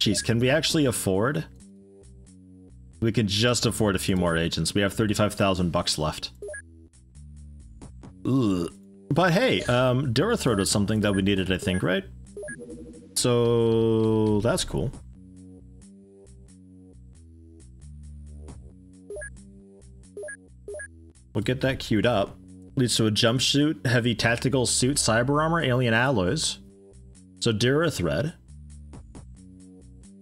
Jeez, can we actually afford? We can just afford a few more agents. We have 35,000 bucks left. Ugh. But hey, Durathread was something that we needed, I think, right? So that's cool. We'll get that queued up. Leads to a jumpsuit, heavy tactical suit, cyber armor, alien alloys. So Durathread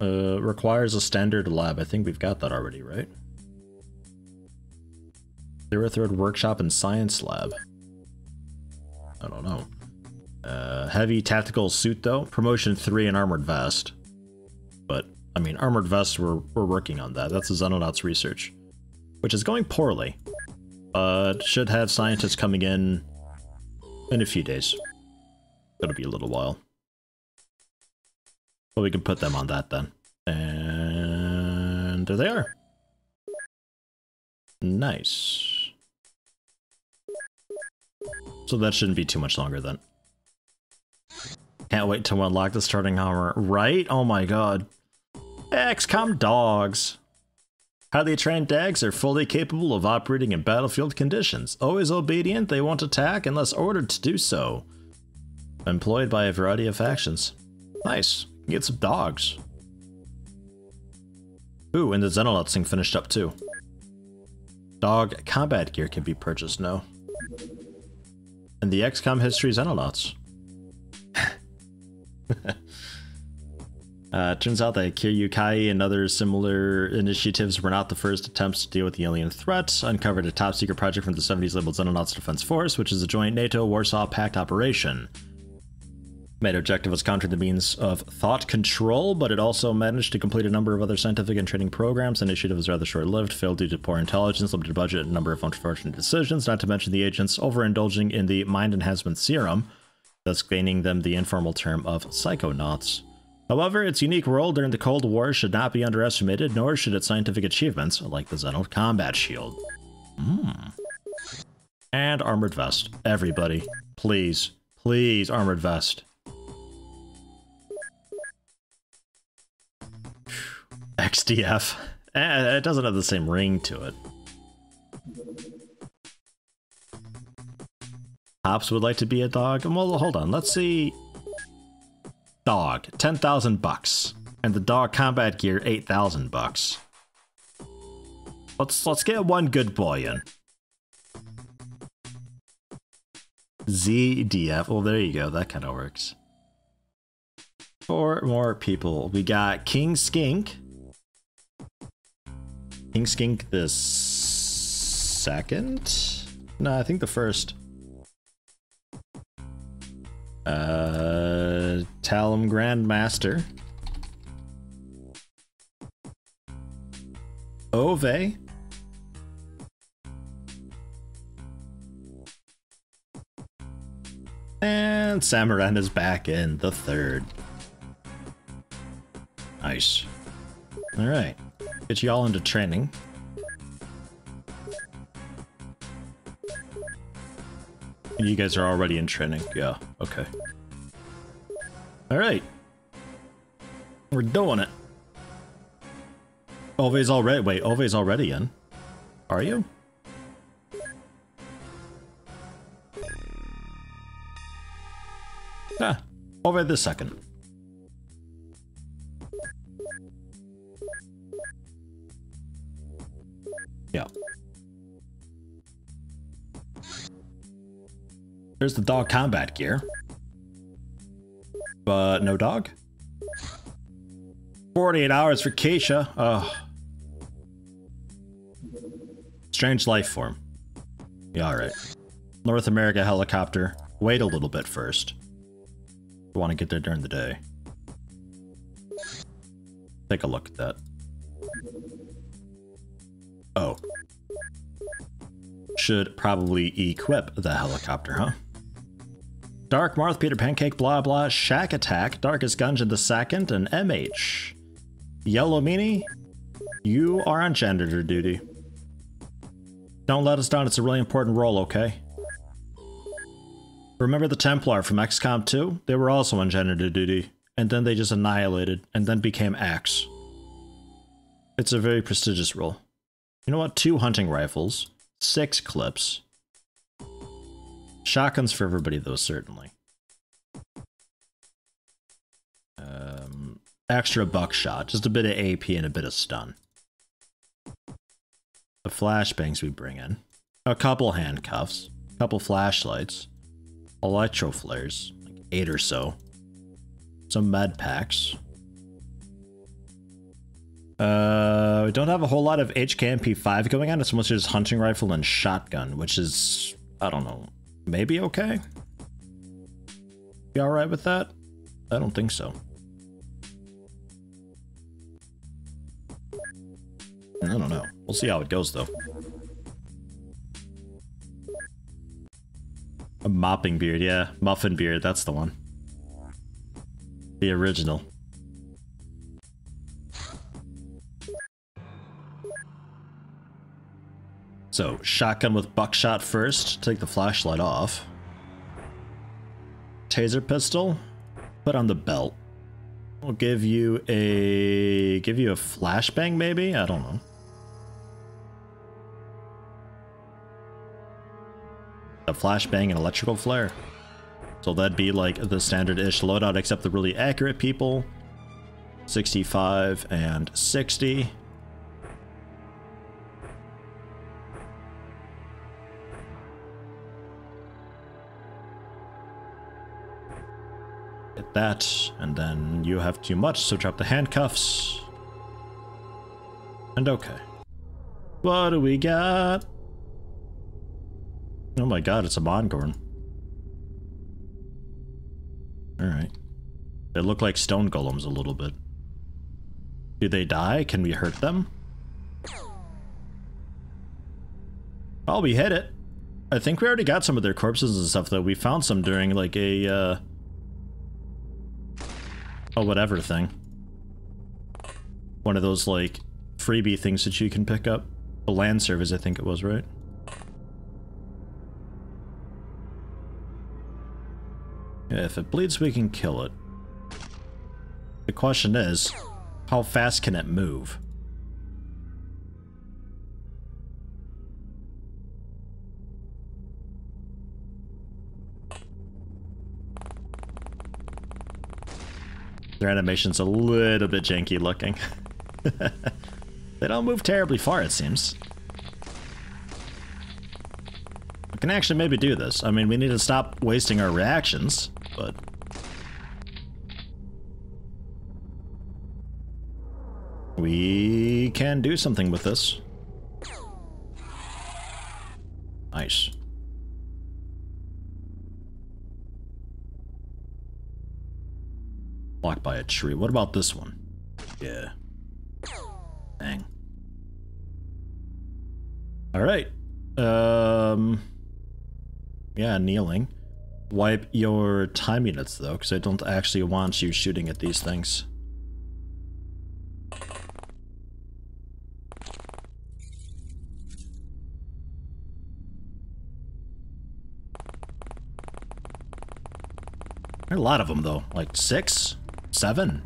requires a standard lab. I think we've got that already, right? Durathread workshop and science lab. I don't know. Heavy tactical suit though. Promotion 3 and armored vest. But I mean, armored vest, we're working on that. That's the Xenonauts research, which is going poorly. But should have scientists coming in a few days. It'll be a little while. But we can put them on that then. And there they are. Nice. So that shouldn't be too much longer then. Can't wait to unlock the starting armor, right? Oh my god. XCOM dogs. Highly trained dogs are fully capable of operating in battlefield conditions. Always obedient, they won't attack unless ordered to do so. Employed by a variety of factions. Nice. Get some dogs. Ooh, and the Xenonauts thing finished up too. Dog combat gear can be purchased now. And the XCOM history Xenonauts. Turns out that Kiryu-Kai and other similar initiatives were not the first attempts to deal with the alien threat. Uncovered a top-secret project from the 70s labeled Xenonauts Defense Force, which is a joint NATO-Warsaw Pact operation. Main objective was countering the means of thought control, but it also managed to complete a number of other scientific and training programs. The initiative was rather short-lived, failed due to poor intelligence, limited budget, and a number of unfortunate decisions, not to mention the agents overindulging in the mind enhancement serum, thus gaining them the informal term of psychonauts. However, its unique role during the Cold War should not be underestimated, nor should its scientific achievements, like the Xenon Combat Shield. And Armored Vest. Everybody. Please. Please, Armored Vest. XDF. It doesn't have the same ring to it. Hops would like to be a dog. Well, hold on. Let's see... Dog, 10,000 bucks, and the dog combat gear, 8,000 bucks. Let's get one good boy in. ZDF, well there you go, that kind of works. 4 more people. We got King Skink. King Skink the second? No, I think the first. Talum Grandmaster. Ove. And Samaran is back in the third. Nice. Alright. Get you all into training. You guys are already in training. Yeah, okay. Alright. We're doing it. Ove's already- wait, Ove's already in. Are you? Ah, Ove the second. Yeah. There's the dog combat gear. But no dog? 48 hours for Keisha. Oh. Strange life form. Yeah, alright. North America helicopter. Wait a little bit first. You want to get there during the day. Take a look at that. Oh. Should probably equip the helicopter, huh? Dark Marth, Peter Pancake, blah blah, Shack Attack, Darkest Dungeon II, and MH. Yellow Meanie, you are on janitor duty. Don't let us down, it's a really important role, okay? Remember the Templar from XCOM 2? They were also on janitor duty, and then they just annihilated, and then became Axe. It's a very prestigious role. You know what? 2 hunting rifles, 6 clips. Shotguns for everybody, though, certainly. Extra buckshot, just a bit of AP and a bit of stun. The flashbangs we bring in. A couple handcuffs, a couple flashlights, electro flares, like 8 or so. Some med packs. We don't have a whole lot of HKMP5 going on. It's mostly just hunting rifle and shotgun, which is, I don't know, maybe okay? Be alright with that? I don't think so. I don't know. We'll see how it goes, though. A mopping beard, yeah. Muffin beard, that's the one. The original. So, shotgun with buckshot first, take the flashlight off. Taser pistol, put on the belt. We'll give you a... flashbang, maybe? I don't know. A flashbang and electrical flare. So that'd be like the standard-ish loadout, except the really accurate people. 65 and 60. Get that, and then you have too much, so drop the handcuffs. And okay. What do we got? Oh my god, it's a Mongorn. Alright. They look like stone golems a little bit. Do they die? Can we hurt them? Oh, we hit it. I think we already got some of their corpses and stuff, though. We found some during, like, a, oh, whatever thing. One of those, like, freebie things that you can pick up. The land service, I think it was, right? Yeah, if it bleeds, we can kill it. The question is, how fast can it move? Their animation's a little bit janky looking. They don't move terribly far, it seems. We can actually maybe do this. I mean, we need to stop wasting our reactions. But we can do something with this. Nice. Blocked by a tree. What about this one? Yeah. Dang. Alright. Yeah, kneeling. Wipe your time units, though, because I don't actually want you shooting at these things. There are a lot of them, though. Like 6? 7?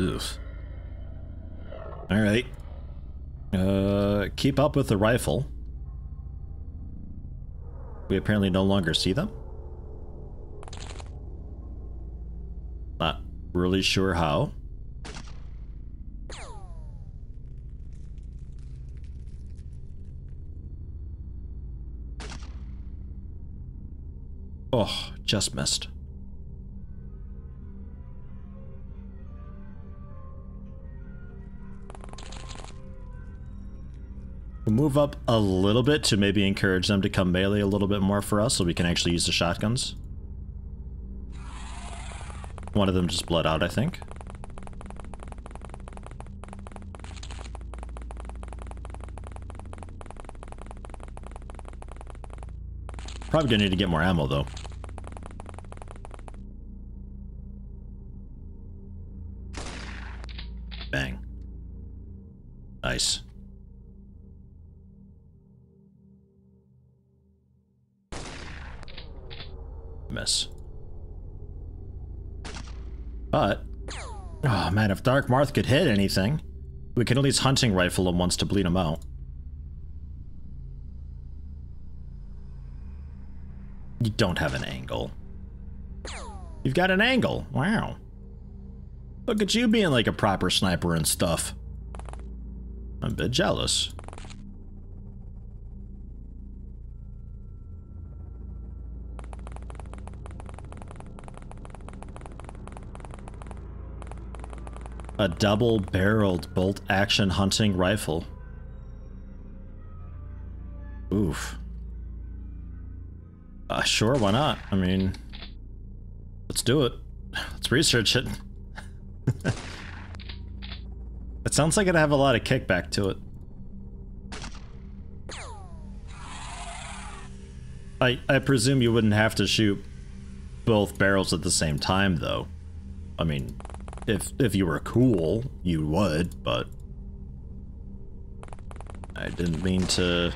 Oof. Alright. Keep up with the rifle. We apparently no longer see them. Not really sure how. Oh, just missed. Move up a little bit to maybe encourage them to come melee a little bit more for us so we can actually use the shotguns. One of them just bled out, I think. Probably gonna need to get more ammo, though. Nice. Miss. But, oh man, if Dark Marth could hit anything, we can at least hunting rifle him once to bleed him out. You don't have an angle. You've got an angle. Wow. Look at you being like a proper sniper and stuff. I'm a bit jealous. A double-barreled bolt-action hunting rifle. Oof. Sure, why not? I mean, let's do it. Let's research it. It sounds like it'd have a lot of kickback to it. I presume you wouldn't have to shoot both barrels at the same time, though. I mean, if you were cool, you would, but I didn't mean to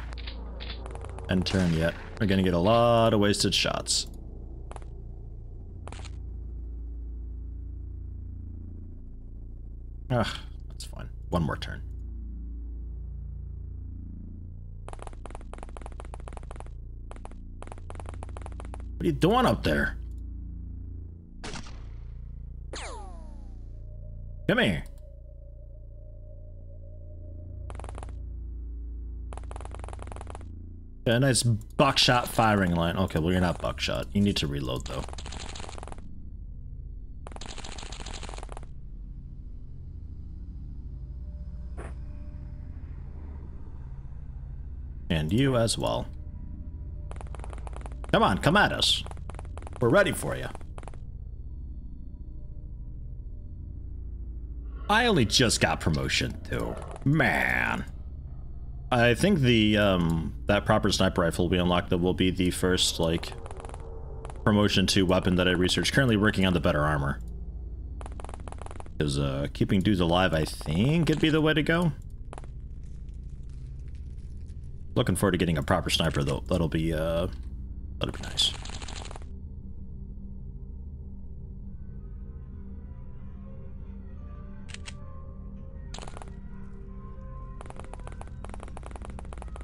end turn yet. We're gonna get a lot of wasted shots. Ugh, that's fine. One more turn. What are you doing up there? Come here. Yeah, nice buckshot firing line. Okay, well, you're not buckshot. You need to reload, though. And you as well. Come on, come at us. We're ready for you. I only just got promotion, too. Man. I think the, that proper sniper rifle we unlocked that will be the first, like, promotion to weapon that I researched. Currently working on the better armor. Because, keeping dudes alive, I think, would be the way to go. Looking forward to getting a proper sniper, though. That'll be nice.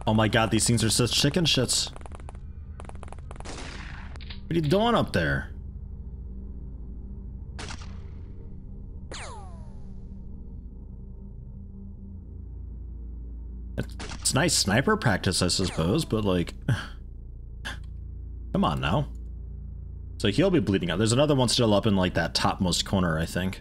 Oh my god, these things are such chicken shits. What are you doing up there? It's nice sniper practice, I suppose, but like... Come on now. So he'll be bleeding out. There's another one still up in like that topmost corner, I think.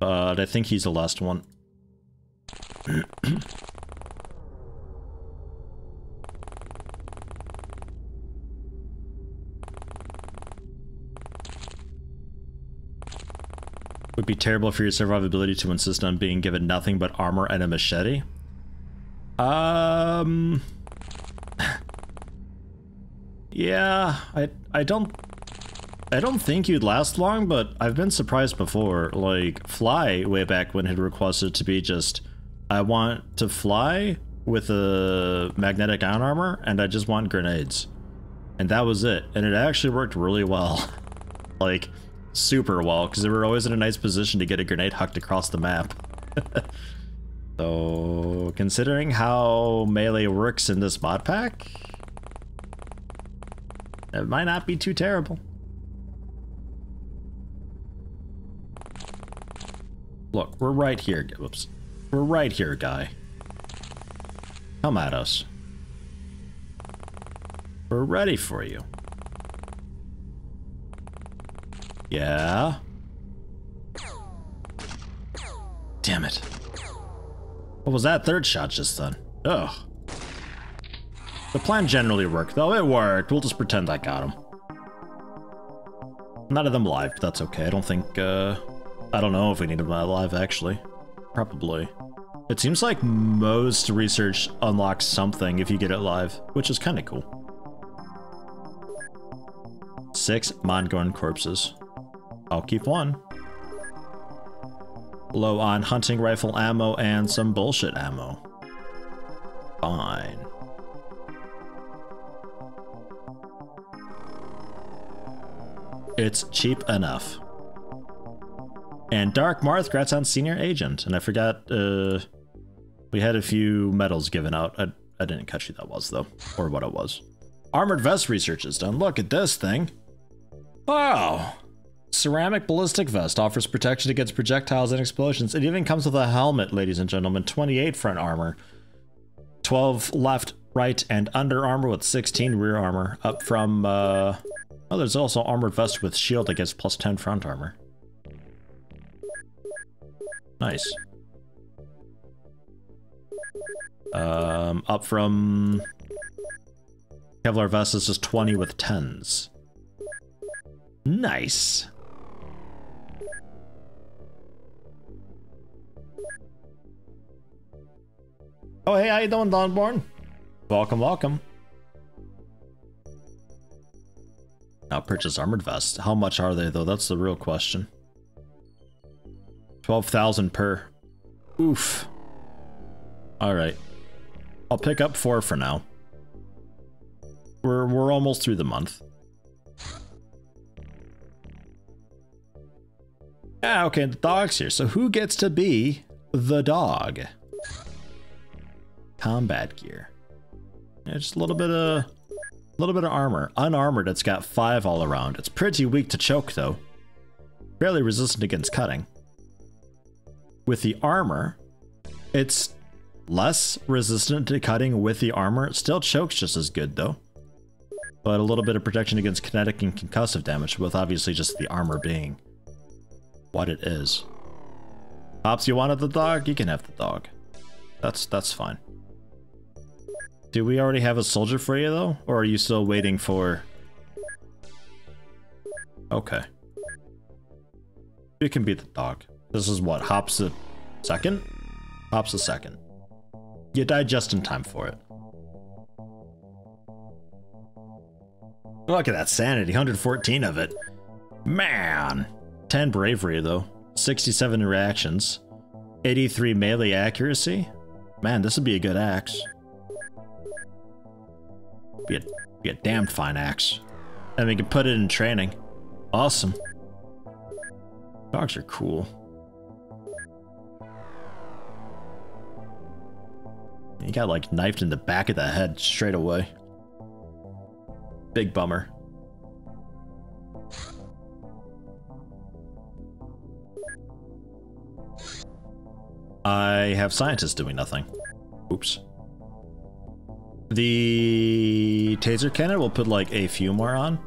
But I think he's the last one. Would be terrible for your survivability to insist on being given nothing but armor and a machete. Yeah, I don't think you'd last long, but I've been surprised before. Like, Fly, way back when, had requested to be just, I want to fly with a magnetic ion armor, and I just want grenades. And that was it. And it actually worked really well. Like, super well, because they were always in a nice position to get a grenade hucked across the map. So, considering how melee works in this mod pack, it might not be too terrible. Look, we're right here. Whoops. We're right here, guy. Come at us. We're ready for you. Yeah. Damn it. What was that third shot just then? Ugh. The plan generally worked, though. It worked. We'll just pretend I got him. None of them live, but that's okay. I don't think, I don't know if we need them alive, actually. Probably. It seems like most research unlocks something if you get it live, which is kind of cool. 6 Mongorn corpses. I'll keep one. Low on hunting rifle ammo and some bullshit ammo. Fine. It's cheap enough. And Dark Marth, grats on Senior Agent. And I forgot, we had a few medals given out. I didn't catch who that was, though, or what it was. Armored Vest Research is done. Look at this thing. Wow. Ceramic Ballistic Vest offers protection against projectiles and explosions. It even comes with a helmet, ladies and gentlemen. 28 front armor, 12 left, right, and under armor with 16 rear armor. Up from, oh, there's also Armored Vest with Shield that gets plus 10 front armor. Nice. Up from Kevlar Vest is just 20 with 10s. Nice. Oh, hey, how you doing, Dawnborn? Welcome, welcome. Now purchase Armored Vest. How much are they, though? That's the real question. 12,000 per. Oof. Alright. I'll pick up 4 for now. We're almost through the month. Ah, okay, the dog's here. So who gets to be the dog? Combat gear. Yeah, just a little bit of armor. Unarmored, it's got 5 all around. It's pretty weak to choke, though. Fairly resistant against cutting. With the armor, it's less resistant to cutting with the armor. It still chokes just as good, though. But a little bit of protection against kinetic and concussive damage, with obviously just the armor being what it is. Hops, you wanted the dog? You can have the dog. That's fine. Do we already have a soldier for you, though? Or are you still waiting for... Okay. You can be the dog. This is what, Hops the second? Hops the second. You die just in time for it. Look at that sanity, 114 of it. Man! 10 bravery, though. 67 reactions. 83 melee accuracy. Man, this would be a good axe. Be a damned fine axe. And we can put it in training. Awesome. Dogs are cool. He got, like, knifed in the back of the head straight away. Big bummer. I have scientists doing nothing. Oops. The taser cannon will put like a few more on.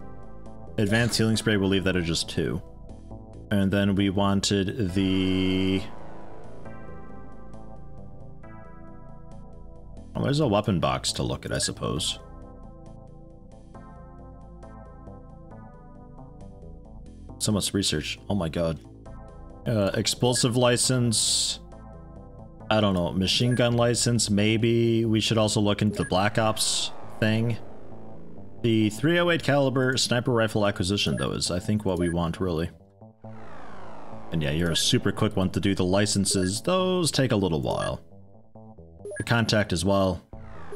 Advanced healing spray will leave that at just 2. And then we wanted the... Oh, there's a weapon box to look at, I suppose. So much research. Oh my god. Explosive license... I don't know, machine gun license, maybe we should also look into the Black Ops thing. The 308 caliber sniper rifle acquisition, though, is I think what we want, really. And yeah, you're a super quick one to do the licenses. Those take a little while. The contact as well.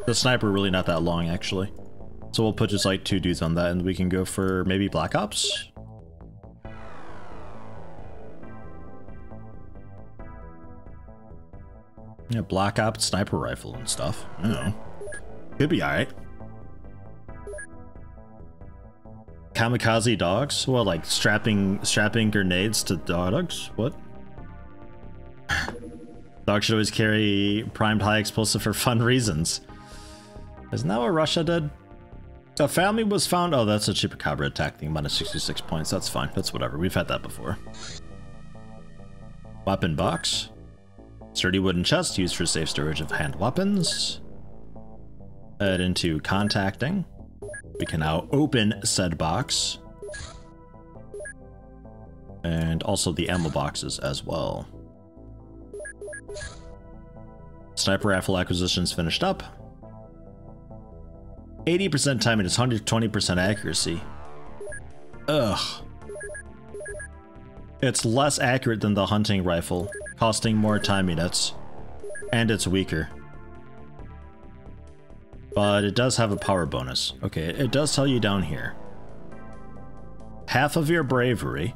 The sniper really not that long, actually. So we'll put just like 2 dudes on that, and we can go for maybe Black Ops? Yeah, Black Ops sniper rifle and stuff. I don't know. Could be alright. Kamikaze dogs? Well, like strapping grenades to dogs? What? Dogs should always carry primed high explosive for fun reasons. Isn't that what Russia did? A family was found. Oh, that's a Chupacabra attack thing. Minus 66 points. That's fine. That's whatever. We've had that before. Weapon box. Sturdy wooden chest used for safe storage of hand weapons. Head into contacting. We can now open said box. And also the ammo boxes as well. Sniper rifle acquisitions finished up. 80% timing is 120% accuracy. Ugh. It's less accurate than the hunting rifle, costing more time units, and it's weaker. But it does have a power bonus. Okay, it does tell you down here. Half of your bravery,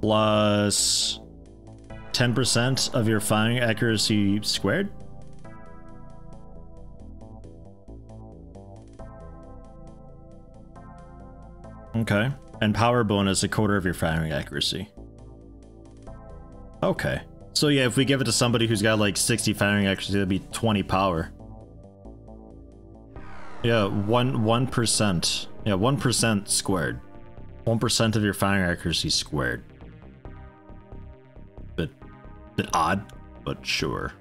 plus 10% of your firing accuracy squared? Okay. And power bonus, a quarter of your firing accuracy. Okay. So yeah, if we give it to somebody who's got like 60 firing accuracy, that'd be 20 power. Yeah, 1%. Yeah, 1% squared. 1% of your firing accuracy squared. Bit odd, but sure.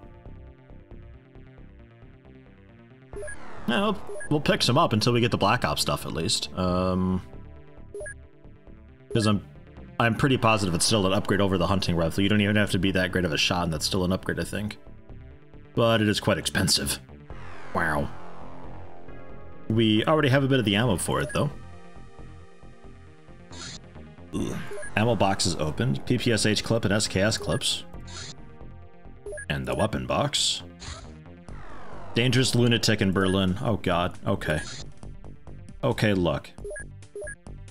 Yeah, we'll pick some up until we get the Black Ops stuff at least. Because I'm pretty positive it's still an upgrade over the hunting rifle. You don't even have to be that great of a shot, and that's still an upgrade, I think. But it is quite expensive. Wow. We already have a bit of the ammo for it, though. Ugh. Ammo box is opened. PPSH clip and SKS clips. And the weapon box. Dangerous lunatic in Berlin. Oh god. Okay. Okay, look.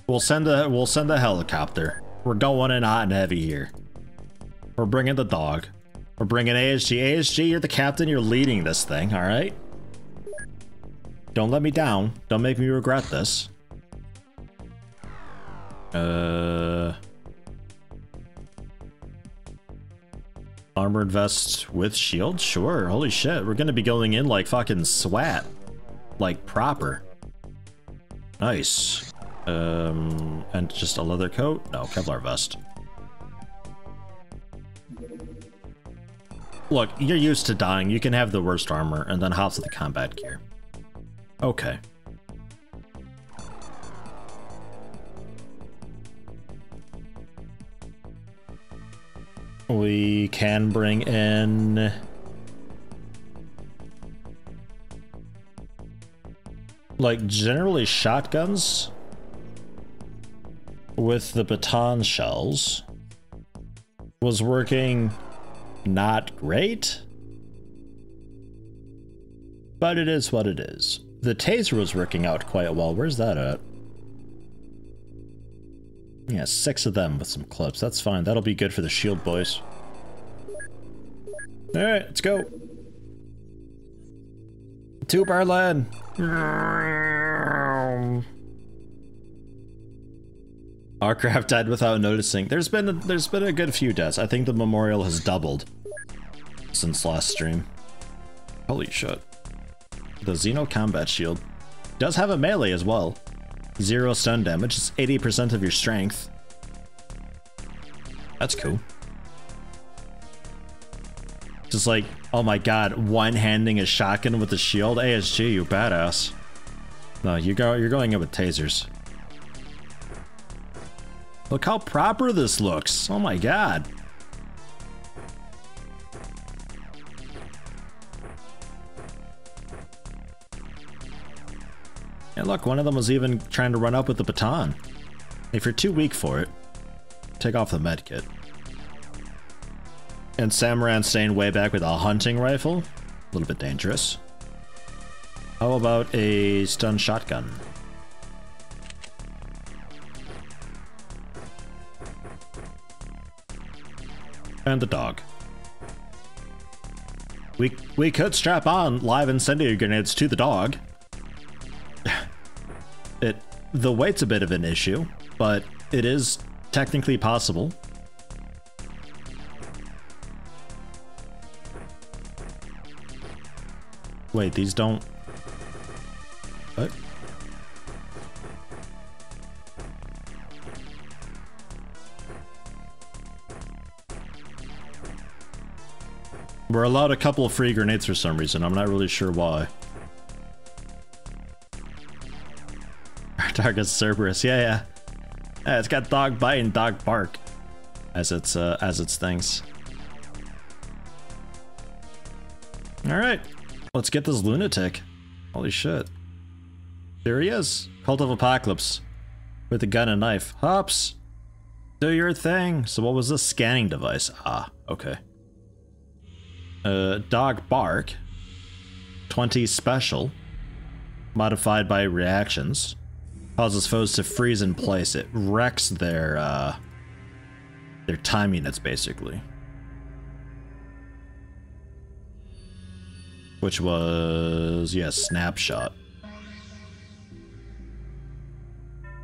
We'll send the helicopter. We're going in hot and heavy here. We're bringing the dog. We're bringing ASG. ASG, you're the captain. You're leading this thing, all right? Don't let me down. Don't make me regret this. Armored vest with shield? Sure. Holy shit. We're gonna be going in like fucking SWAT. Like proper. Nice. And just a leather coat? No, Kevlar vest. Look, you're used to dying. You can have the worst armor and then hops to the combat gear. Okay. We can bring in... like, generally shotguns with the baton shells was working not great, but it is what it is. The taser was working out quite well. Where's that at? Yeah, 6 of them with some clips. That's fine. That'll be good for the shield boys. Alright, let's go. To Berlin! Our craft died without noticing. There's been a good few deaths. I think the memorial has doubled since last stream. Holy shit. The Xeno Combat Shield does have a melee as well. 0 stun damage, it's 80% of your strength. That's cool. Just like, oh my god, one-handing a shotgun with a shield? ASG, you badass. No, you're going in with tasers. Look how proper this looks. Oh my god. And look, one of them was even trying to run up with the baton. If you're too weak for it, take off the medkit. And Samaran staying way back with a hunting rifle? A little bit dangerous. How about a stun shotgun? And the dog. We could strap on live incendiary grenades to the dog. The weight's a bit of an issue, but it is technically possible. Wait, these don't... what? We're allowed a couple of free grenades for some reason. I'm not really sure why. Darkest Cerberus, yeah, it's got dog bite and dog bark as its things. All right, let's get this lunatic. Holy shit! There he is, Cult of Apocalypse, with a gun and knife. Hops, Do your thing. So what was this scanning device? Ah, okay. Dog bark. 20 special. Modified by reactions. Causes foes to freeze in place. It wrecks their time units, basically. Which was, yeah, snapshot.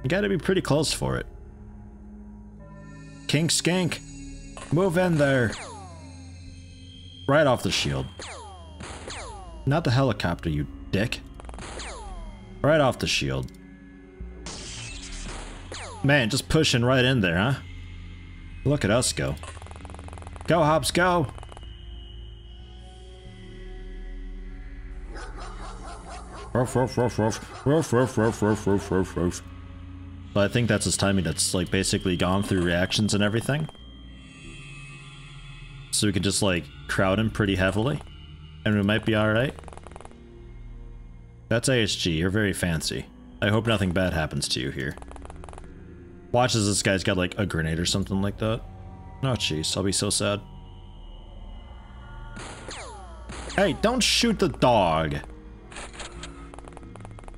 You gotta be pretty close for it. King Skink! Move in there! Right off the shield. Not the helicopter, you dick. Right off the shield. Man, just pushing right in there, huh? Look at us go. Go, Hops, go! Ruff, ruff, ruff, ruff, ruff, ruff, ruff, ruff, ruff, ruff, ruff. But I think that's his timing that's like basically gone through reactions and everything. So we can just like crowd him pretty heavily. And we might be alright. That's ASG, you're very fancy. I hope nothing bad happens to you here. Watch as this guy's got like a grenade or something like that. Oh jeez, I'll be so sad. Hey, don't shoot the dog!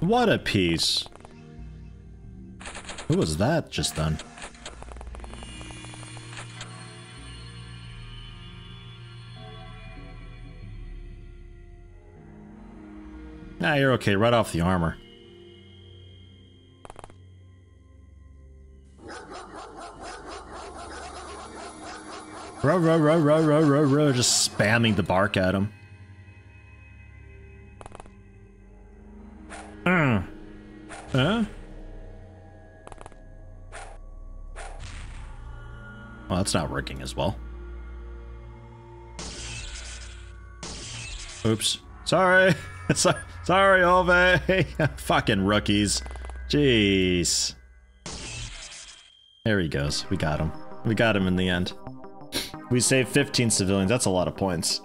What a piece. Who was that just then? Nah, you're okay, right off the armor. Row, row, row, row, row, row, row, just spamming the bark at him. Huh? Well, that's not working as well. Oops. Sorry! Sorry, Ove! Fucking rookies. Jeez. There he goes. We got him. We got him in the end. We saved 15 civilians. That's a lot of points.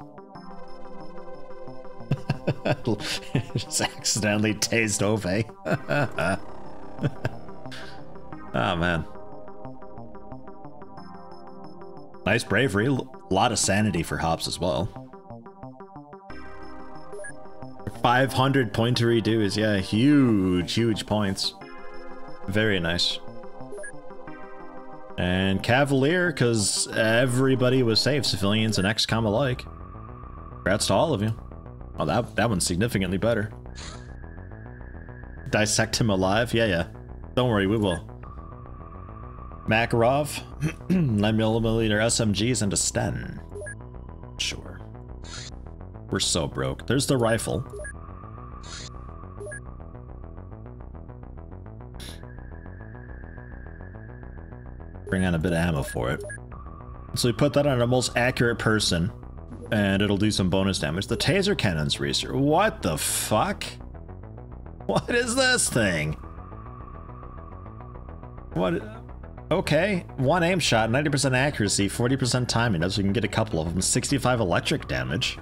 Just accidentally tased Ove. Oh, man. Nice bravery. A lot of sanity for Hops as well. 500 pointery dues. Yeah, huge, huge points. Very nice. And Cavalier, because everybody was safe, civilians and XCOM alike. Congrats to all of you. Oh, that one's significantly better. Dissect him alive? Yeah, yeah. Don't worry, we will. Makarov, 9mm SMGs, and a Sten. Sure. We're so broke. There's the rifle. Bring on a bit of ammo for it. So we put that on our most accurate person, and it'll do some bonus damage. The taser cannon's research. What the fuck? What is this thing? What? Okay, one aim shot, 90% accuracy, 40% timing, so we can get a couple of them. 65 electric damage.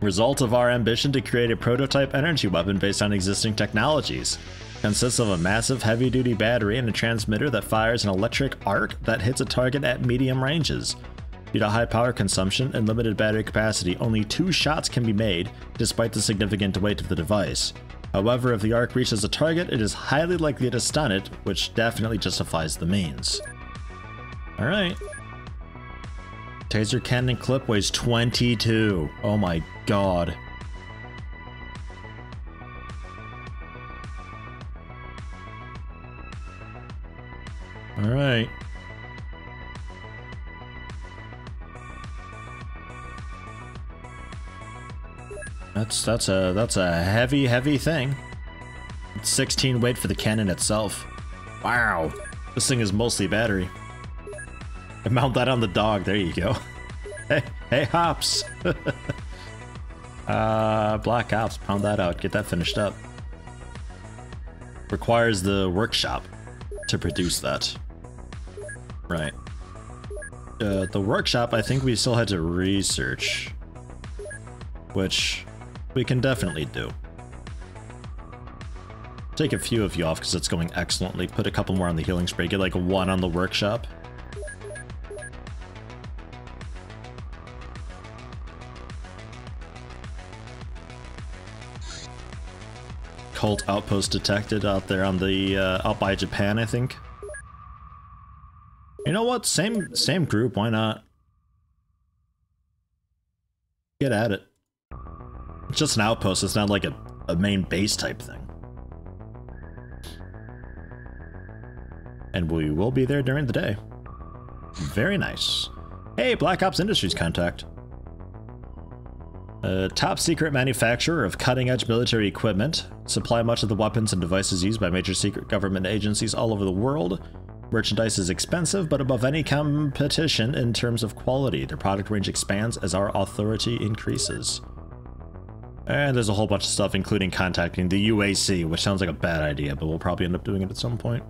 Result of our ambition to create a prototype energy weapon based on existing technologies. Consists of a massive heavy-duty battery and a transmitter that fires an electric arc that hits a target at medium ranges. Due to high power consumption and limited battery capacity, only 2 shots can be made, despite the significant weight of the device. However, if the arc reaches a target, it is highly likely to stun it, which definitely justifies the means. Alright. Taser cannon clip weighs 22. Oh my god. Alright. That's a heavy thing. It's 16 weight for the cannon itself. Wow, this thing is mostly battery. And mount that on the dog. There you go. Hey Hops. Black Ops. Pound that out. Get that finished up. Requires the workshop to produce that. Right. The workshop. I think we still had to research, which. We can definitely do. Take a few of you off because it's going excellently. Put a couple more on the healing spray. Get like one on the workshop. Cult outpost detected out there on the out by Japan, I think. You know what? Same group. Why not? Get at it. It's just an outpost. It's not like a main base type thing. And we will be there during the day. Very nice. Hey, Black Ops Industries contact. A top secret manufacturer of cutting-edge military equipment, supply much of the weapons and devices used by major secret government agencies all over the world. Merchandise is expensive, but above any competition in terms of quality. Their product range expands as our authority increases. And there's a whole bunch of stuff, including contacting the UAC, which sounds like a bad idea, but we'll probably end up doing it at some point.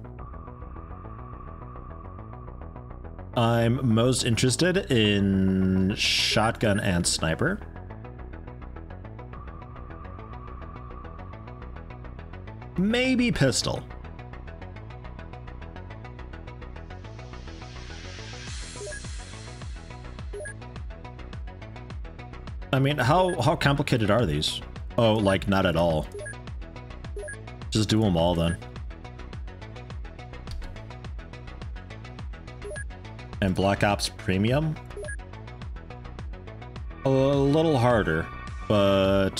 I'm most interested in shotgun and sniper. Maybe pistol. I mean, how complicated are these? Oh, like, not at all. Just do them all, then. And Black Ops Premium? A little harder, but...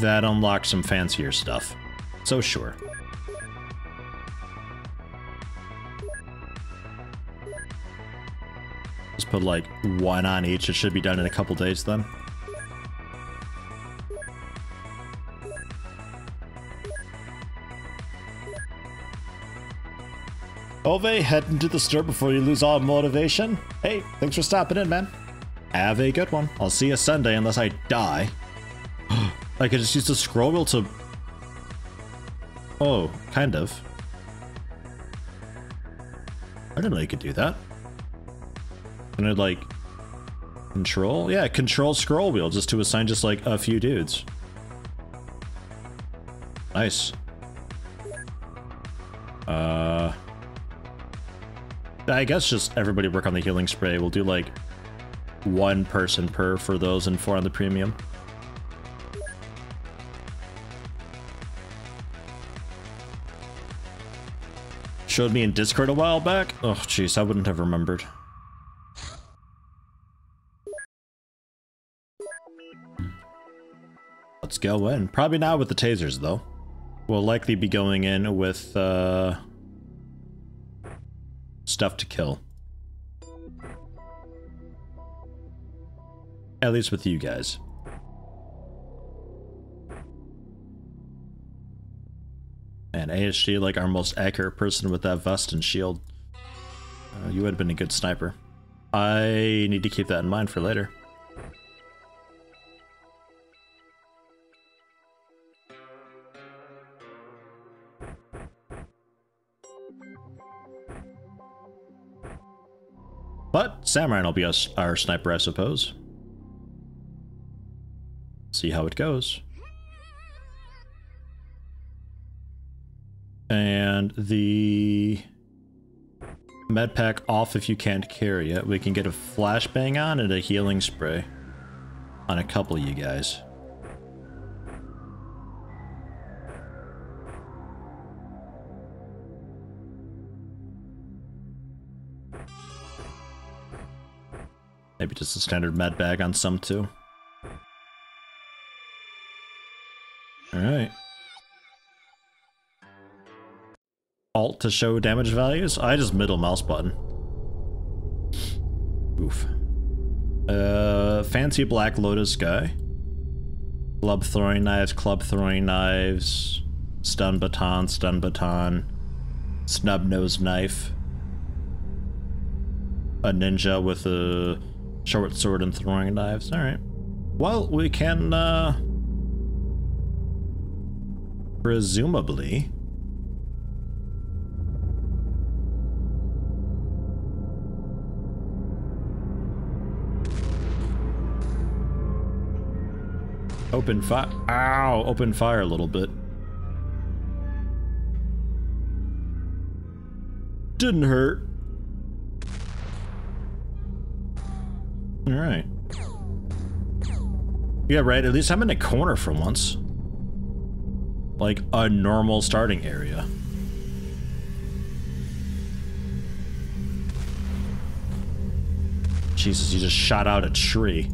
that unlocks some fancier stuff. So sure. Just put like one on each. It should be done in a couple days then. Ove, head into the stir before you lose all motivation. Hey, thanks for stopping in, man. Have a good one. I'll see you Sunday unless I die. I could just use the scroll wheel to... oh, kind of. I didn't know you could do that. Can I, like... control? Yeah, control scroll wheel, just to assign just, like, a few dudes. Nice. I guess just everybody work on the healing spray. We'll do, like, one person per for those and four on the premium. Showed me in Discord a while back. Oh, jeez, I wouldn't have remembered. Let's go in. Probably not with the tasers, though. We'll likely be going in with, stuff to kill. At least with you guys. And ASG, like our most accurate person with that vest and shield. You would have been a good sniper. I need to keep that in mind for later. But Samaran will be our sniper, I suppose. See how it goes. And the med pack off if you can't carry it. We can get a flashbang on and a healing spray on a couple of you guys. Maybe just a standard med bag on some too. All right. Alt to show damage values? I just middle mouse button. Oof. Fancy Black Lotus guy. Club throwing knives. Stun baton. Snub nose knife. A ninja with a short sword and throwing knives. Alright. Well, we can, presumably... Open fire. Ow! Open fire a little bit. Didn't hurt. Alright. Yeah, right. At least I'm in a corner for once. Like a normal starting area. Jesus, you just shot out a tree.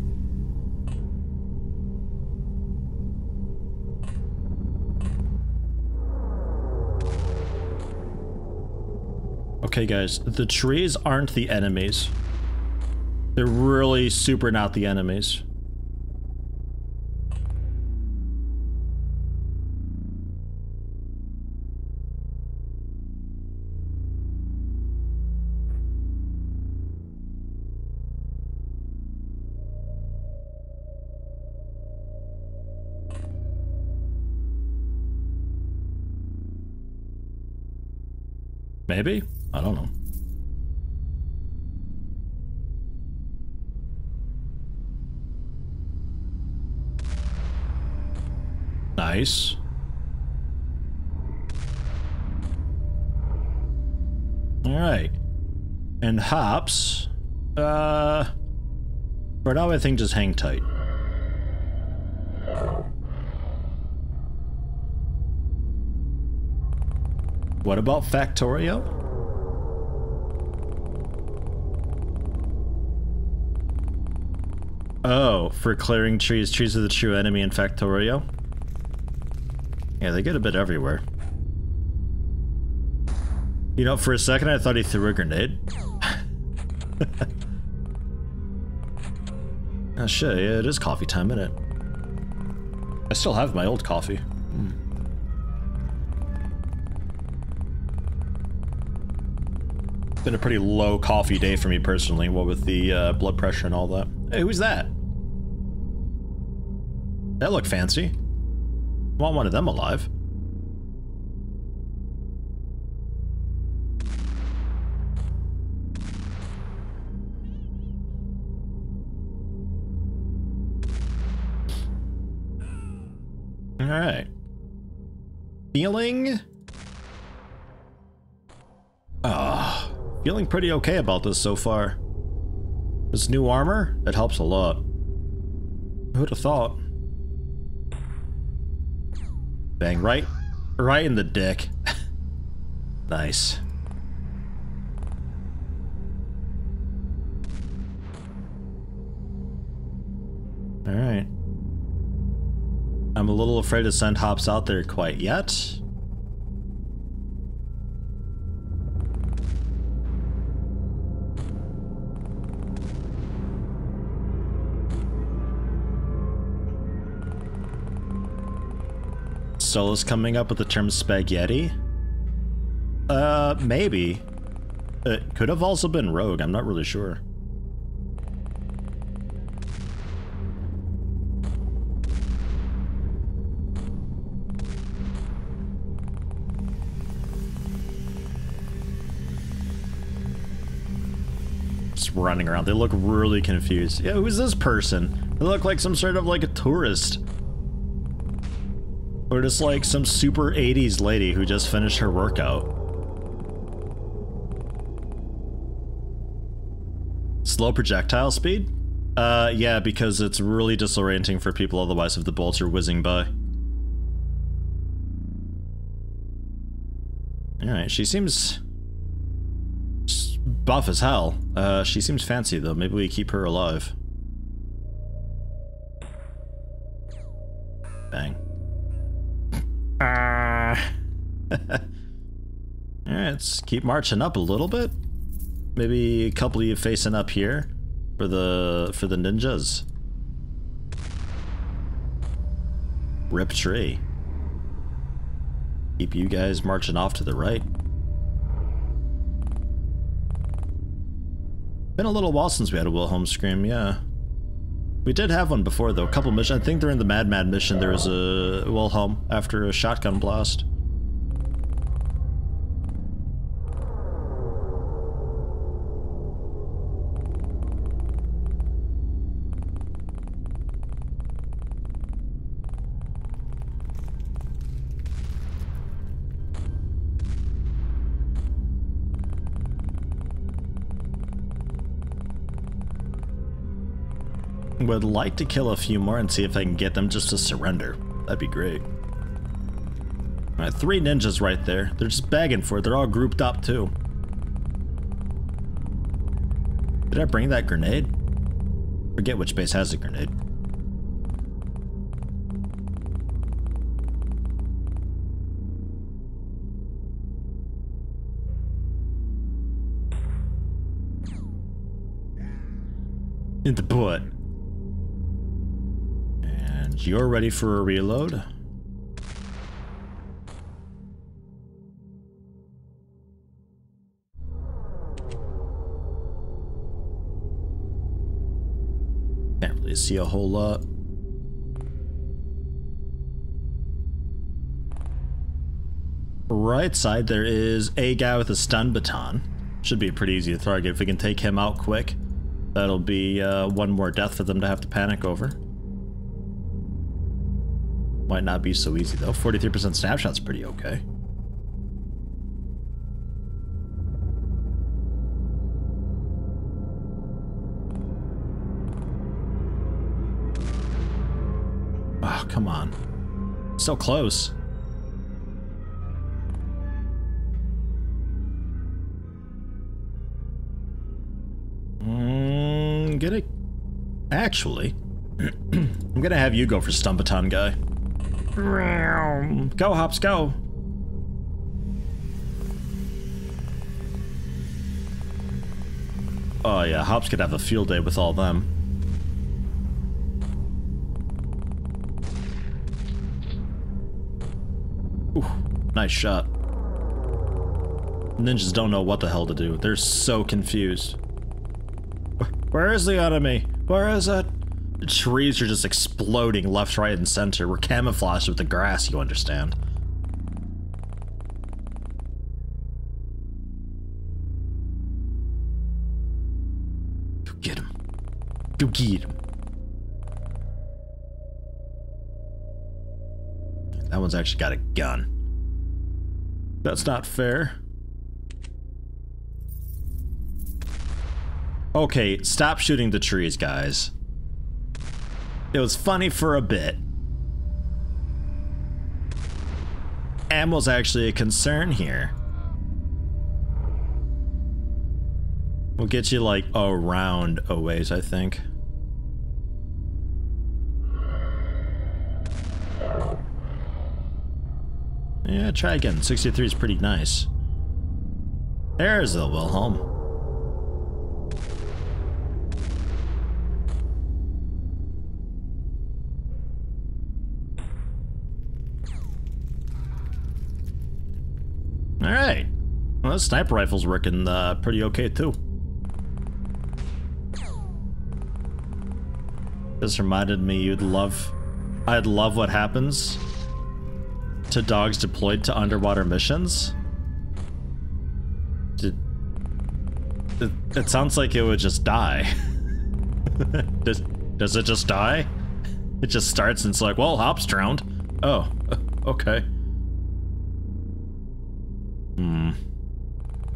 Okay, guys, the trees aren't the enemies. They're really super not the enemies. Maybe? I don't know. Nice. All right. And Hops. For now, I think just hang tight. What about Factorio? Oh, for clearing trees. Trees are the true enemy in Factorio. Yeah, they get a bit everywhere. You know, for a second I thought he threw a grenade. Oh shit, yeah, it is coffee time, isn't it? I still have my old coffee. Been a pretty low coffee day for me personally, what with the blood pressure and all that. Hey, who's that? That looked fancy. Want one of them alive. All right. Feeling... feeling pretty okay about this so far. This new armor, it helps a lot. Who'd have thought? Bang, right in the dick. Nice. All right. I'm a little afraid to send Hops out there quite yet. Solace coming up with the term spaghetti? Maybe. It could have also been rogue, I'm not really sure. Just running around, they look really confused. Yeah, who's this person? They look like some sort of like a tourist. Or just like some super 80s lady who just finished her workout. Slow projectile speed? Yeah, because it's really disorienting for people otherwise if the bolts are whizzing by. Alright, she seems... buff as hell. She seems fancy though, maybe we keep her alive. Bang. Alright, let's keep marching up a little bit. Maybe a couple of you facing up here for the ninjas. Rip tree. Keep you guys marching off to the right. Been a little while since we had a Wilhelm scream, yeah. We did have one before though, a couple missions. I think during the Mad Mad mission there was a Wilhelm after a shotgun blast. Would like to kill a few more and see if I can get them just to surrender. That'd be great. Alright, 3 ninjas right there. They're just begging for it. They're all grouped up too. Did I bring that grenade? Forget which base has a grenade. In the butt. And you're ready for a reload. Can't really see a whole lot. Right side there is a guy with a stun baton. Should be pretty easy to target if we can take him out quick. That'll be one more death for them to have to panic over. Might not be so easy though. 43% snapshot's pretty okay. Oh, come on. So close. Actually, I'm gonna have you go for Stumbaton guy. Go, Hops, go! Oh yeah, Hops could have a field day with all them. Ooh, nice shot. Ninjas don't know what the hell to do. They're so confused. Where is the enemy? Where is it? The trees are just exploding left, right, and center. We're camouflaged with the grass, you understand. Go get him. Go get him. That one's actually got a gun. That's not fair. Okay, stop shooting the trees, guys. It was funny for a bit. Ammo's actually a concern here. We'll get you like around a ways, I think. Yeah, try again. 63 is pretty nice. There's the Wilhelm. Alright, well, that sniper rifle's working pretty okay too. This reminded me I'd love what happens to dogs deployed to underwater missions. It sounds like it would just die. does it just die? It just starts and it's like, well, Hops drowned. Oh, okay.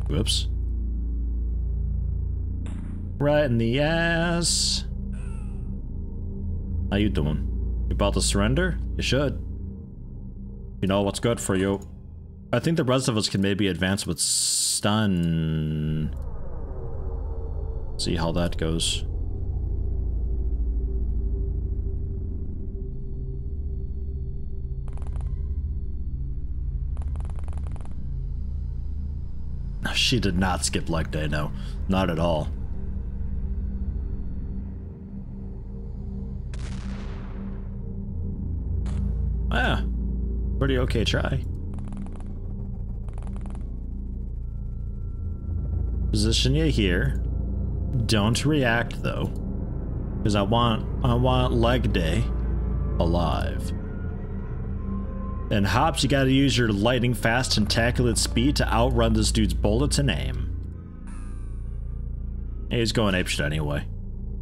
Whoops. Right in the ass. How you doing? You about to surrender? You should. You know what's good for you. I think the rest of us can maybe advance with stun. See how that goes. She did not skip leg day, no. Not at all. Ah, pretty okay try. Position you here. Don't react though, because I want leg day alive. And Hops, you gotta use your lightning fast tentaculate speed to outrun this dude's bullets and aim. He's going apeshit anyway.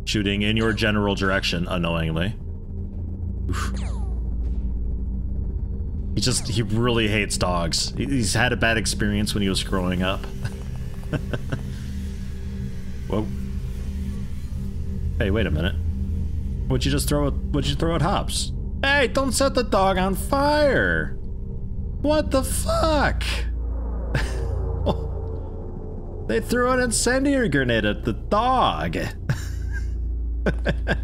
Shooting in your general direction, annoyingly. Oof. He really hates dogs. He's had a bad experience when he was growing up. Whoa. Hey, wait a minute. Would you just throw it? Would you throw it, Hops? Hey, don't set the dog on fire! What the fuck? They threw an incendiary grenade at the dog.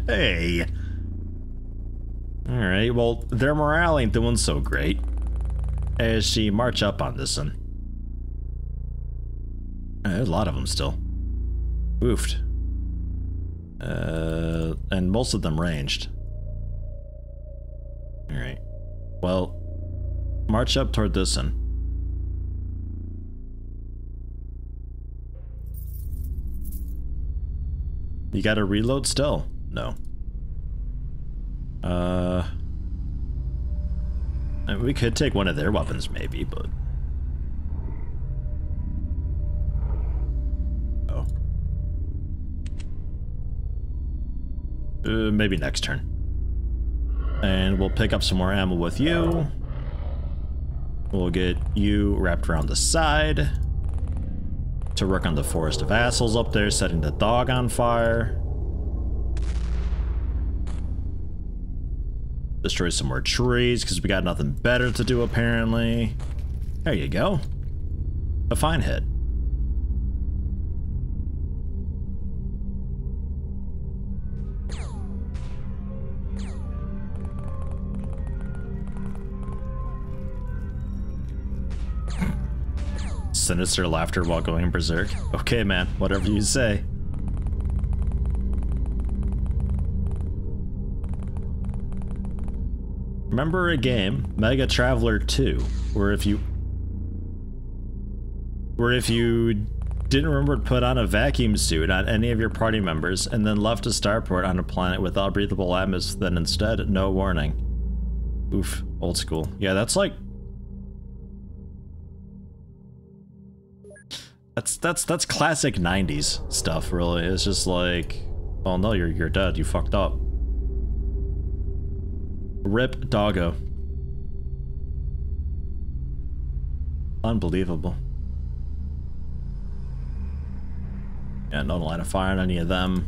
Hey. All right. Well, their morale ain't doing so great. As she march up on this one. There's a lot of them still. Oofed. And most of them ranged. Alright. Well, march up toward this one. You gotta reload still? No. We could take one of their weapons maybe, but... maybe next turn. And we'll pick up some more ammo with you. We'll get you wrapped around the side to work on the forest of assholes up there, setting the dog on fire. Destroy some more trees because we got nothing better to do apparently. There you go. A fine hit. Sinister laughter while going berserk. Okay, man, whatever you say. Remember a game, Mega Traveler 2, where if you didn't remember to put on a vacuum suit on any of your party members and then left a starport on a planet without breathable atmosphere, then instead, no warning. Oof, old school. Yeah, that's like... That's classic 90s stuff, really. It's just like, oh no, you're dead, you fucked up. Rip doggo. Unbelievable. Yeah, no line of fire on any of them,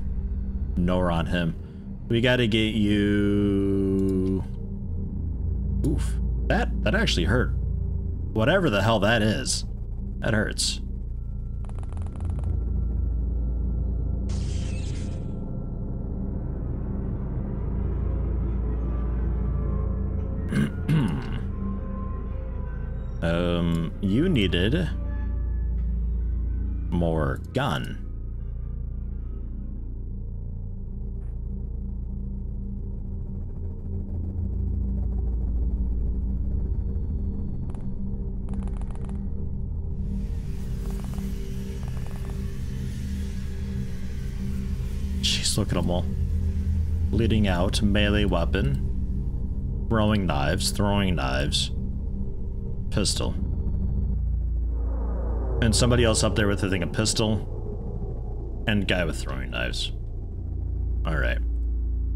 nor on him. We gotta get you... Oof. That actually hurt. Whatever the hell that is, that hurts. You needed more gun. Jeez, look at them all. Leading out, melee weapon, throwing knives, pistol. And somebody else up there with, I think, a pistol. And guy with throwing knives. Alright.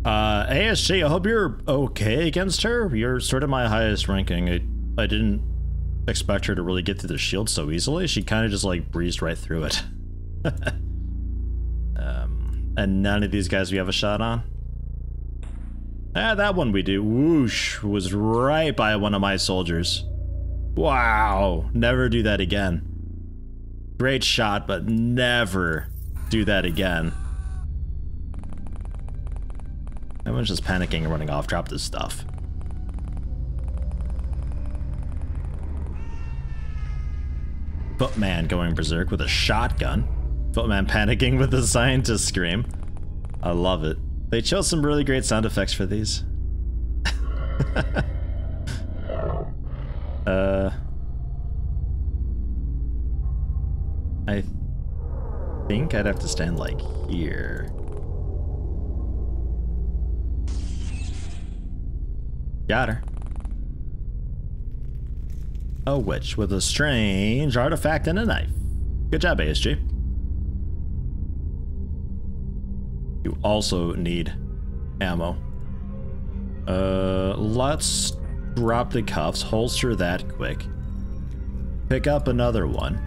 ASG, I hope you're okay against her. You're sort of my highest ranking. I didn't expect her to really get through the shield so easily. She kind of just, like, breezed right through it. And none of these guys we have a shot on? Ah, that one we do. Whoosh, was right by one of my soldiers. Wow, never do that again. Great shot, but never do that again. Everyone's just panicking and running off. Drop this stuff. Footman going berserk with a shotgun. Footman panicking with a scientist scream. I love it. They chose some really great sound effects for these. I think I'd have to stand, like, here. Got her. A witch with a strange artifact and a knife. Good job, ASG. You also need ammo. Let's drop the cuffs, holster that quick. Pick up another one.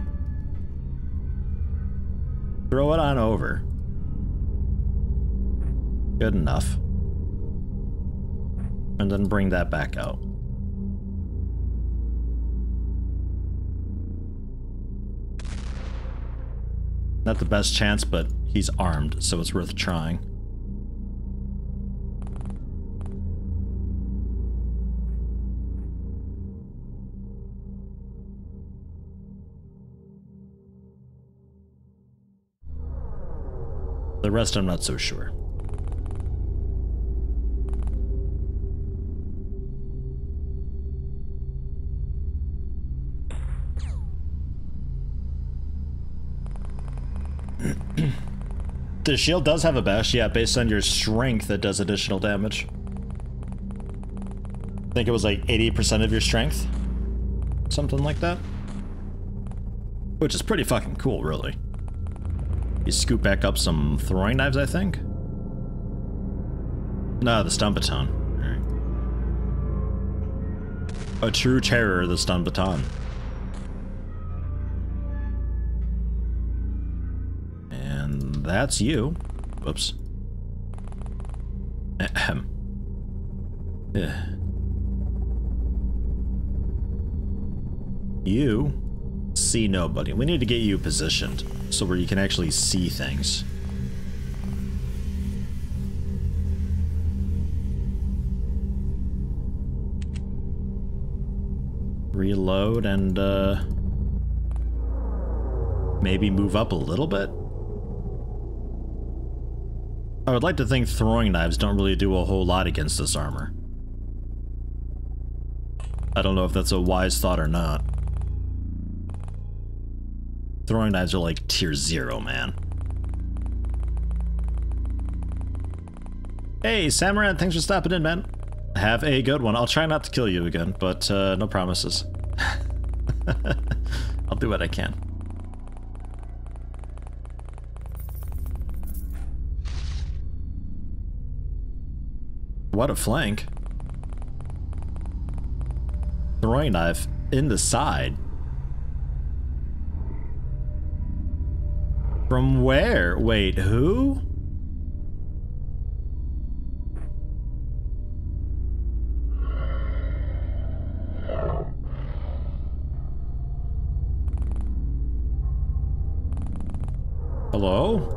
Throw it on over. Good enough. and then bring that back out. Not the best chance, but he's armed, so it's worth trying. The rest I'm not so sure. The shield does have a bash, yeah, based on your strength that does additional damage. I think it was like 80% of your strength. Something like that. Which is pretty fucking cool, really. You scoop back up some throwing knives, I think? No, the stun baton. All right. A true terror, the stun baton. That's you. Whoops. Ahem. You see nobody. We need to get you positioned so where you can actually see things. Reload and maybe move up a little bit. I would like to think throwing knives don't really do a whole lot against this armor. I don't know if that's a wise thought or not. Throwing knives are like tier 0, man. Hey, Samaran, thanks for stopping in, man. Have a good one. I'll try not to kill you again, but no promises. I'll do what I can. What a flank. Throwing knife in the side. From where? Wait, who? Hello?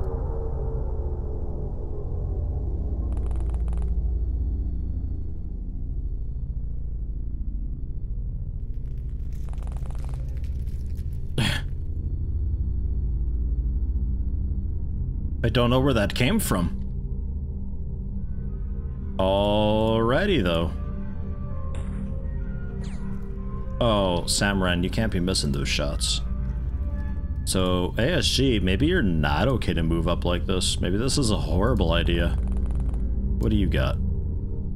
I don't know where that came from. Alrighty, though. Oh, Samaran, you can't be missing those shots. So, ASG, maybe you're not okay to move up like this. Maybe this is a horrible idea. What do you got?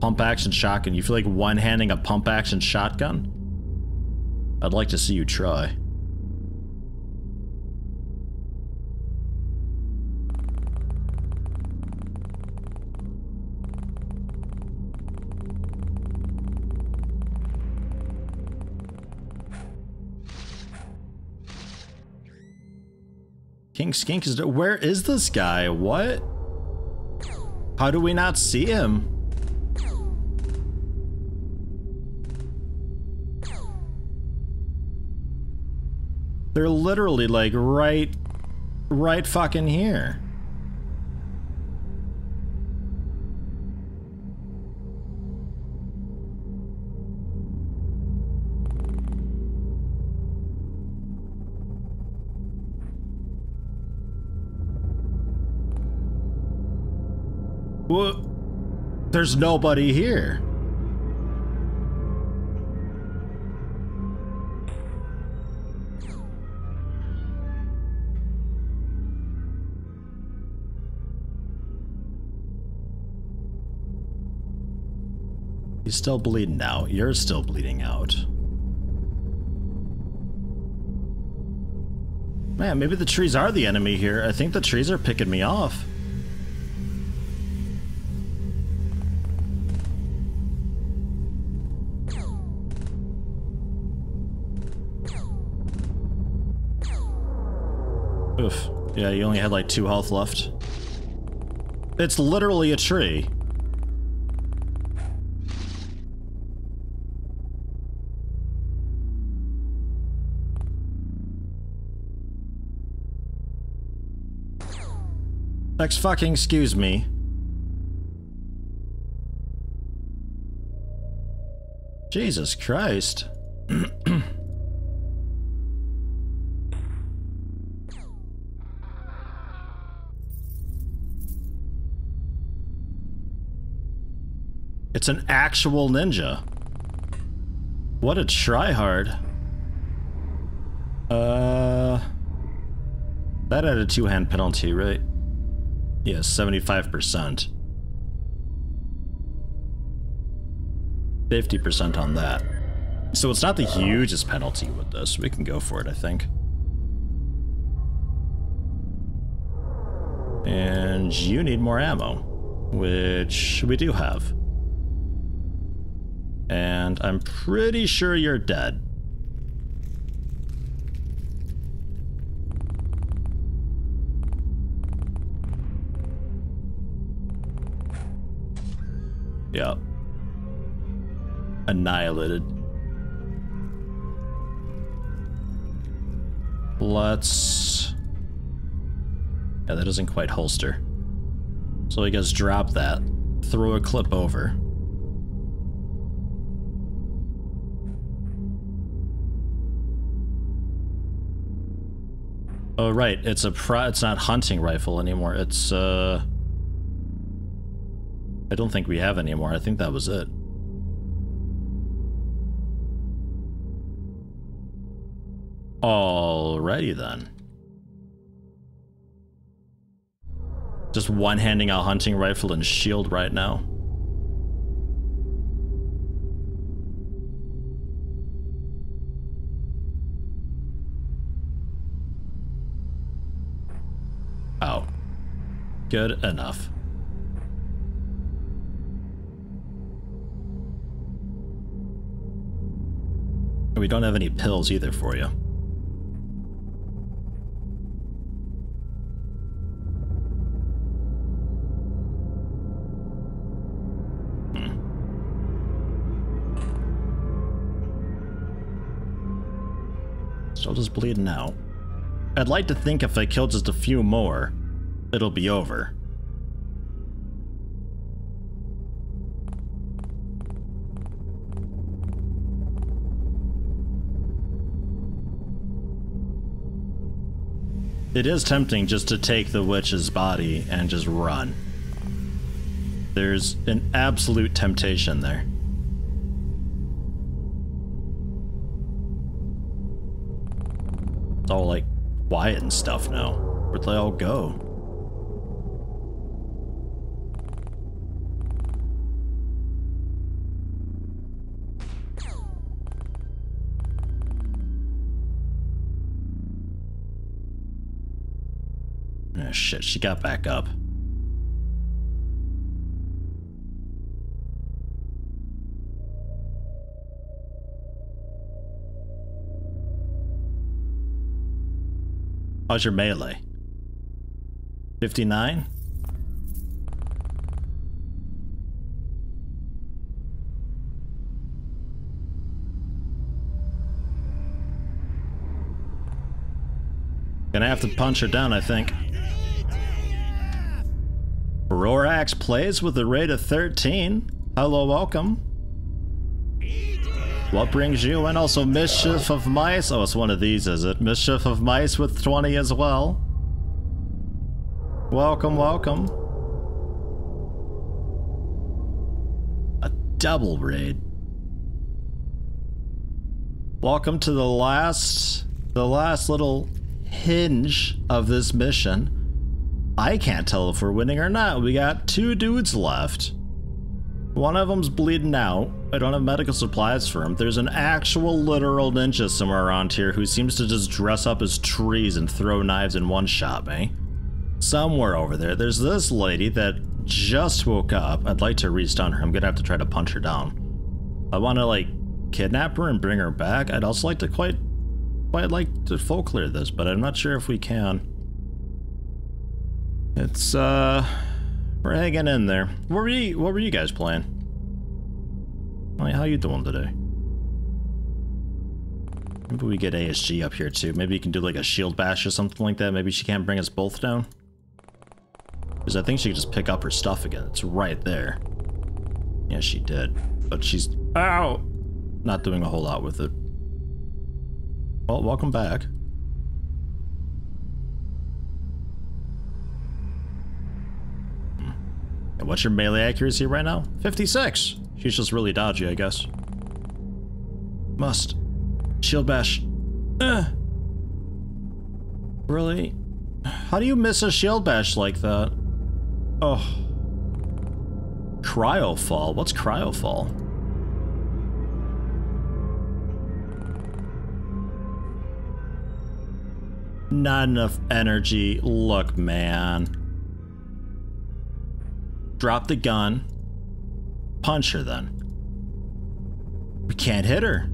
Pump action shotgun. You feel like one-handing a pump action shotgun? I'd like to see you try. King Skink is... Where is this guy? What? How do we not see him? They're literally like right fucking here. Well, there's nobody here. He's still bleeding out. You're still bleeding out. Man, maybe the trees are the enemy here. I think the trees are picking me off. Oof. Yeah, you only had like 2 health left. It's literally a tree. Next fucking excuse me. Jesus Christ. It's an actual ninja. What a tryhard. That had a two-hand penalty, right? Yeah, 75%. 50% on that. So it's not the hugest penalty with this. We can go for it, I think. And you need more ammo, which we do have. And I'm pretty sure you're dead. Yep. Annihilated. Let's... yeah, that doesn't quite holster. So I guess drop that. Throw a clip over. Oh, right. It's a it's not hunting rifle anymore. It's, I don't think we have anymore. I think that was it. Alrighty then. Just one-handing out hunting rifle and shield right now. Oh. Good enough. We don't have any pills either for you. Still just bleeding out. I'd like to think if I kill just a few more, it'll be over. It is tempting just to take the witch's body and just run. There's an absolute temptation there. It's all like quiet and stuff now. Where'd they all go? Oh shit, she got back up. How's your melee? 59? Gonna have to punch her down, I think. Rorax plays with a rate of 13. Hello, welcome. What brings you in? Also Mischief of Mice. Oh, it's one of these, is it? Mischief of Mice with 20 as well. Welcome, welcome. A double raid. Welcome to the last little hinge of this mission. I can't tell if we're winning or not. We got two dudes left. One of them's bleeding out. I don't have medical supplies for him. There's an actual literal ninja somewhere around here who seems to just dress up as trees and throw knives in one shot, eh? Somewhere over there, there's this lady that just woke up. I'd like to re-stun her. I'm gonna have to try to punch her down. I want to, like, kidnap her and bring her back. I'd also like to quite like to full clear this, but I'm not sure if we can. It's, we're hanging in there. What were you guys playing? Like, how you doing today? Maybe we get ASG up here too. Maybe you can do like a shield bash or something like that. Maybe she can't bring us both down. Because I think she could just pick up her stuff again. It's right there. Yeah, she did. But she's... Ow! Not doing a whole lot with it. Well, welcome back. And what's your melee accuracy right now? 56! She's just really dodgy, I guess. Must. Shield bash. Really? How do you miss a shield bash like that? Oh. Cryo Fall? What's Cryo Fall? Not enough energy. Look, man. Drop the gun. Punch her then. We can't hit her.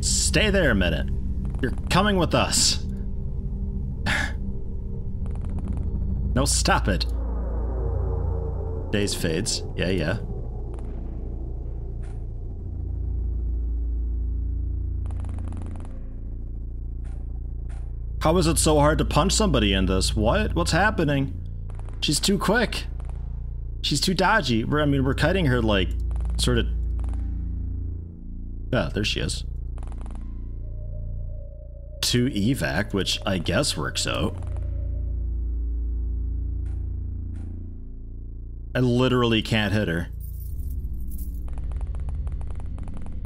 Stay there a minute. You're coming with us. No, stop it. Daze fades. Yeah, yeah. How is it so hard to punch somebody in this? What? What's happening? She's too quick. She's too dodgy. I mean, we're kiting her like, sort of... Yeah, there she is. To evac, which I guess works out. I literally can't hit her.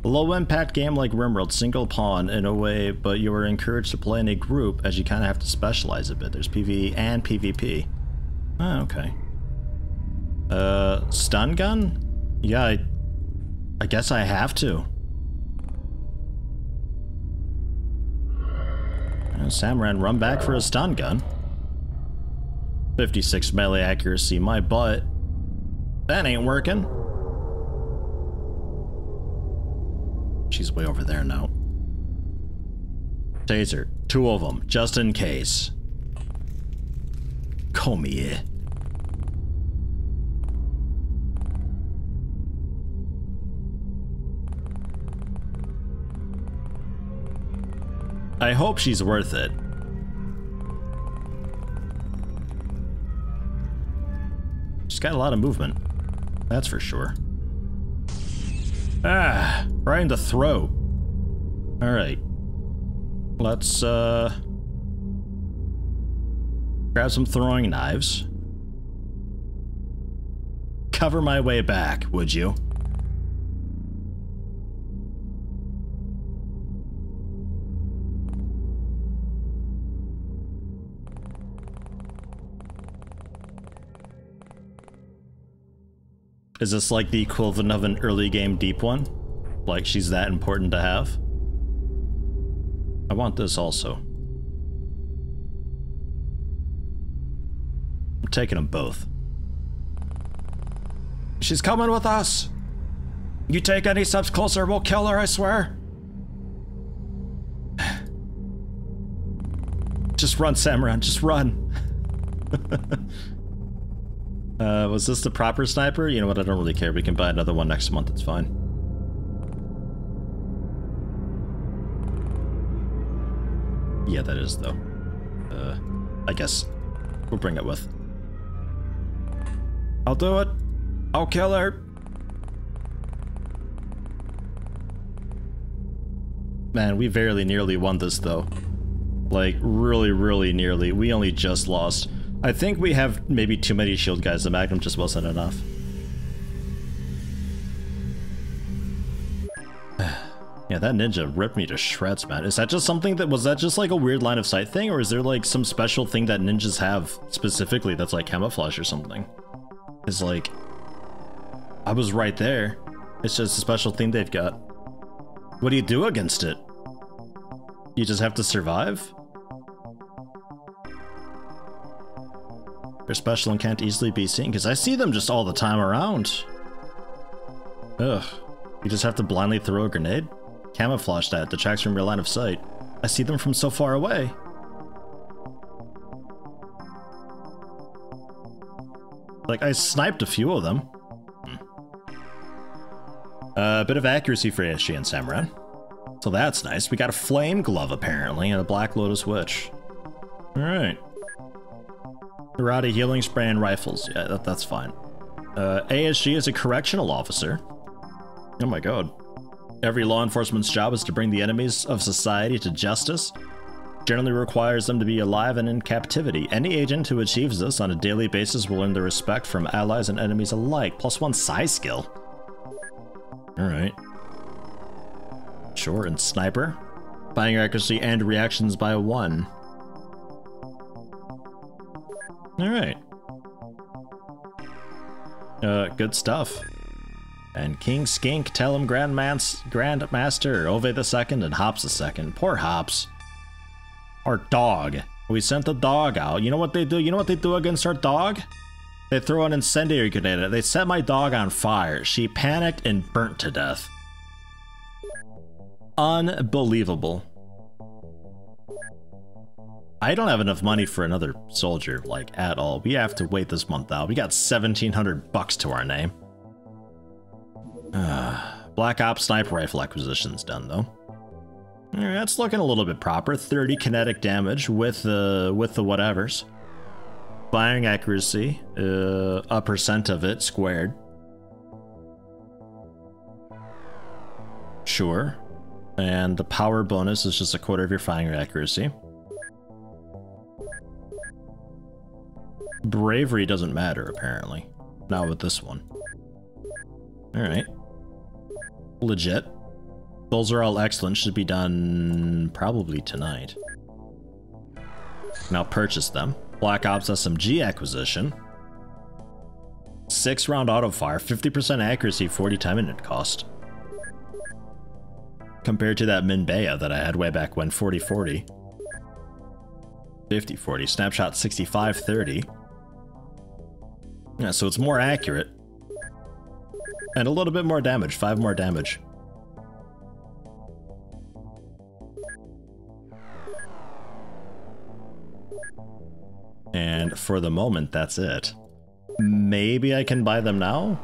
Low impact game like RimWorld, single pawn in a way, but you are encouraged to play in a group as you kind of have to specialize a bit. There's PvE and PvP. Oh, okay. Stun gun? Yeah, I guess I have to. Samaran, run back for a stun gun. 56 melee accuracy, my butt. That ain't working. She's way over there now. Taser. Two of them, just in case. Come here. I hope she's worth it. She's got a lot of movement. That's for sure. Ah, right in the throat. All right. Let's grab some throwing knives. Cover my way back, would you? Is this like the equivalent of an early game deep one? Like she's that important to have? I want this also. I'm taking them both. She's coming with us! You take any steps closer, we'll kill her, I swear! Just run, Samaran, just run! Was this the proper sniper? You know what, I don't really care. We can buy another one next month, it's fine. Yeah, that is, though. I guess we'll bring it with. I'll do it! I'll kill her! Man, we very nearly won this, though. Like, really, really nearly. We only just lost. I think we have maybe too many shield guys. The Magnum just wasn't enough. Yeah, that ninja ripped me to shreds, man. Is that just something that... Was that just like a weird line of sight thing? Or is there like some special thing that ninjas have specifically that's like camouflage or something? It's like... I was right there. It's just a special thing they've got. What do you do against it? You just have to survive? They're special and can't easily be seen, because I see them just all the time around. Ugh. You just have to blindly throw a grenade? Camouflage that detracts from your line of sight. I see them from so far away. Like, I sniped a few of them. A bit of accuracy for ASG and Samaran. So that's nice. We got a Flame Glove, apparently, and a Black Lotus Witch. Alright. Karate, Healing Spray, and Rifles. Yeah, that's fine. ASG is a correctional officer. Oh my god. Every law enforcement's job is to bring the enemies of society to justice. Generally requires them to be alive and in captivity. Any agent who achieves this on a daily basis will earn the respect from allies and enemies alike. +1 psi skill. Alright. Sure, and Sniper. Firing accuracy and reactions by 1. Alright. Good stuff. And King Skink, tell him Grandmaster, Ove the second, and Hops the second. Poor Hops. Our dog. We sent the dog out. You know what they do? You know what they do against our dog? They throw an incendiary grenade at it. They set my dog on fire. She panicked and burnt to death. Unbelievable. I don't have enough money for another soldier, like, at all. We have to wait this month out. We got 1,700 bucks to our name. Black Ops Sniper Rifle acquisition's done, though. Alright, that's looking a little bit proper. 30 kinetic damage with the whatevers. Firing accuracy, a percent of it squared. Sure. And the power bonus is just 1/4 of your firing accuracy. Bravery doesn't matter, apparently. Not with this one. Alright. Legit. Those are all excellent, should be done probably tonight. Now purchase them. Black Ops SMG acquisition. 6-round autofire, 50% accuracy, 40 time unit cost. Compared to that Minbeya that I had way back when, 40-40. 50-40, snapshot 65-30. Yeah, so it's more accurate. And a little bit more damage, 5 more damage. And for the moment, that's it. Maybe I can buy them now?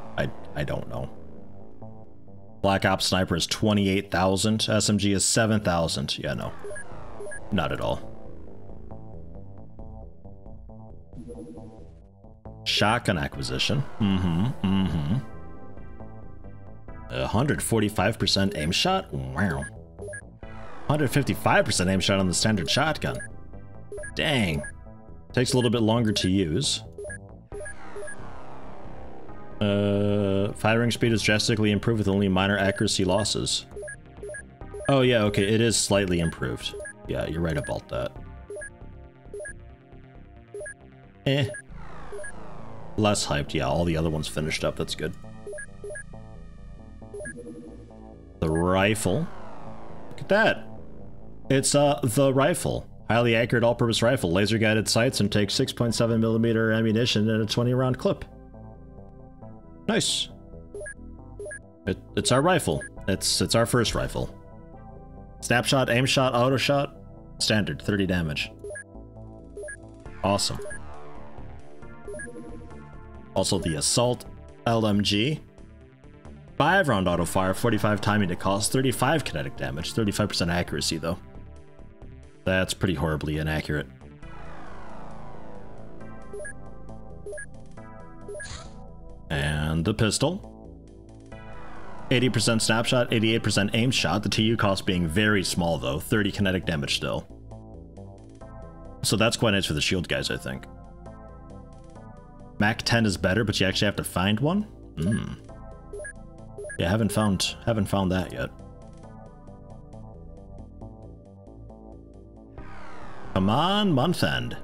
I don't know. Black Ops Sniper is 28,000. SMG is 7,000. Yeah, no. Not at all. Shotgun acquisition. 145% aim shot? Wow. 155% aim shot on the standard shotgun. Dang. Takes a little bit longer to use. Firing speed is drastically improved with only minor accuracy losses. Oh yeah, okay, it is slightly improved. Yeah, you're right about that. Eh. Less hyped, yeah, all the other ones finished up, that's good. The rifle. Look at that! It's, the rifle. Highly accurate all-purpose rifle, laser-guided sights, and takes 6.7mm ammunition and a 20-round clip. Nice. It's our rifle. It's our first rifle. Snapshot, aim shot, auto shot, standard, 30 damage. Awesome. Also the assault LMG. 5-round auto fire, 45 timing to cost, 35 kinetic damage, 35% accuracy though. That's pretty horribly inaccurate. And the pistol. 80% snapshot, 88% aim shot, the TU cost being very small though, 30 kinetic damage still. So that's quite nice for the shield guys, I think. Mac 10 is better, but you actually have to find one? Hmm. Yeah, haven't found that yet. Come on, month end.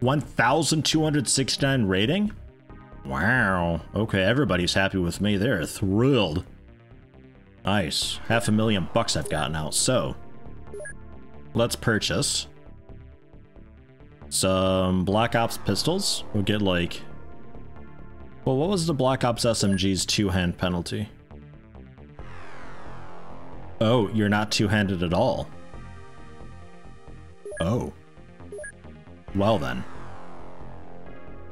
1,269 rating? Wow. Okay, everybody's happy with me. They're thrilled. Nice. $500,000 bucks I've gotten out. So, let's purchase some Black Ops pistols. We'll get like... Well, what was the Black Ops SMG's 2-hand penalty? Oh, you're not two-handed at all. Oh. Well then.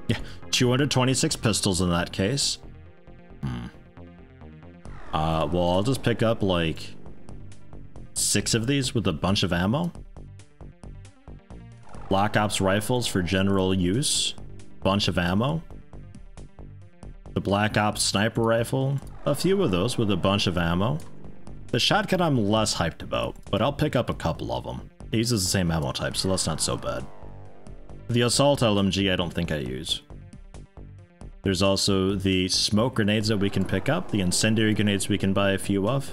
Yeah, 226 pistols in that case. Well, I'll just pick up like 6 of these with a bunch of ammo. Black Ops rifles for general use. Bunch of ammo. The Black Ops sniper rifle. A few of those with a bunch of ammo. The shotgun I'm less hyped about, but I'll pick up a couple of them. It uses the same ammo type, so that's not so bad. The assault LMG I don't think I use. There's also the smoke grenades that we can pick up, the incendiary grenades we can buy a few of.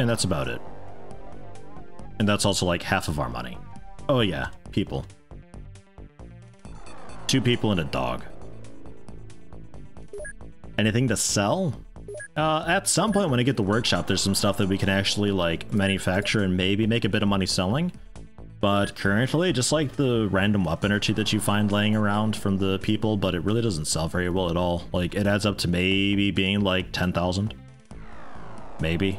And that's about it. And that's also like half of our money. Oh yeah, people. 2 people and a dog. Anything to sell? At some point when I get the workshop, there's some stuff that we can actually, like, manufacture and maybe make a bit of money selling. But currently, just like the random weapon or two that you find laying around from the people, but it really doesn't sell very well at all. Like, it adds up to maybe being, like, 10,000. Maybe.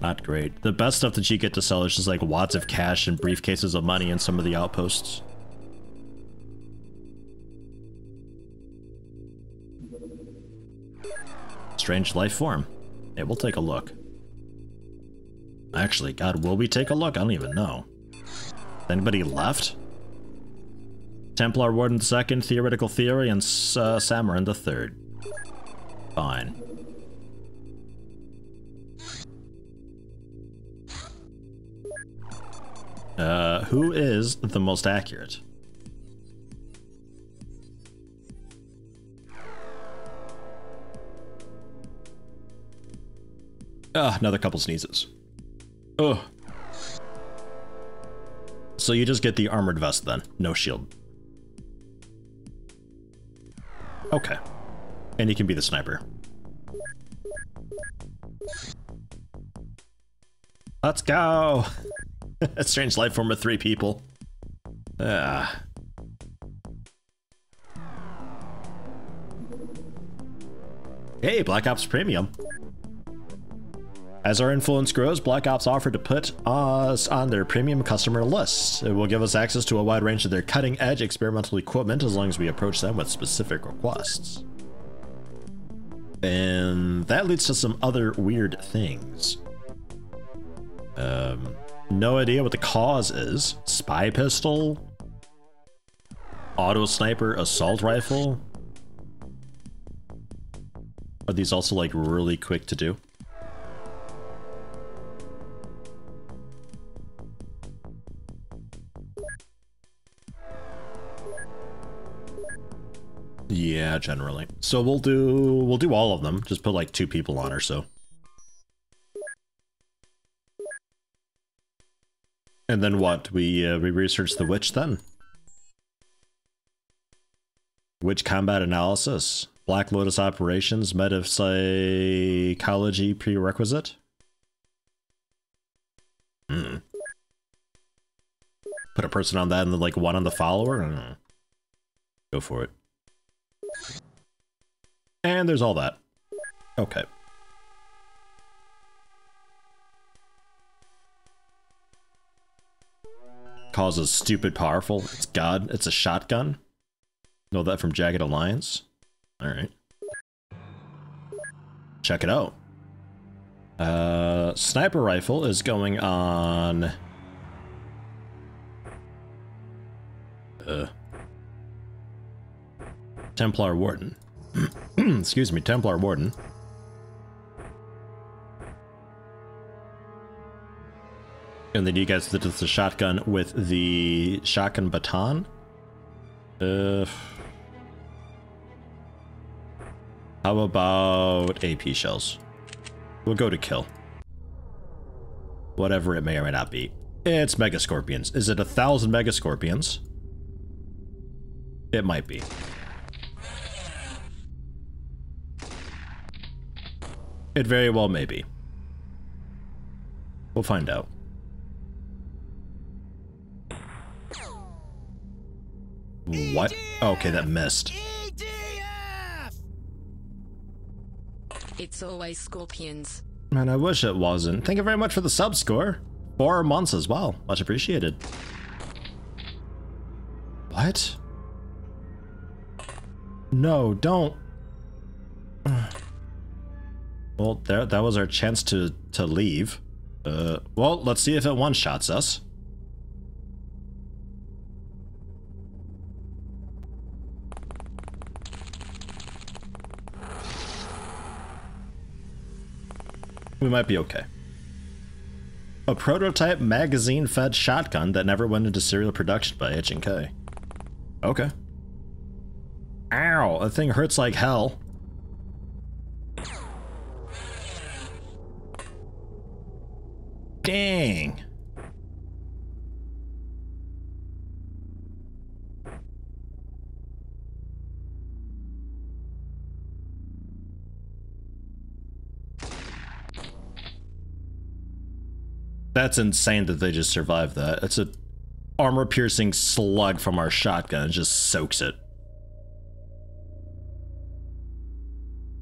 Not great. The best stuff that you get to sell is just, like, wads of cash and briefcases of money in some of the outposts. Strange life form. Hey, we'll take a look. Actually, God, will we take a look? I don't even know. Anybody left? Templar Warden II, Theoretical Theory, and Samaran III. Fine. Who is the most accurate? Another couple sneezes. Ugh. So you just get the armored vest then, no shield. Okay. And you can be the sniper. Let's go! A strange life form of 3 people. Hey, Black Ops Premium. As our influence grows, Black Ops offered to put us on their premium customer list. It will give us access to a wide range of their cutting-edge experimental equipment as long as we approach them with specific requests. And that leads to some other weird things. No idea what the cause is. Spy pistol? Auto sniper assault rifle? Are these also like really quick to do? Yeah, generally. So we'll do all of them. Just put like 2 people on or so. And then what? We research the witch then. Witch combat analysis, Black Lotus operations, metapsychology prerequisite. Put a person on that and then like 1 on the follower. Go for it. And there's all that. Okay. Cause is stupid powerful. It's God. It's a shotgun. Know that from Jagged Alliance. Alright. Check it out. Sniper rifle is going on... Templar Warden. Excuse me, Templar Warden. And then you guys did the shotgun with the shotgun baton. How about AP shells? We'll go to kill. Whatever it may or may not be. It's Mega Scorpions. Is it 1,000 Mega Scorpions? It might be. It very well may be. We'll find out. What? Okay, that missed. It's always scorpions. Man, I wish it wasn't. Thank you very much for the sub score. 4 months as well. Much appreciated. What? No, don't. Well, that was our chance to leave. Well, let's see if it one-shots us. We might be okay. A prototype magazine-fed shotgun that never went into serial production by H&K. Okay. Ow! That thing hurts like hell. Dang! That's insane that they just survived that. It's an armor-piercing slug from our shotgun. It just soaks it.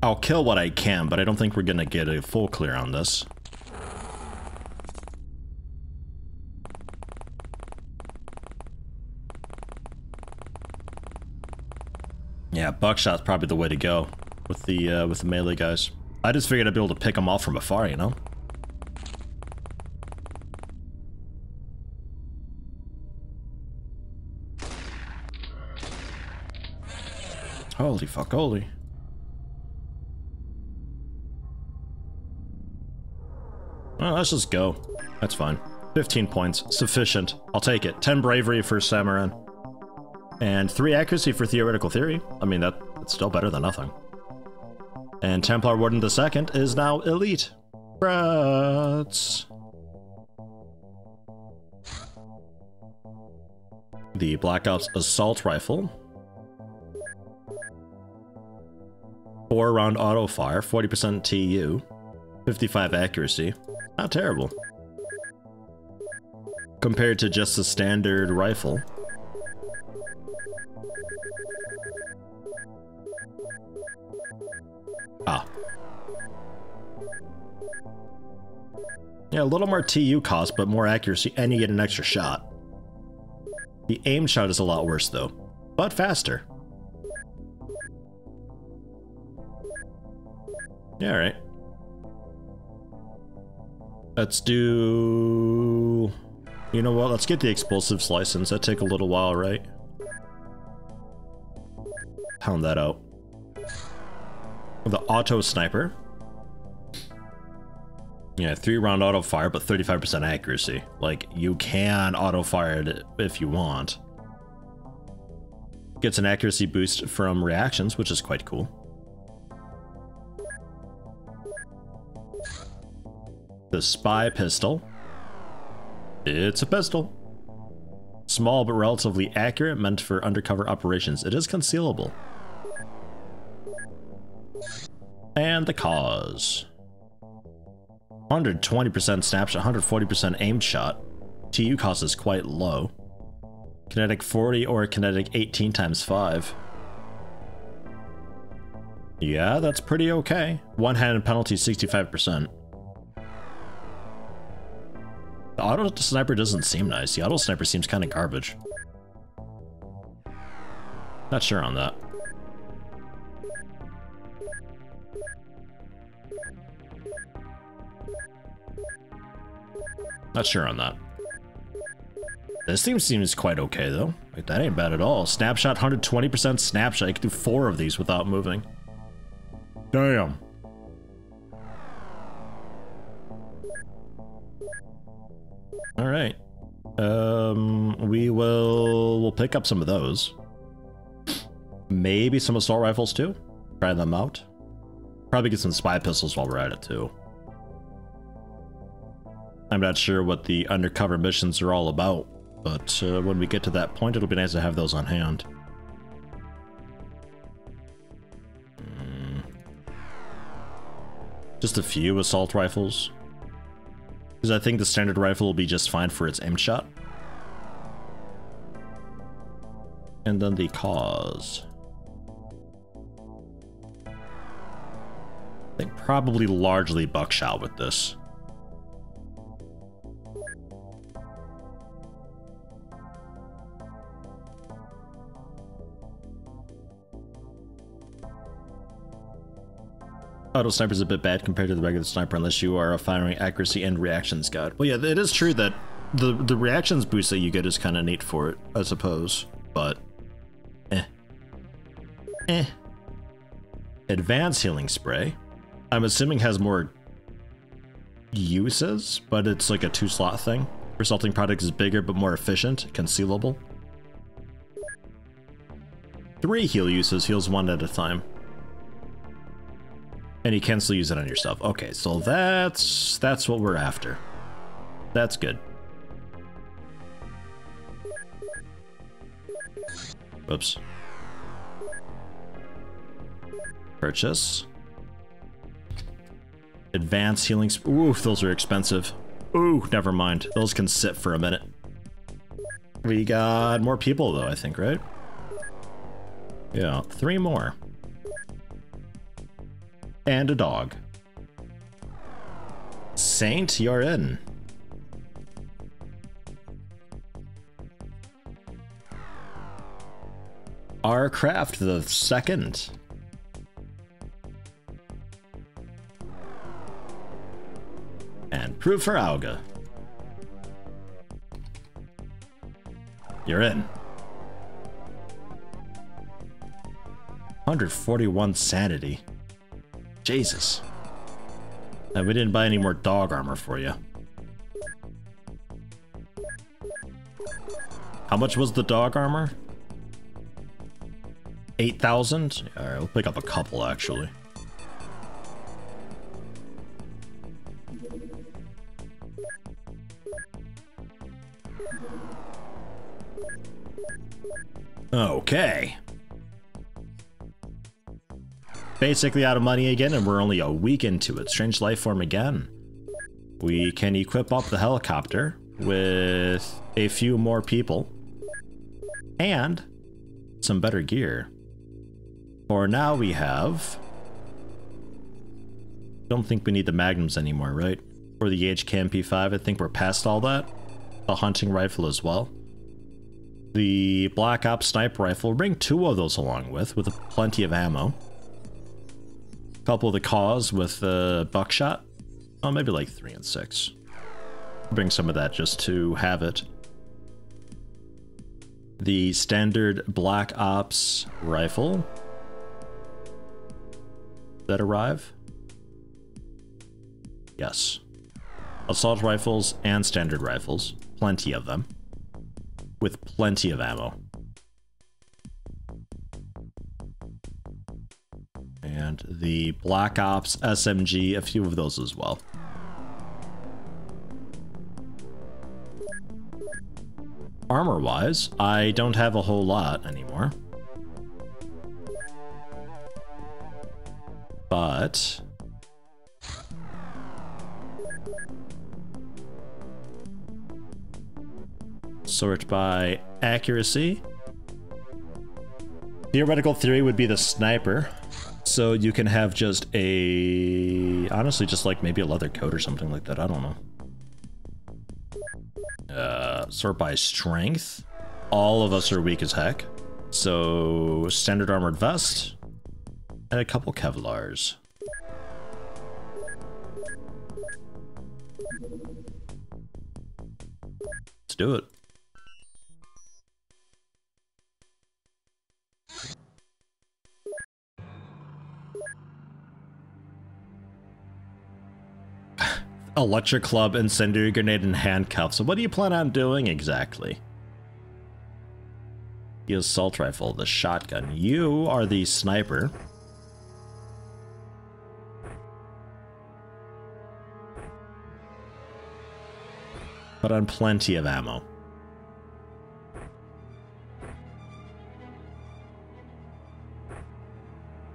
I'll kill what I can, but I don't think we're gonna get a full clear on this. Yeah, buckshot's probably the way to go with the melee guys. I just figured I'd be able to pick them off from afar, you know? Holy fuck, holy. Well, let's just go. That's fine. 15 points. Sufficient. I'll take it. 10 bravery for Samaran. And 3 accuracy for Theoretical Theory. I mean, that's still better than nothing. And Templar Warden II is now elite. Brats. The Black Ops Assault Rifle. 4-round auto fire, 40% TU, 55 accuracy. Not terrible. Compared to just a standard rifle. Ah. Yeah, a little more TU cost, but more accuracy, and you get an extra shot. The aim shot is a lot worse, though, but faster. Yeah, all right. Let's do... You know what? Let's get the explosives license. That take a little while, right? Pound that out. The auto sniper. Yeah, 3-round auto fire, but 35% accuracy. Like, you can auto fire it if you want. Gets an accuracy boost from reactions, which is quite cool. The spy pistol. It's a pistol. Small but relatively accurate, meant for undercover operations. It is concealable. And the cause. 120% snapshot, 140% aim shot. TU cost is quite low. Kinetic 40 or kinetic 18 × 5. Yeah, that's pretty okay. One-handed penalty 65%. The auto sniper doesn't seem nice. The auto sniper seems kind of garbage. Not sure on that. Not sure on that. This thing seems quite okay though. Like, that ain't bad at all. Snapshot, 120% snapshot. I could do 4 of these without moving. Damn. All right, we'll pick up some of those. Maybe some assault rifles too. Try them out. Probably get some spy pistols while we're at it too. I'm not sure what the undercover missions are all about, but when we get to that point, it'll be nice to have those on hand. Just a few assault rifles. Because I think the standard rifle will be just fine for its aim shot. And then the cause. I think probably largely buckshot with this. auto sniper is a bit bad compared to the regular sniper unless you are a firing accuracy and reactions god. Well, yeah, it is true that the reactions boost that you get is kind of neat for it, I suppose, but eh. Advanced healing spray, I'm assuming, has more uses, but it's like a 2-slot thing. Resulting product is bigger but more efficient, concealable. 3 heal uses, heals 1 at a time. And you can still use it on yourself. Okay, so that's what we're after. That's good. Whoops. Purchase. Advanced healing. Oof, those are expensive. Ooh, never mind. Those can sit for a minute. We got more people though, I think, right? Yeah, 3 more. And a dog. Saint, you're in. Our craft, the second. And Proof for Alga. You're in. 141 sanity. Jesus. And we didn't buy any more dog armor for you. How much was the dog armor? 8,000? Alright, we'll pick up a couple actually. Okay. Basically out of money again, and we're only a week into it. Strange life form again. We can equip up the helicopter with a few more people and some better gear. For now we have... Don't think we need the magnums anymore, right? Or the HK MP5, I think we're past all that. The hunting rifle as well. The Black Ops sniper rifle, bring 2 of those along with plenty of ammo. Couple of the cause with the buckshot. Oh, maybe like 3 and 6. Bring some of that just to have it. The standard Black Ops rifle. That arrive? Yes. Assault rifles and standard rifles. Plenty of them. With plenty of ammo. And the Black Ops SMG, a few of those as well. Armor-wise, I don't have a whole lot anymore. But... sort by accuracy. Theoretical Theory would be the sniper. So you can have just a... honestly, just like maybe a leather coat or something like that. I don't know. Sort by strength. All of us are weak as heck. So standard armored vest. And a couple Kevlars. Let's do it. Electric club, incendiary grenade, and handcuffs. So what do you plan on doing exactly? The assault rifle, the shotgun. You are the sniper. But on plenty of ammo.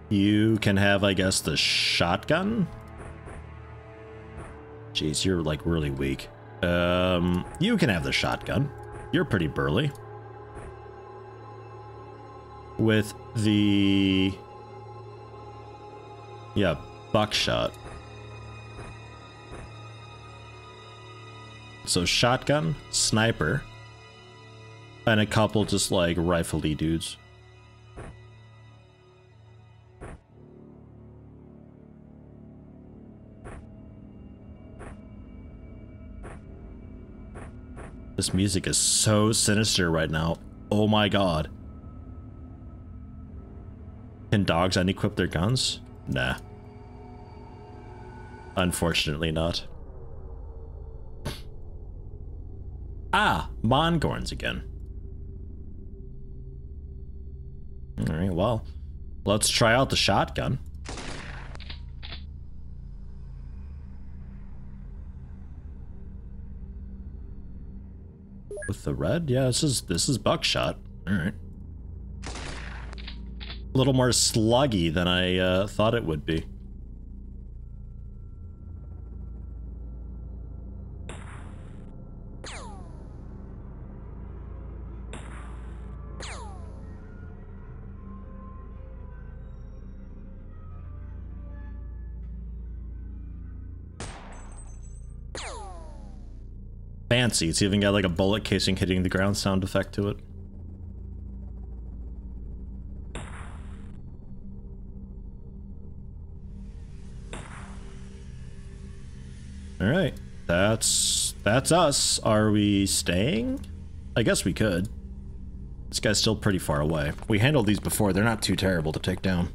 You can have, I guess, the shotgun? Jeez, you're like really weak. You can have the shotgun. You're pretty burly. With the... yeah, buckshot. So shotgun, sniper, and a couple just like rifle-y dudes. This music is so sinister right now. Oh my god. Can dogs unequip their guns? Nah. Unfortunately not. Ah! Mongorns again. Alright, well. Let's try out the shotgun. With the red? Yeah, this is buckshot. Alright. A little more sluggy than I thought it would be. Fancy, it's even got like a bullet casing hitting the ground sound effect to it. Alright, that's us. Are we staying? I guess we could. This guy's still pretty far away. We handled these before, they're not too terrible to take down.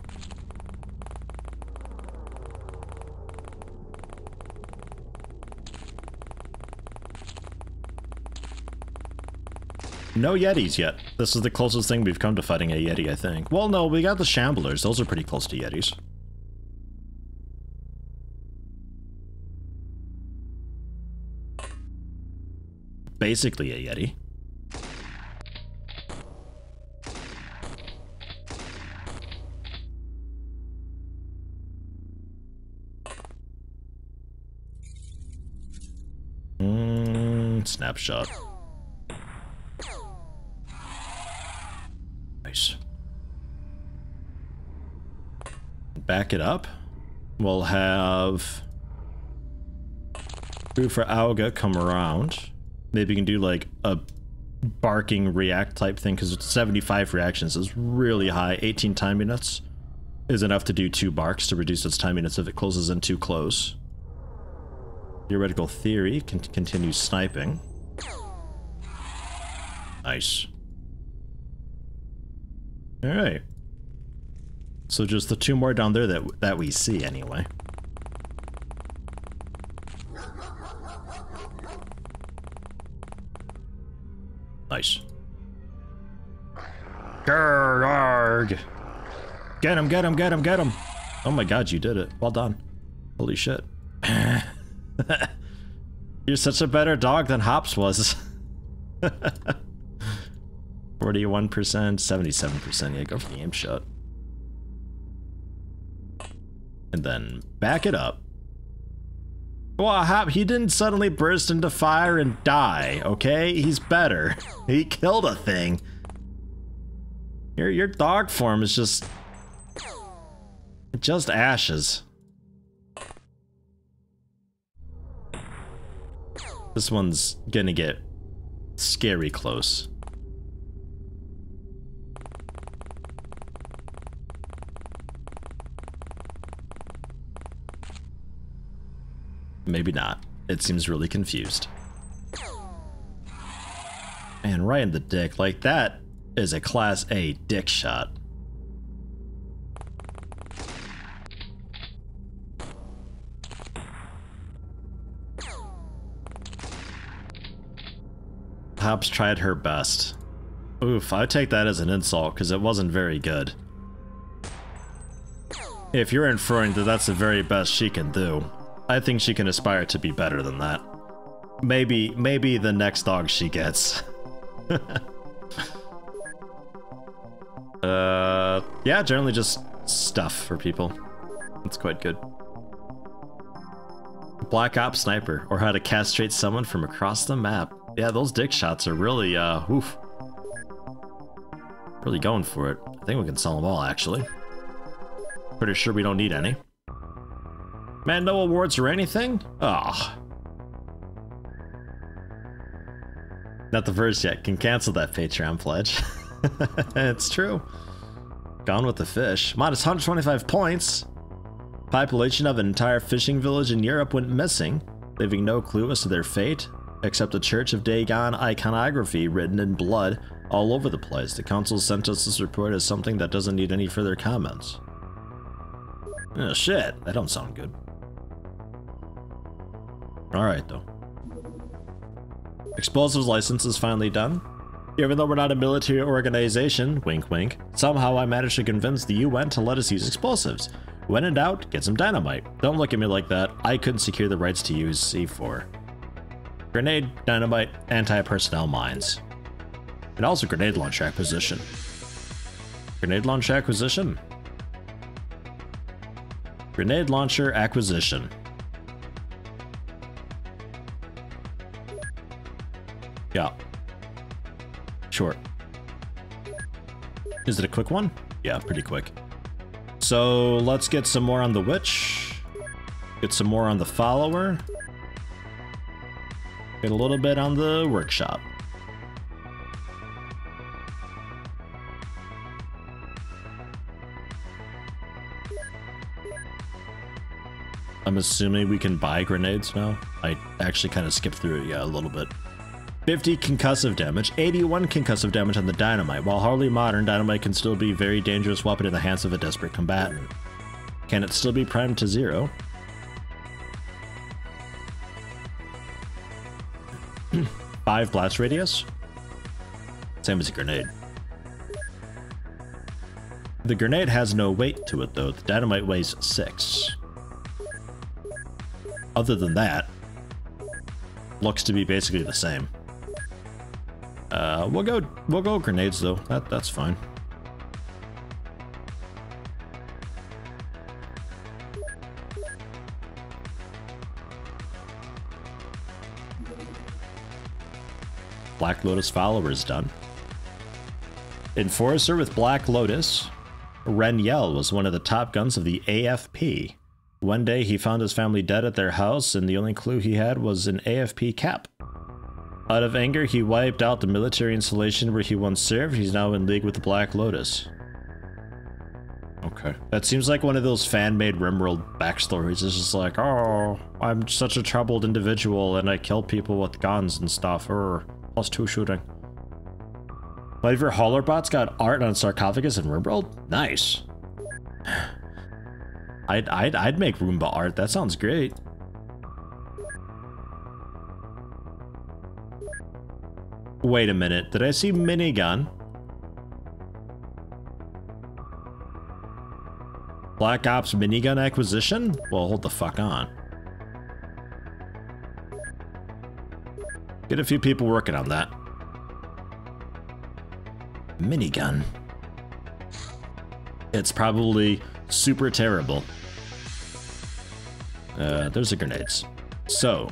No yetis yet. This is the closest thing we've come to fighting a yeti, I think. Well, no, we got the shamblers. Those are pretty close to yetis. Basically a yeti. Snapshot. Back it up. We'll have Proof for Alga come around. Maybe we can do like a barking react type thing because it's 75 reactions is really high. 18 time units is enough to do 2 barks to reduce its time units if it closes in too close. Theoretical Theory can continue sniping. Nice. All right. So just the 2 more down there that we see anyway. Nice. Garg! Get him! Get him! Get him! Get him! Oh my god, you did it! Well done! Holy shit! You're such a better dog than Hops was. 41%, 77%. Yeah, go for the aim shot. And then back it up. Well, Hop, he didn't suddenly burst into fire and die, okay? He's better. He killed a thing. Your dog form is just ashes. This one's gonna get scary close. Maybe not. It seems really confused. And right in the dick. Like, that is a Class A dick shot. Hops tried her best. Oof, I take that as an insult, because it wasn't very good. If you're inferring that that's the very best she can do, I think she can aspire to be better than that. Maybe the next dog she gets. Yeah, generally just stuff for people. That's quite good. Black Ops Sniper, or how to castrate someone from across the map. Yeah, those dick shots are really, oof. Really going for it. I think we can sell them all, actually. Pretty sure we don't need any. Man, no awards or anything? Ah. Not the verse yet. Can cancel that Patreon pledge. It's true. Gone with the fish. Minus 125 points. Population of an entire fishing village in Europe went missing, leaving no clue as to their fate. except a Church of Dagon iconography written in blood all over the place. The council sent us this report as something that doesn't need any further comments. Oh shit, that don't sound good. Alright though. Explosives license is finally done. Even though we're not a military organization, wink wink, somehow I managed to convince the UN to let us use explosives. When in doubt, get some dynamite. Don't look at me like that, I couldn't secure the rights to use C4. Grenade, dynamite, anti-personnel mines. And also grenade launch acquisition. Grenade launch acquisition? Grenade launcher acquisition. Yeah. Short. Is it a quick one? Yeah, pretty quick. So let's get some more on the witch. Get some more on the follower. Get a little bit on the workshop. I'm assuming we can buy grenades now. I actually kind of skipped through it, yeah, a little bit. 50 concussive damage, 81 concussive damage on the dynamite. While hardly modern, dynamite can still be a very dangerous weapon in the hands of a desperate combatant. Can it still be primed to 0? Five blast radius? Same as a grenade. The grenade has no weight to it though, the dynamite weighs 6. Other than that, looks to be basically the same. We'll go grenades though. That's fine. Black Lotus follower is done. Enforcer with Black Lotus. Reniel was one of the top guns of the AFP. One day he found his family dead at their house and the only clue he had was an AFP cap. Out of anger, he wiped out the military installation where he once served. He's now in league with the Black Lotus. Okay. That seems like one of those fan-made RimWorld backstories. It's just like, oh, I'm such a troubled individual and I kill people with guns and stuff. +2 shooting. My favorite Hollerbot's got art on sarcophagus in RimWorld? Nice. I'd make Roomba art. That sounds great. Wait a minute, did I see minigun? Black Ops minigun acquisition? Well, hold the fuck on. Get a few people working on that. Minigun. It's probably super terrible. There's the grenades. So,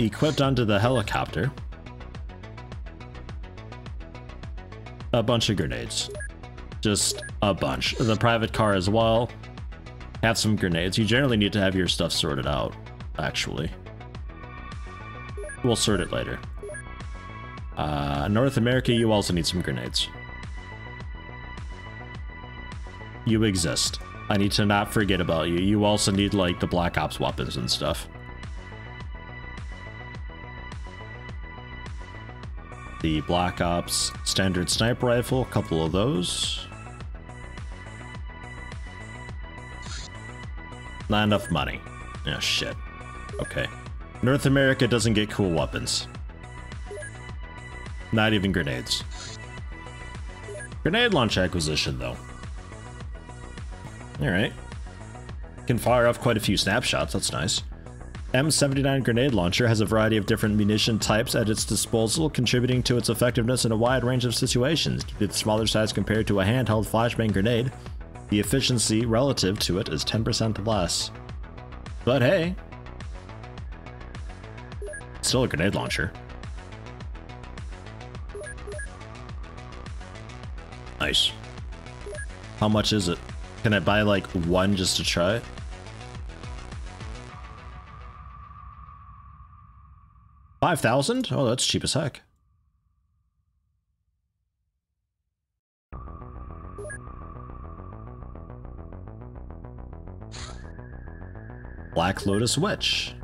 equipped onto the helicopter. A bunch of grenades. Just a bunch. The private car as well. Have some grenades. You generally need to have your stuff sorted out, actually. We'll sort it later. North America, you also need some grenades. You exist. I need to not forget about you. You also need, like, the Black Ops weapons and stuff. The Black Ops standard sniper rifle, a couple of those. Not enough money. Oh shit. Okay. North America doesn't get cool weapons. Not even grenades. Grenade launch acquisition though. Alright. Can fire off quite a few snapshots, that's nice. M79 grenade launcher has a variety of different munition types at its disposal, contributing to its effectiveness in a wide range of situations. Due to the smaller size compared to a handheld flashbang grenade, the efficiency relative to it is 10% less. But hey, it's still a grenade launcher. Nice. How much is it? Can I buy like one just to try it? $5,000? Oh, that's cheap as heck. Black Lotus Witch.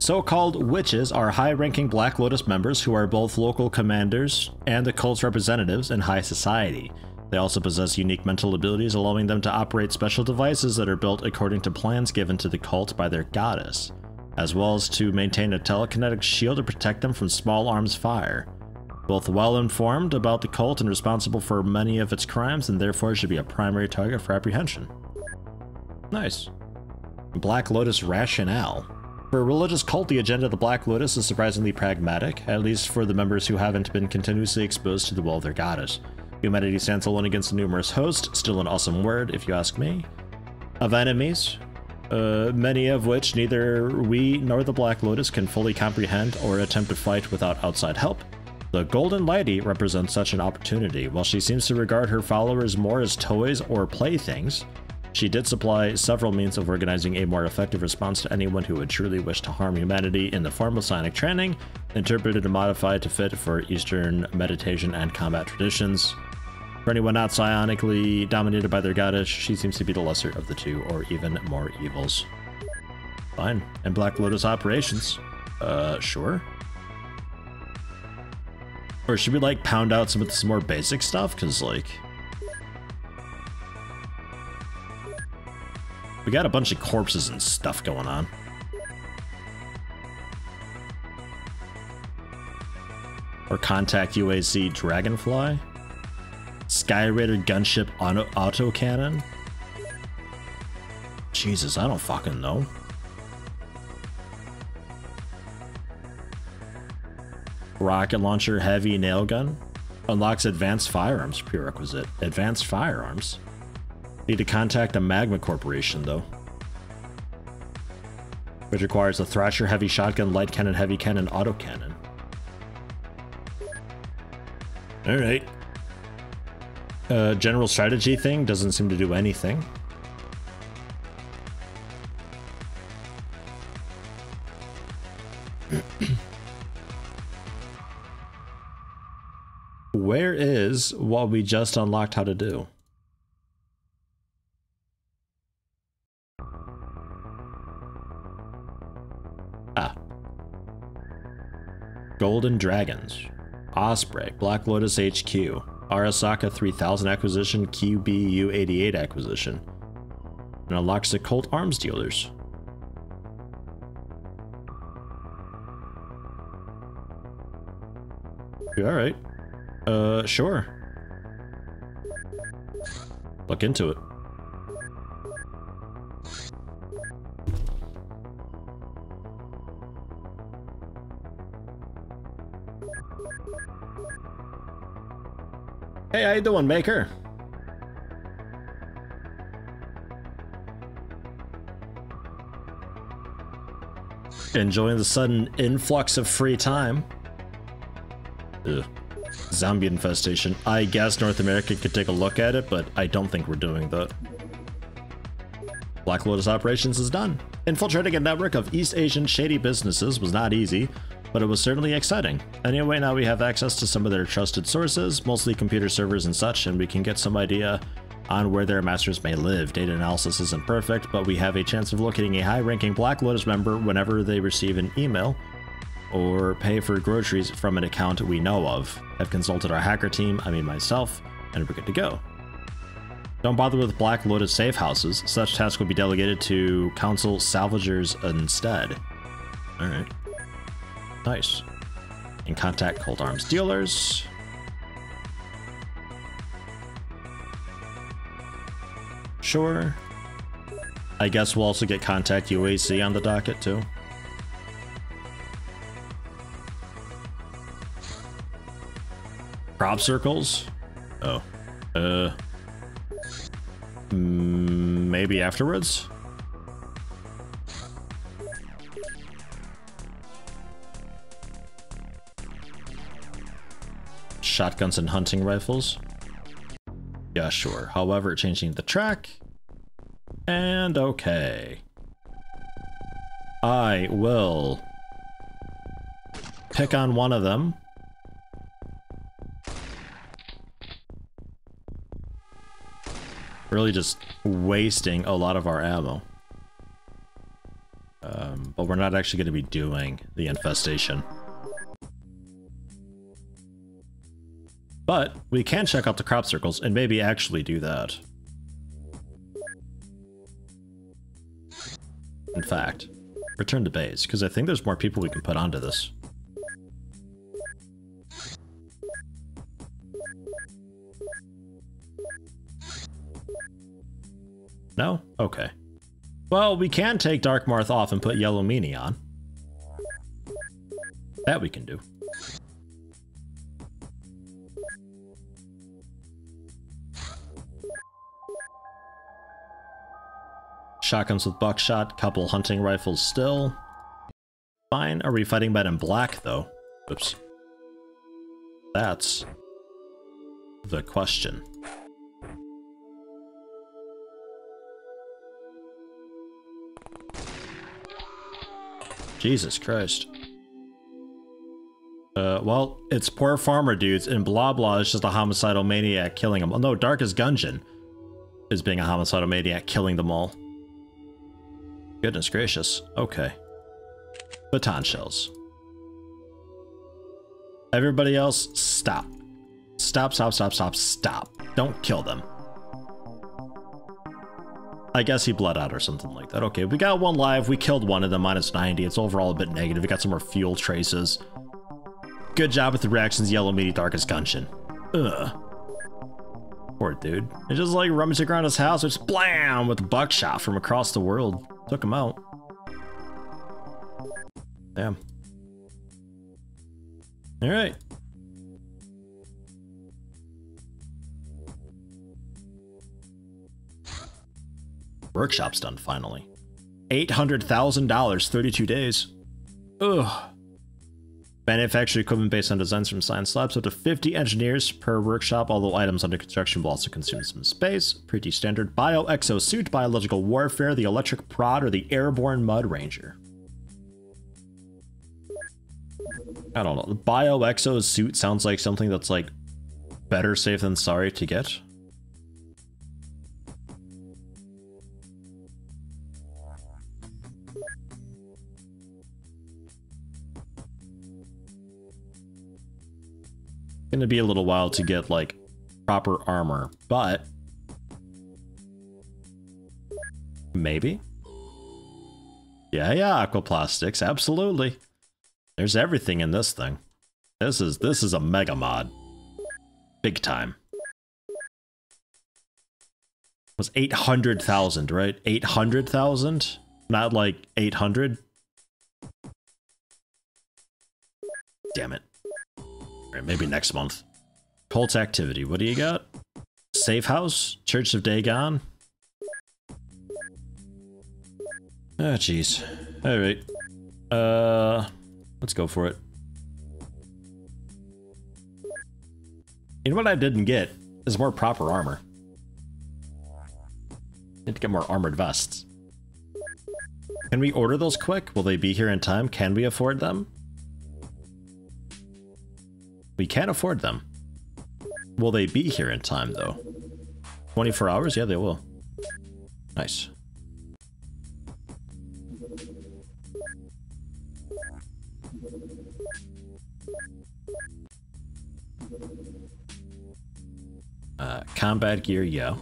So-called witches are high-ranking Black Lotus members who are both local commanders and the cult's representatives in high society. They also possess unique mental abilities allowing them to operate special devices that are built according to plans given to the cult by their goddess, as well as to maintain a telekinetic shield to protect them from small arms fire. Both well informed about the cult and responsible for many of its crimes, and therefore should be a primary target for apprehension. Nice. Black Lotus rationale. For a religious cult, the agenda of the Black Lotus is surprisingly pragmatic, at least for the members who haven't been continuously exposed to the will of their goddess. Humanity stands alone against a numerous host, still an awesome word if you ask me, of enemies, many of which neither we nor the Black Lotus can fully comprehend or attempt to fight without outside help. The Golden Lady represents such an opportunity. While she seems to regard her followers more as toys or playthings, she did supply several means of organizing a more effective response to anyone who would truly wish to harm humanity in the form of psionic training, interpreted and modified to fit for Eastern meditation and combat traditions. For anyone not psionically dominated by their goddess, she seems to be the lesser of the two, or even more evils. Fine. And Black Lotus operations? Sure. Or should we, like, pound out some of this more basic stuff? Because, like, we got a bunch of corpses and stuff going on. Or contact UAC Dragonfly. Sky Raider Gunship Autocannon. Jesus, I don't fucking know. Rocket Launcher Heavy Nail Gun. Unlocks Advanced Firearms prerequisite. Advanced Firearms? Need to contact the Magma Corporation, though. Which requires a Thrasher Heavy Shotgun, Light Cannon, Heavy Cannon, Autocannon. Alright. General strategy thing doesn't seem to do anything. Where is what we just unlocked how to do? Ah. Golden Dragons. Osprey. Black Lotus HQ. Arasaka 3000 acquisition, QBU 88 acquisition, and unlocks the cult arms dealers. Alright. Sure. Look into it. Hey, how you doing, Maker? Enjoying the sudden influx of free time. Ugh. Zombie infestation. I guess North America could take a look at it, but I don't think we're doing that. Black Lotus operations is done. Infiltrating a network of East Asian shady businesses was not easy, but it was certainly exciting. Anyway, now we have access to some of their trusted sources, mostly computer servers and such, and we can get some idea on where their masters may live. Data analysis isn't perfect, but we have a chance of locating a high-ranking Black Lotus member whenever they receive an email or pay for groceries from an account we know of. I've consulted our hacker team, I mean myself, and we're good to go. Don't bother with Black Lotus safe houses. Such tasks will be delegated to Council Salvagers instead. Alright. Nice. And contact Cold Arms dealers. Sure. I guess we'll also get contact UAC on the docket too. Crop circles? Oh. Maybe afterwards? Shotguns and hunting rifles. Yeah, sure. However, changing the track. And okay. I will pick on one of them. Really just wasting a lot of our ammo. But we're not actually going to be doing the infestation. But we can check out the crop circles and maybe actually do that. In fact, return to base, because I think there's more people we can put onto this. No? Okay. Well, we can take Dark Marth off and put Yellow Meanie on. That we can do. Shotguns with buckshot, couple hunting rifles still. Fine. Are we fighting men in black, though? Oops. That's the question. Jesus Christ. Well, it's poor farmer dudes, and Blah Blah is just a homicidal maniac killing them. Oh, no, Darkest Dungeon is being a homicidal maniac killing them all. Goodness gracious. Okay. Baton shells. Everybody else, stop. Stop, stop, stop, stop, stop. Don't kill them. I guess he bled out or something like that. Okay, we got one live. We killed one in the minus 90. It's overall a bit negative. We got some more fuel traces. Good job with the reactions, Yellow Meanie, Darkest Dungeon. Ugh. Poor dude. It's just like rummaging around his house, it's blam with buckshot from across the world. Took him out. Damn. Alright. Workshop's done, finally. $800,000, 32 days. Ugh. Manufacturing equipment based on designs from Science Labs, up to 50 engineers per workshop, although items under construction will also consume some space. Pretty standard. Bio-exo suit, biological warfare, the electric prod, or the airborne mud ranger. I don't know. The bio-exo suit sounds like something that's, like, better safe than sorry to get. Gonna be a little while to get, like, proper armor, but maybe? Yeah, yeah, aquaplastics, absolutely. There's everything in this thing. This is a mega mod. Big time. It was 800,000, right? 800,000? Not like 800? Damn it. Maybe next month. Cult activity. What do you got? Safe house? Church of Dagon? Ah, oh, jeez. Alright. Let's go for it. You know what I didn't get is more proper armor. Need to get more armored vests. Can we order those quick? Will they be here in time? Can we afford them? We can't afford them. Will they be here in time, though? 24 hours? Yeah, they will. Nice. Combat gear, yeah.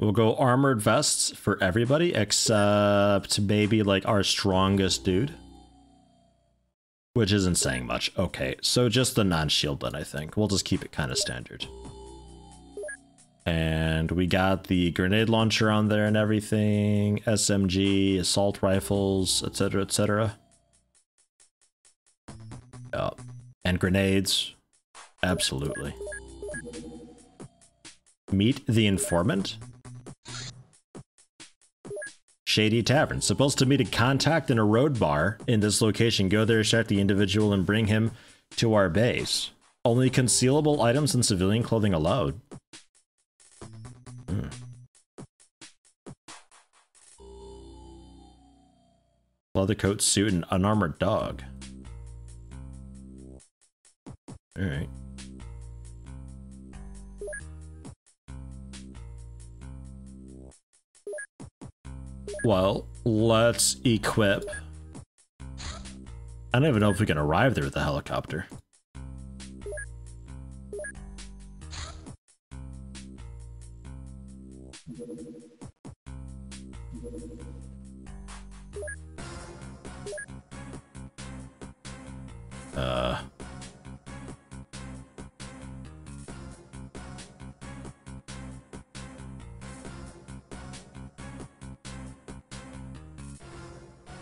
We'll go armored vests for everybody, except maybe, like, our strongest dude. Which isn't saying much. Okay, so just the non-shield then, I think. We'll just keep it kind of standard. And we got the grenade launcher on there and everything. SMG, assault rifles, etc, etc. Oh, and grenades. Absolutely. Meet the informant. Shady Tavern. Supposed to meet a contact in a road bar in this location. Go there, track the individual, and bring him to our base. Only concealable items and civilian clothing allowed. Hmm. Leather coat, suit, and unarmored dog. Alright. Well, let's equip. I don't even know if we can arrive there with the helicopter.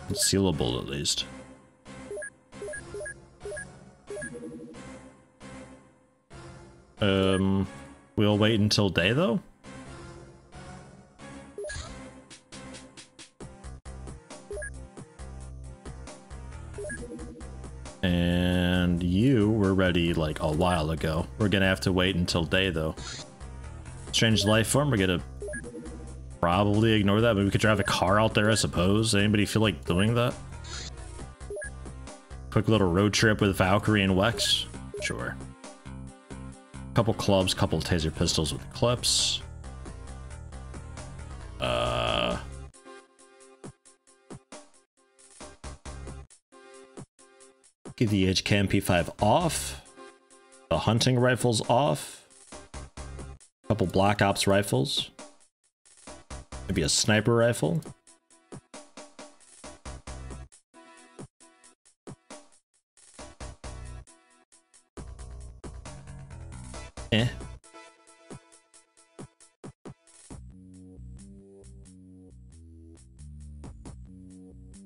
It's sealable at least. We'll wait until day though? And you were ready like a while ago. We're gonna have to wait until day though. Strange life form, we're gonna probably ignore that, but we could drive a car out there, I suppose. Anybody feel like doing that? Quick little road trip with Valkyrie and Wex? Sure. Couple clubs, couple taser pistols with clips. Get the HK MP5 off. The hunting rifles off. Couple Black Ops rifles. Maybe a sniper rifle. Eh.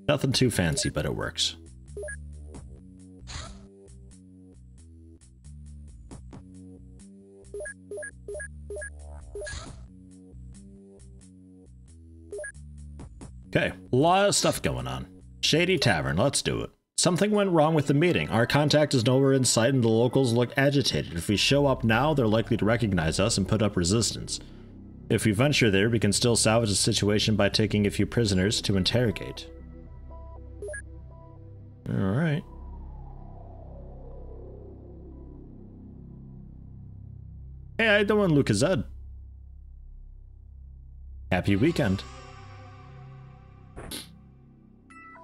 Nothing too fancy, but it works. Okay, a lot of stuff going on. Shady Tavern, let's do it. Something went wrong with the meeting. Our contact is nowhere in sight and the locals look agitated. If we show up now, they're likely to recognize us and put up resistance. If we venture there, we can still salvage the situation by taking a few prisoners to interrogate. Alright. Hey, I don't want Lucas Ed. Happy weekend.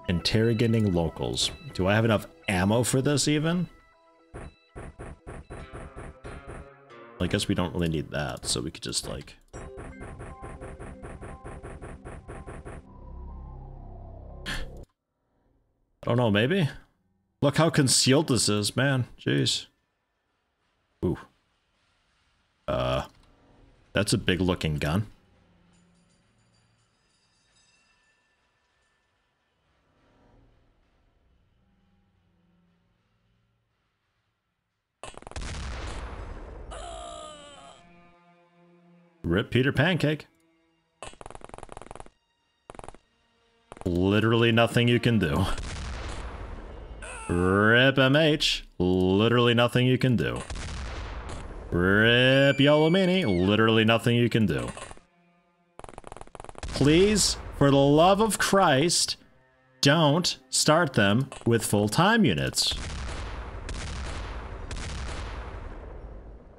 Interrogating locals. Do I have enough ammo for this even? Well, I guess we don't really need that, so we could just like... I don't know, maybe? Look how concealed this is, man. Jeez. Ooh. That's a big looking gun. RIP Peter Pancake. Literally nothing you can do. RIP MH. Literally nothing you can do. RIP Yellow Meanie. Literally nothing you can do. Please, for the love of Christ, don't start them with full-time units.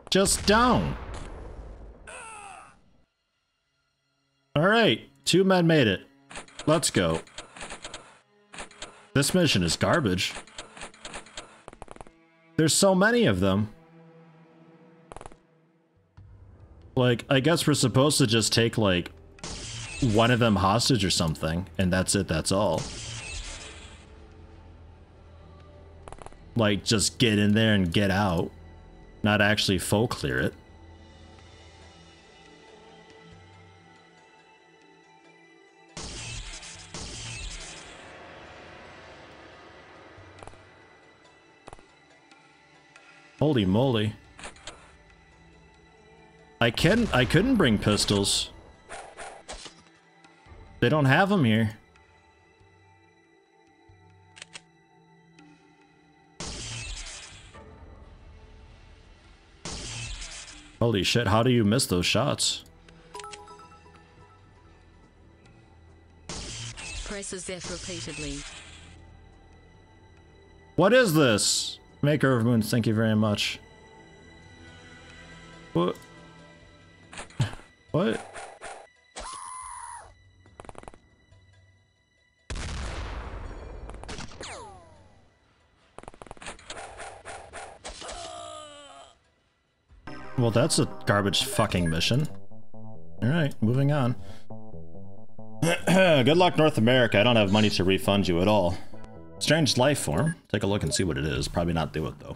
Just don't. Alright, two men made it. Let's go. This mission is garbage. There's so many of them. Like, I guess we're supposed to just take, like, one of them hostage or something, and that's it, that's all. Like, just get in there and get out. Not actually full clear it. Holy moly. I couldn't bring pistols. They don't have them here. Holy shit, how do you miss those shots? Presses F repeatedly. What is this? Maker of Moons, thank you very much. What? What? Well, that's a garbage fucking mission. Alright, moving on. Good luck, North America. I don't have money to refund you at all. Strange life form. Take a look and see what it is. Probably not do it, though.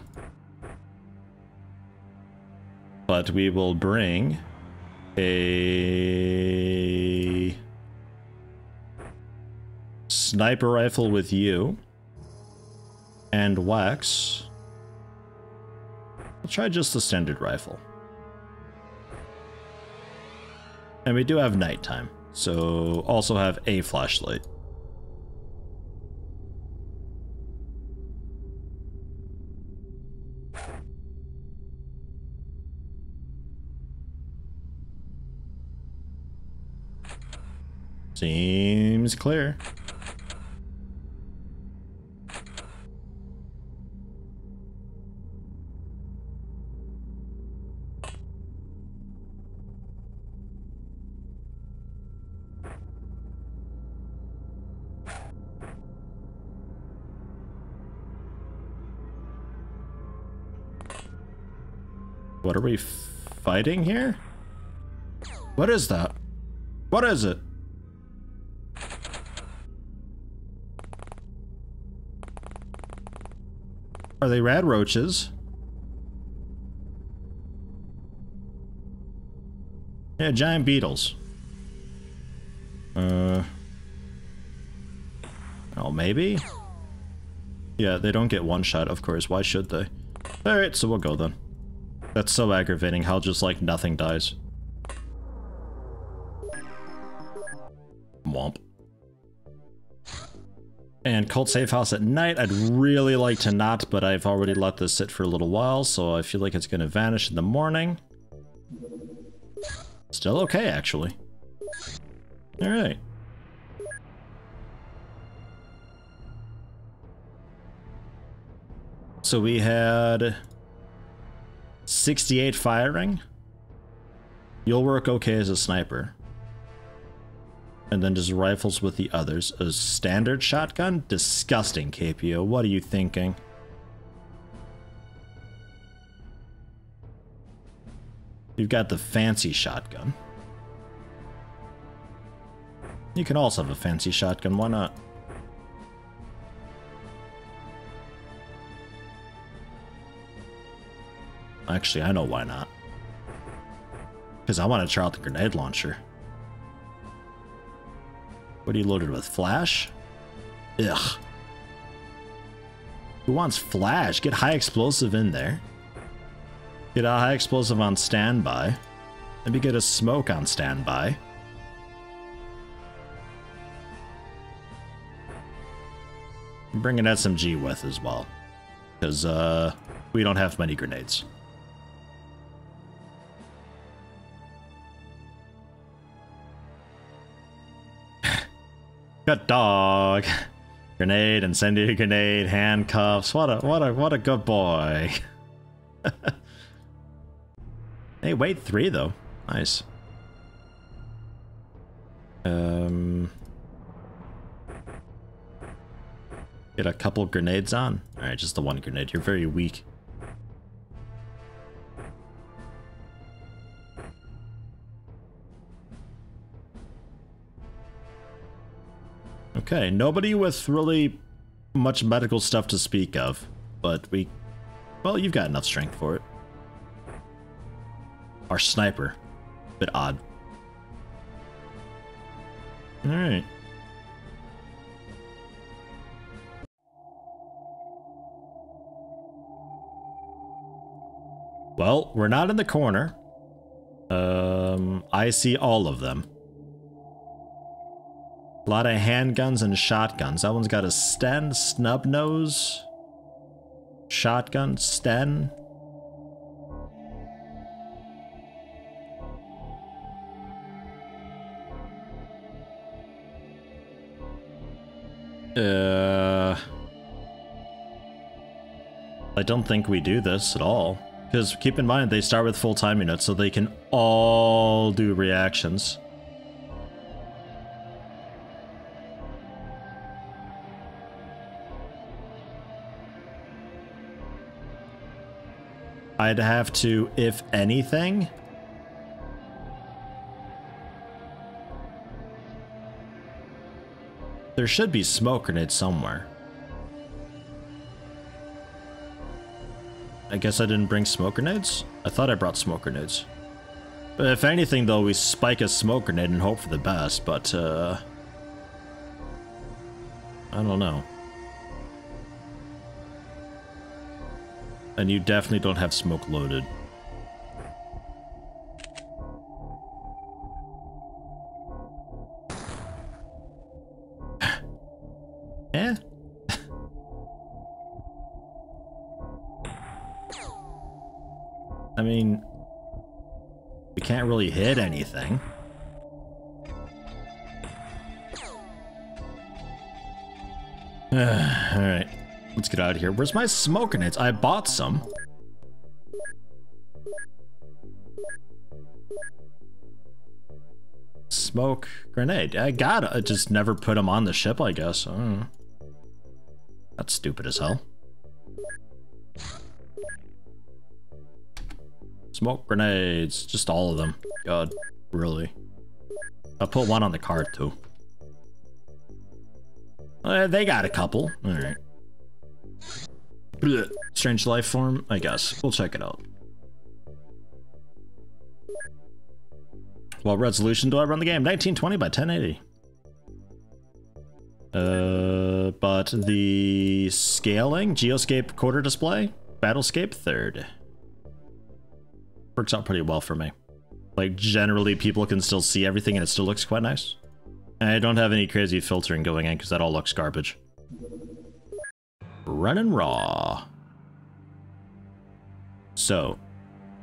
But we will bring a sniper rifle with you and wax. We'll try just the standard rifle. And we do have nighttime, so also have a flashlight. Seems clear. What are we fighting here? What is that? What is it? Are they rad roaches? Yeah, giant beetles. Oh, maybe? Yeah, they don't get one shot, of course. Why should they? Alright, so we'll go then. That's so aggravating how just, like, nothing dies. Womp. And cult safe house at night, I'd really like to not, but I've already let this sit for a little while, so I feel like it's going to vanish in the morning. Still okay, actually. Alright. So we had 68 firing. You'll work okay as a sniper. And then just rifles with the others. A standard shotgun? Disgusting, KPO. What are you thinking? You've got the fancy shotgun. You can also have a fancy shotgun, why not? Actually, I know why not. Because I want to try out the grenade launcher. What are you loaded with? Flash? Ugh. Who wants flash? Get high explosive in there. Get a high explosive on standby. Maybe get a smoke on standby. Bring an SMG with as well. Because, we don't have many grenades. Good dog. Grenade, incendiary grenade, handcuffs. What a good boy. Hey, wait, 3 though. Nice. Get a couple grenades on. Alright, just the one grenade. You're very weak. Okay, nobody with really much medical stuff to speak of, but we... Well, you've got enough strength for it. Our sniper. Bit odd. Alright. Well, we're not in the corner. I see all of them. A lot of handguns and shotguns. That one's got a Sten, snub nose, shotgun, Sten. I don't think we do this at all. Because keep in mind, they start with full-time units, so they can all do reactions. I'd have to, if anything... There should be smoke grenades somewhere. I guess I didn't bring smoke grenades? I thought I brought smoke grenades. But if anything, though, we spike a smoke grenade and hope for the best, but, I don't know. And you definitely don't have smoke loaded. Eh? I mean... We can't really hit anything. Alright, let's get out of here. Where's my smoke grenades? I bought some. Smoke grenade. I got it. I just never put them on the ship, I guess. I don't know. That's stupid as hell. Smoke grenades. Just all of them. God, really. I put one on the cart, too. They got a couple. Alright. Strange life form, I guess. We'll check it out. What resolution do I run the game? 1920 by 1080. But the scaling, geoscape quarter display, battlescape third. Works out pretty well for me. Like, generally people can still see everything and it still looks quite nice. And I don't have any crazy filtering going in because that all looks garbage. Running raw. So,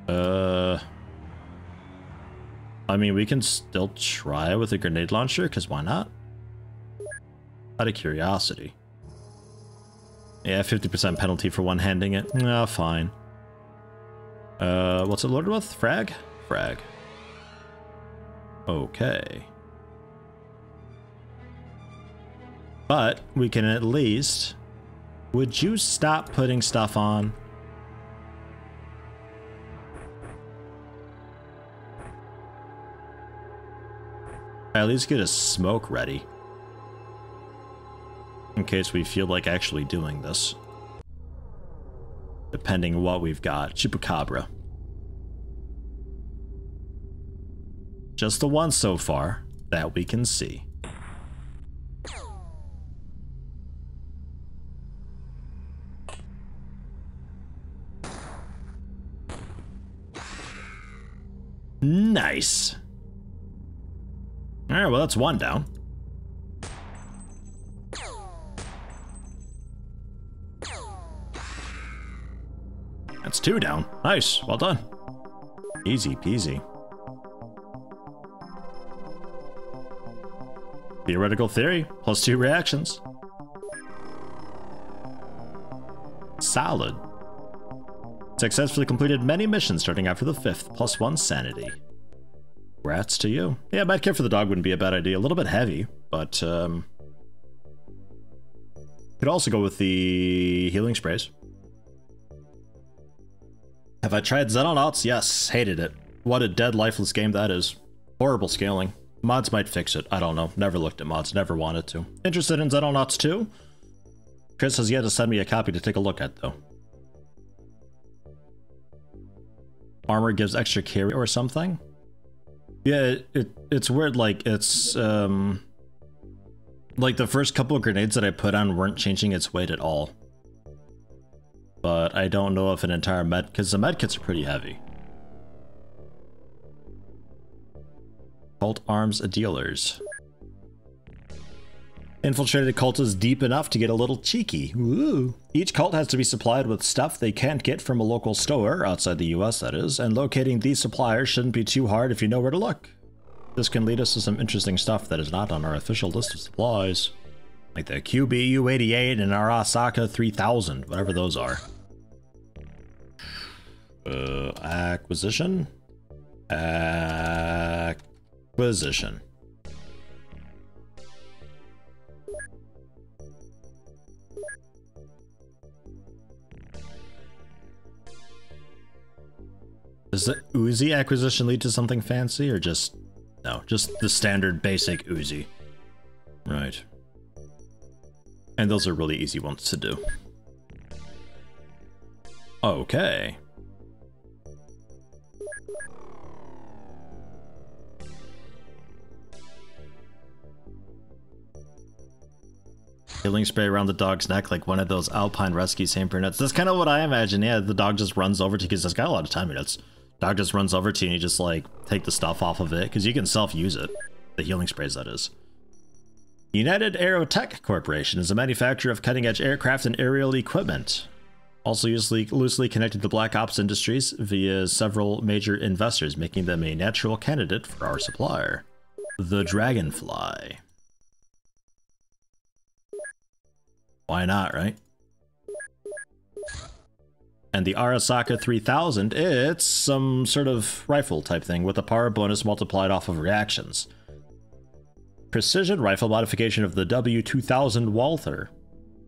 I mean, we can still try with a grenade launcher, because why not? Out of curiosity. Yeah, 50% penalty for one-handing it. Ah, oh, fine. What's it loaded with? Frag? Frag. Okay. But we can at least... Would you stop putting stuff on? I at least get a smoke ready. In case we feel like actually doing this. Depending on what we've got. Chupacabra. Just the one so far that we can see. Nice. Alright, well that's one down. That's two down. Nice, well done. Easy peasy. Theoretical theory, plus 2 reactions. Solid. Successfully completed many missions starting after the 5th, plus 1 sanity. Rats to you. Yeah, medkit for the dog wouldn't be a bad idea. A little bit heavy, but, could also go with the healing sprays. Have I tried Xenonauts? Yes, hated it. What a dead, lifeless game that is. Horrible scaling. Mods might fix it. I don't know. Never looked at mods. Never wanted to. Interested in Xenonauts 2? Chris has yet to send me a copy to take a look at, though. Armor gives extra carry or something? Yeah, it's weird, like, it's, like, the first couple of grenades that I put on weren't changing its weight at all. But I don't know if an entire med... Because the medkits are pretty heavy. Cult arms dealers. Infiltrated cult is deep enough to get a little cheeky. Ooh. Each cult has to be supplied with stuff they can't get from a local store, outside the US that is, and locating these suppliers shouldn't be too hard if you know where to look. This can lead us to some interesting stuff that is not on our official list of supplies. Like the QBU-88 and our Arasaka 3000, whatever those are. Acquisition? Acquisition. Does the Uzi acquisition lead to something fancy, or just... No, just the standard basic Uzi. Right. And those are really easy ones to do. Okay. Healing spray around the dog's neck like one of those Alpine Rescue Saint-Bernard nuts. That's kind of what I imagine. Yeah, the dog just runs over to you because it's got a lot of time units. Dog just runs over to you and you just like take the stuff off of it because you can self-use it. The healing sprays, that is. United Aerotech Corporation is a manufacturer of cutting-edge aircraft and aerial equipment. Also loosely connected to Black Ops Industries via several major investors, making them a natural candidate for our supplier. The Dragonfly. Why not, right? And the Arasaka 3000, it's some sort of rifle type thing with a power bonus multiplied off of reactions. Precision rifle modification of the W2000 Walther.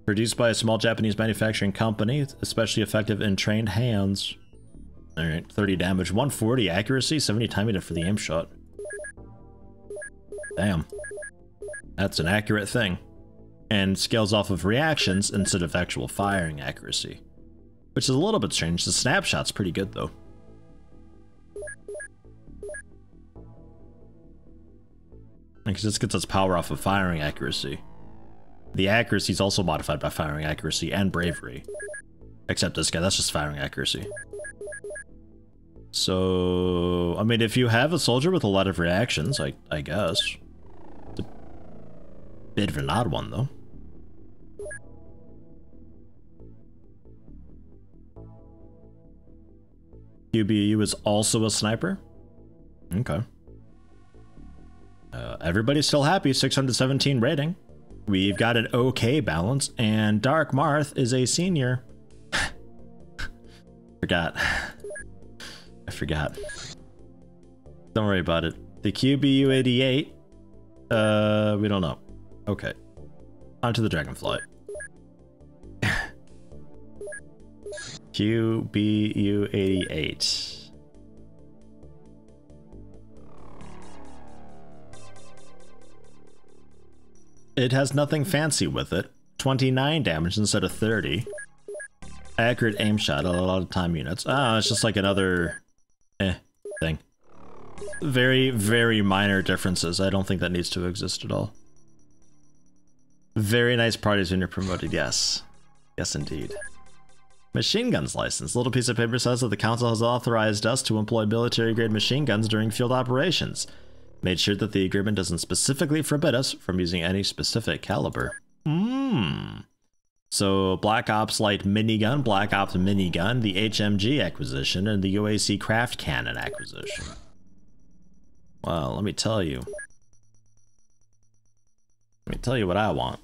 Produced by a small Japanese manufacturing company, especially effective in trained hands. Alright, 30 damage, 140 accuracy, 70 time unit for the aim shot. Damn. That's an accurate thing. And scales off of reactions instead of actual firing accuracy. Which is a little bit strange. The snapshot's pretty good though. Because this gets us power off of firing accuracy. The accuracy is also modified by firing accuracy and bravery. Except this guy, that's just firing accuracy. So... I mean, if you have a soldier with a lot of reactions, I guess. It's a bit of an odd one, though. QBU is also a sniper? Okay. Everybody's still happy, 617 rating. We've got an okay balance, and Dark Marth is a senior. I forgot. Don't worry about it. The QBU 88, we don't know. Okay. On to the Dragonfly. QBU 88. It has nothing fancy with it. 29 damage instead of 30. Accurate aim shot, a lot of time units. Ah, it's just like another... thing. Very, very minor differences. I don't think that needs to exist at all. Very nice parties when you're promoted, yes. Yes, indeed. Machine guns license. Little piece of paper says that the council has authorized us to employ military-grade machine guns during field operations. Made sure that the agreement doesn't specifically forbid us from using any specific caliber. Mmm. So Black Ops Light Minigun, Black Ops Minigun, the HMG acquisition, and the UAC Craft Cannon acquisition. Well, let me tell you. Let me tell you what I want.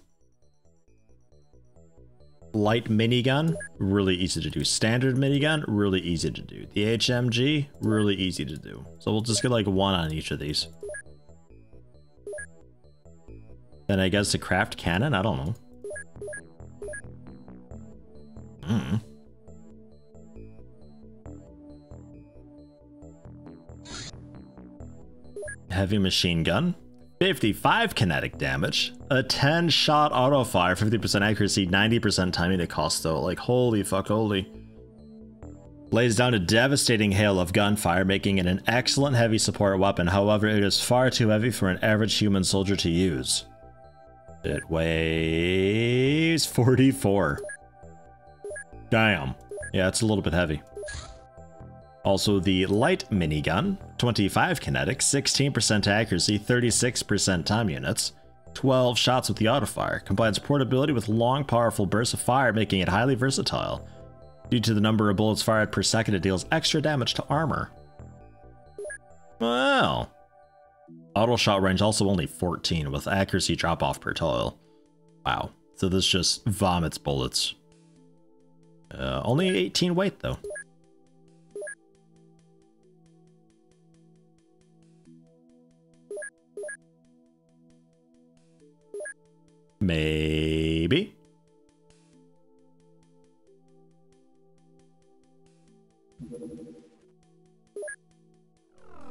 Light Minigun, really easy to do. Standard Minigun, really easy to do. The HMG, really easy to do. So we'll just get like one on each of these. Then I guess the craft cannon? I don't know. Mm. Heavy machine gun. 55 kinetic damage. A 10-shot auto-fire. 50% accuracy, 90% time unit cost though. Like, holy fuck, holy. Lays down a devastating hail of gunfire, making it an excellent heavy support weapon. However, it is far too heavy for an average human soldier to use. It weighs 44. Damn. Yeah, it's a little bit heavy. Also, the light minigun, 25 kinetic, 16% accuracy, 36% time units, 12 shots with the auto-fire, combines portability with long, powerful bursts of fire, making it highly versatile. Due to the number of bullets fired per second, it deals extra damage to armor. Well, auto-shot range also only 14, with accuracy drop-off per toil. Wow, so this just vomits bullets. Only 18 weight, though. Maybe.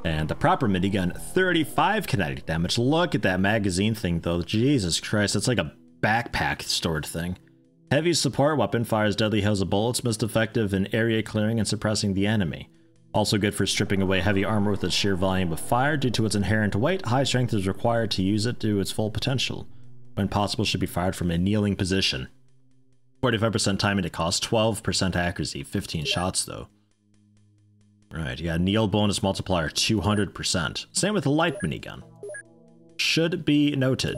And the proper minigun, 35 kinetic damage. Look at that magazine thing, though. Jesus Christ, that's like a backpack stored thing. Heavy support weapon fires deadly hails of bullets, most effective in area clearing and suppressing the enemy. Also good for stripping away heavy armor with its sheer volume of fire. Due to its inherent weight, high strength is required to use it to its full potential. When possible, should be fired from a kneeling position. 45% timing to cost, 12% accuracy, 15 shots though. Right, yeah, kneel bonus multiplier, 200%. Same with the light minigun. Should be noted.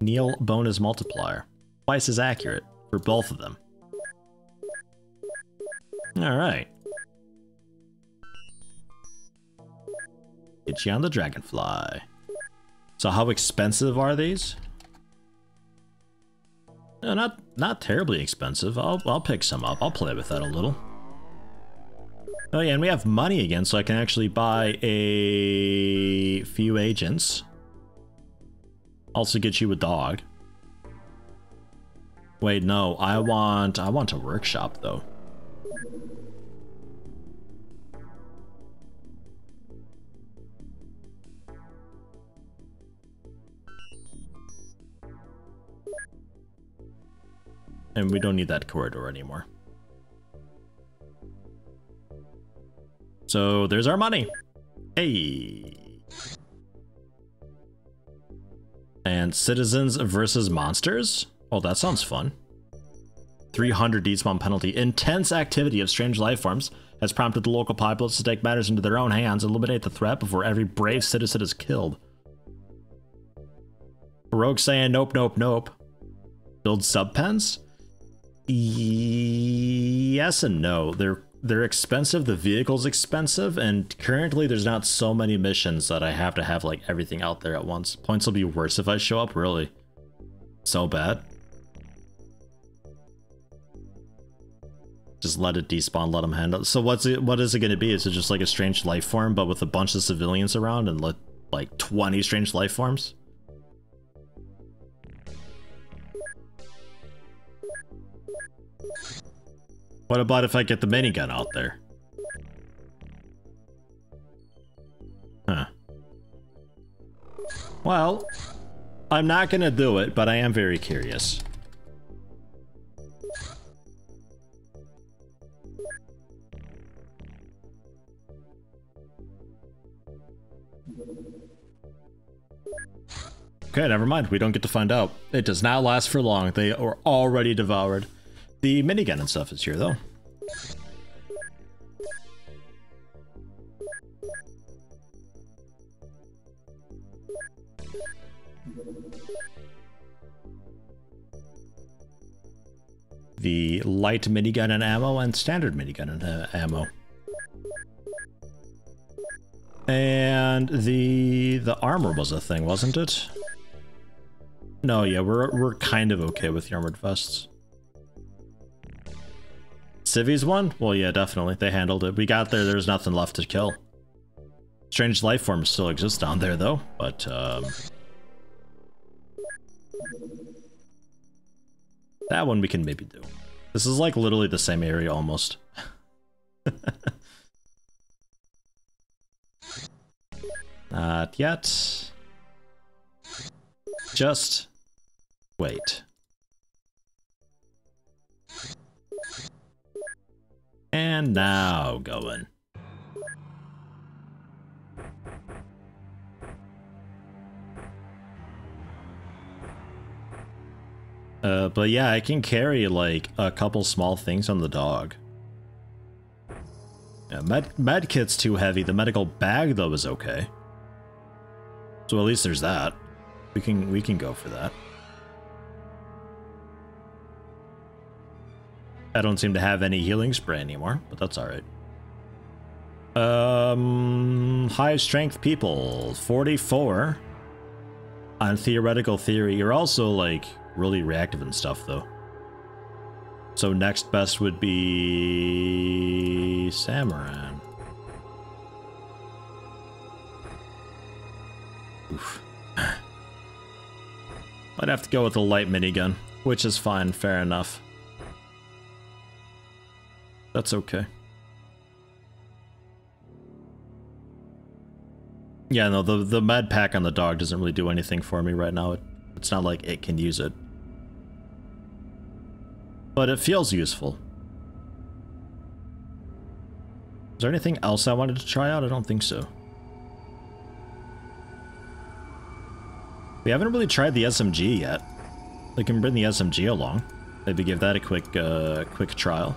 Kneel bonus multiplier. Twice as accurate for both of them. Alright. Get you on the dragonfly. So how expensive are these? No, not terribly expensive. I'll pick some up. I'll play with that a little. Oh yeah, and we have money again, so I can actually buy a few agents. Also get you a dog. Wait, no, I want a workshop though. And we don't need that corridor anymore. So there's our money. Hey. And citizens versus monsters? Oh, that sounds fun. 300 despawn penalty. Intense activity of strange life forms has prompted the local populace to take matters into their own hands and eliminate the threat before every brave citizen is killed. Rogue saying nope, nope, nope. Build sub-pens? Yes and no. They're expensive, the vehicle's expensive, and currently there's not so many missions that I have to have like everything out there at once. Points will be worse if I show up, really. So bad. Just let it despawn, let them handle it. So what is it going to be? Is it just like a strange life form, but with a bunch of civilians around and like 20 strange life forms? What about if I get the minigun out there? Huh. Well, I'm not gonna do it, but I am very curious. Okay, never mind. We don't get to find out. It does not last for long. They are already devoured. The minigun and stuff is here, though. The light minigun and ammo and standard minigun and ammo. And the armor was a thing, wasn't it? No, yeah, we're kind of okay with the armored vests. Civies one? Well, yeah, definitely. They handled it. We got there. There's nothing left to kill. Strange life forms still exist down there, though. But that one we can maybe do. This is like literally the same area almost. Not yet. Just wait. And now going. But yeah, I can carry like a couple small things on the dog. Yeah, med kit's too heavy. The medical bag though is okay. So at least there's that. We can go for that. I don't seem to have any healing spray anymore, but that's alright. High strength people, 44 on theoretical theory. You're also like really reactive and stuff though. So next best would be Samaran. Oof. I'd have to go with the light minigun, which is fine, fair enough. That's okay. Yeah, no, the med pack on the dog doesn't really do anything for me right now. It's not like it can use it. But it feels useful. Is there anything else I wanted to try out? I don't think so. We haven't really tried the SMG yet. We can bring the SMG along. Maybe give that a quick, quick trial.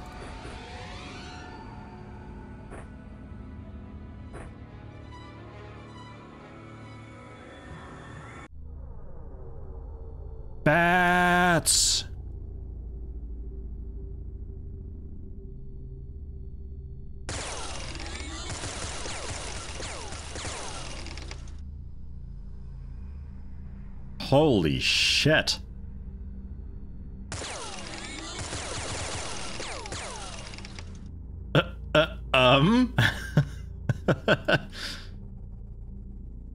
Bats! Holy shit.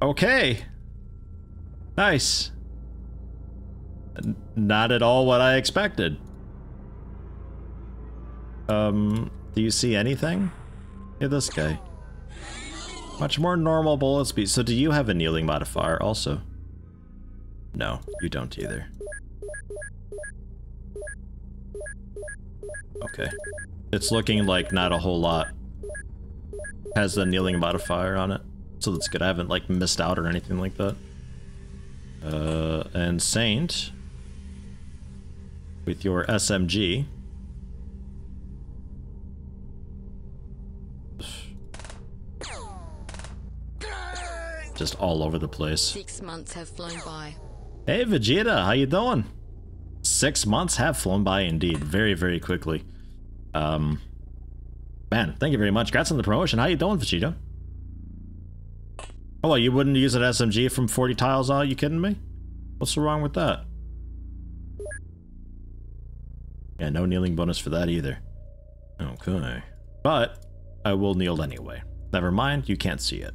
Okay. Nice. Not at all what I expected. Do you see anything? Yeah, this guy. Much more normal bullet speed. So do you have a kneeling modifier also? No, you don't either. Okay. It's looking like not a whole lot has the kneeling modifier on it. So that's good. I haven't, like, missed out or anything like that. And Saint, with your SMG. Just all over the place. 6 months have flown by. Hey Vegeta, how you doing? 6 months have flown by indeed, very, very quickly. Man, thank you very much. Congrats on the promotion. How you doing, Vegeta? Oh, well, you wouldn't use an SMG from 40 tiles out? You kidding me? What's wrong with that? Yeah, no kneeling bonus for that either. Okay. But I will kneel anyway. Never mind, you can't see it.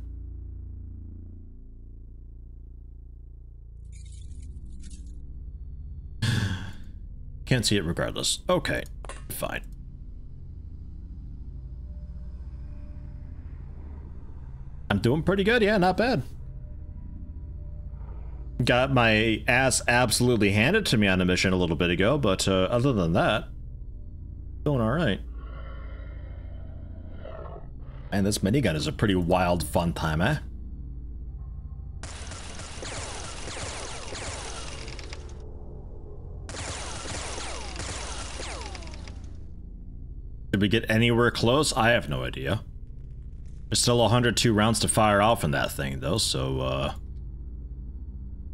Can't see it regardless. Okay, fine. I'm doing pretty good, yeah, not bad. Got my ass absolutely handed to me on a mission a little bit ago, but other than that, doing alright. And this minigun is a pretty wild fun time, eh? Did we get anywhere close? I have no idea. There's still 102 rounds to fire off in that thing, though, so,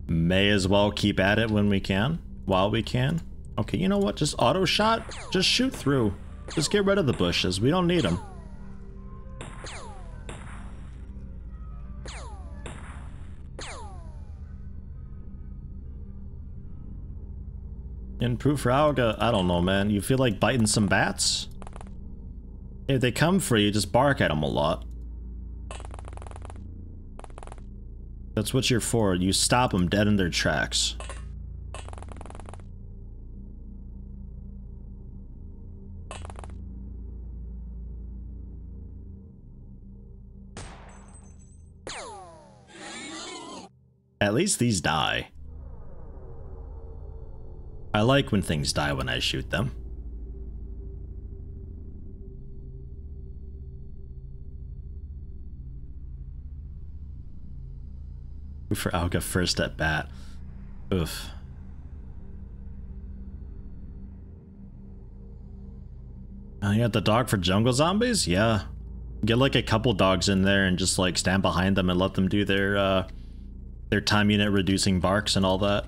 may as well keep at it when we can, while we can. Okay, you know what? Just auto shot. Just shoot through. Just get rid of the bushes. We don't need them. And Proof for Alga, I don't know, man. You feel like biting some bats? If they come for you, just bark at them a lot. That's what you're for. You stop them dead in their tracks. At least these die. I like when things die when I shoot them. For Alga first at bat. Oof. Oh, you got the dog for jungle zombies? Yeah. Get like a couple dogs in there and just like stand behind them and let them do their time unit reducing barks and all that.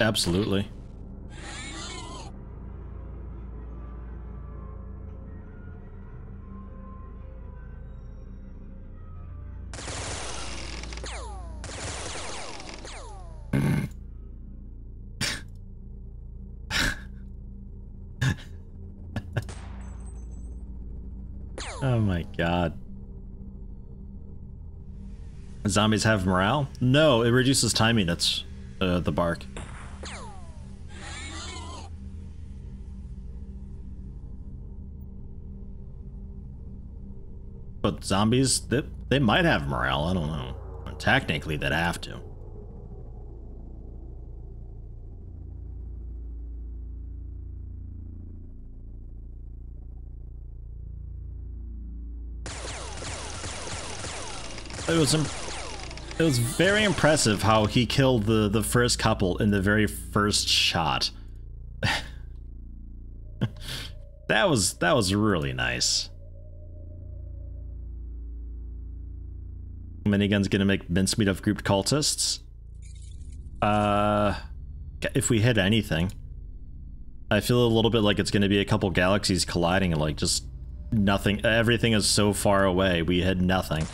Absolutely. Oh my god. Zombies have morale? No, it reduces time units, the bark. But zombies, They might have morale, I don't know. Technically, they'd have to. It was very impressive how he killed the first couple in the very first shot. That was really nice. Minigun's gonna make mincemeat of grouped cultists. If we hit anything, I feel a little bit like it's gonna be a couple galaxies colliding and like just nothing. Everything is so far away. We hit nothing.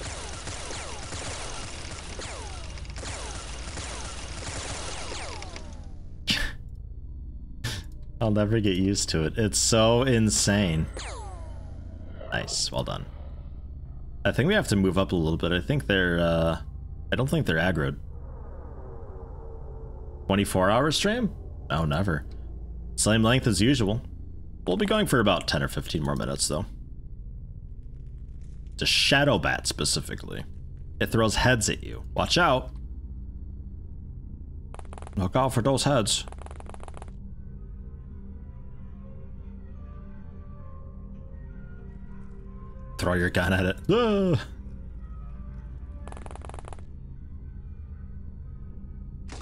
I'll never get used to it. It's so insane. Nice, well done. I think we have to move up a little bit. I think they're, I don't think they're aggroed. 24-hour stream? Oh, never. Same length as usual. We'll be going for about 10 or 15 more minutes, though. It's a shadow bat, specifically. It throws heads at you. Watch out! Look out for those heads. Throw your gun at it. Ah. Ugh.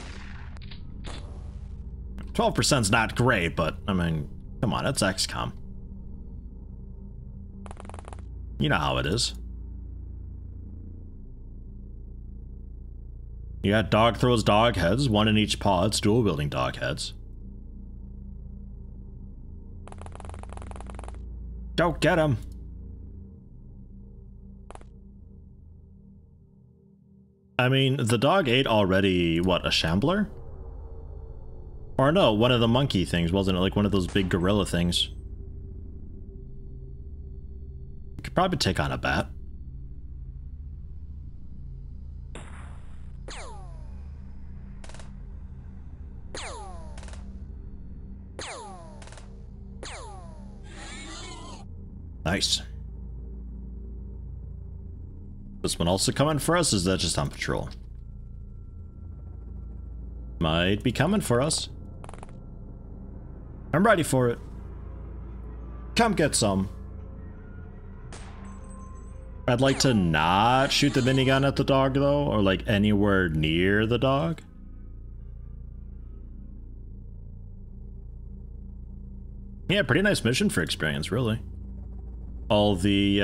12%'s not great, but I mean, come on, it's XCOM. You know how it is. You got dog throws dog heads, one in each paw. It's dual wielding dog heads. Don't get him. I mean, the dog ate already, what, a shambler? Or no, one of the monkey things, wasn't it? Like one of those big gorilla things. You could probably take on a bat. Nice. This one also coming for us, or is that just on patrol? Might be coming for us. I'm ready for it. Come get some. I'd like to not shoot the minigun at the dog, though, or like anywhere near the dog. Yeah, pretty nice mission for experience, really. All the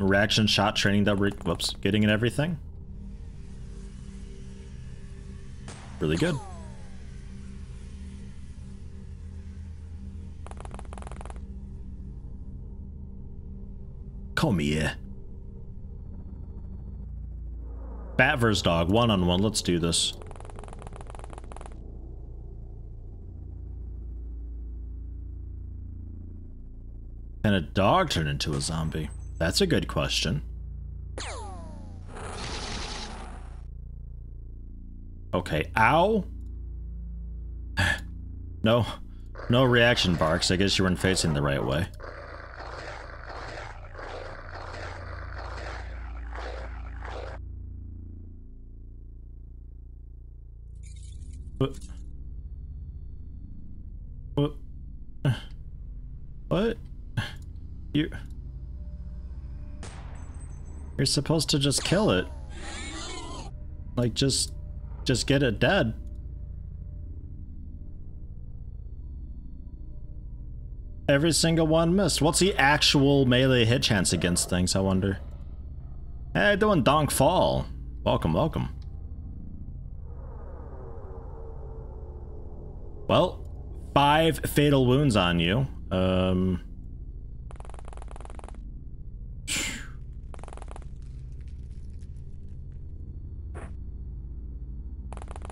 reaction shot training that we're getting and everything. Really good. Come here. Bat versus dog, one-on-one, let's do this. Can a dog turn into a zombie? That's a good question. Okay, ow! No reaction barks. I guess you weren't facing the right way. What? You're supposed to just kill it. Like, just get it dead. Every single one missed. What's the actual melee hit chance against things, I wonder? Hey, doing Donk Fall. Welcome, welcome. Well, 5 fatal wounds on you.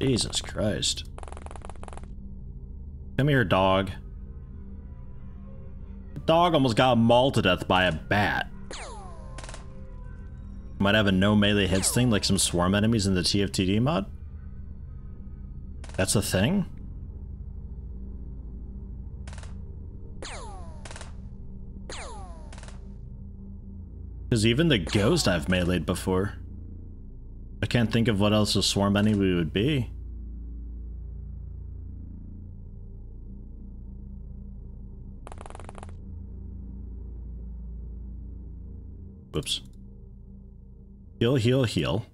Jesus Christ. Come here, dog. The dog almost got mauled to death by a bat. Might have a no melee hits thing like some swarm enemies in the TFTD mod. That's a thing? Because even the ghost I've meleeed before. I can't think of what else a swarm enemy would be. Whoops. Heal, heal, heal.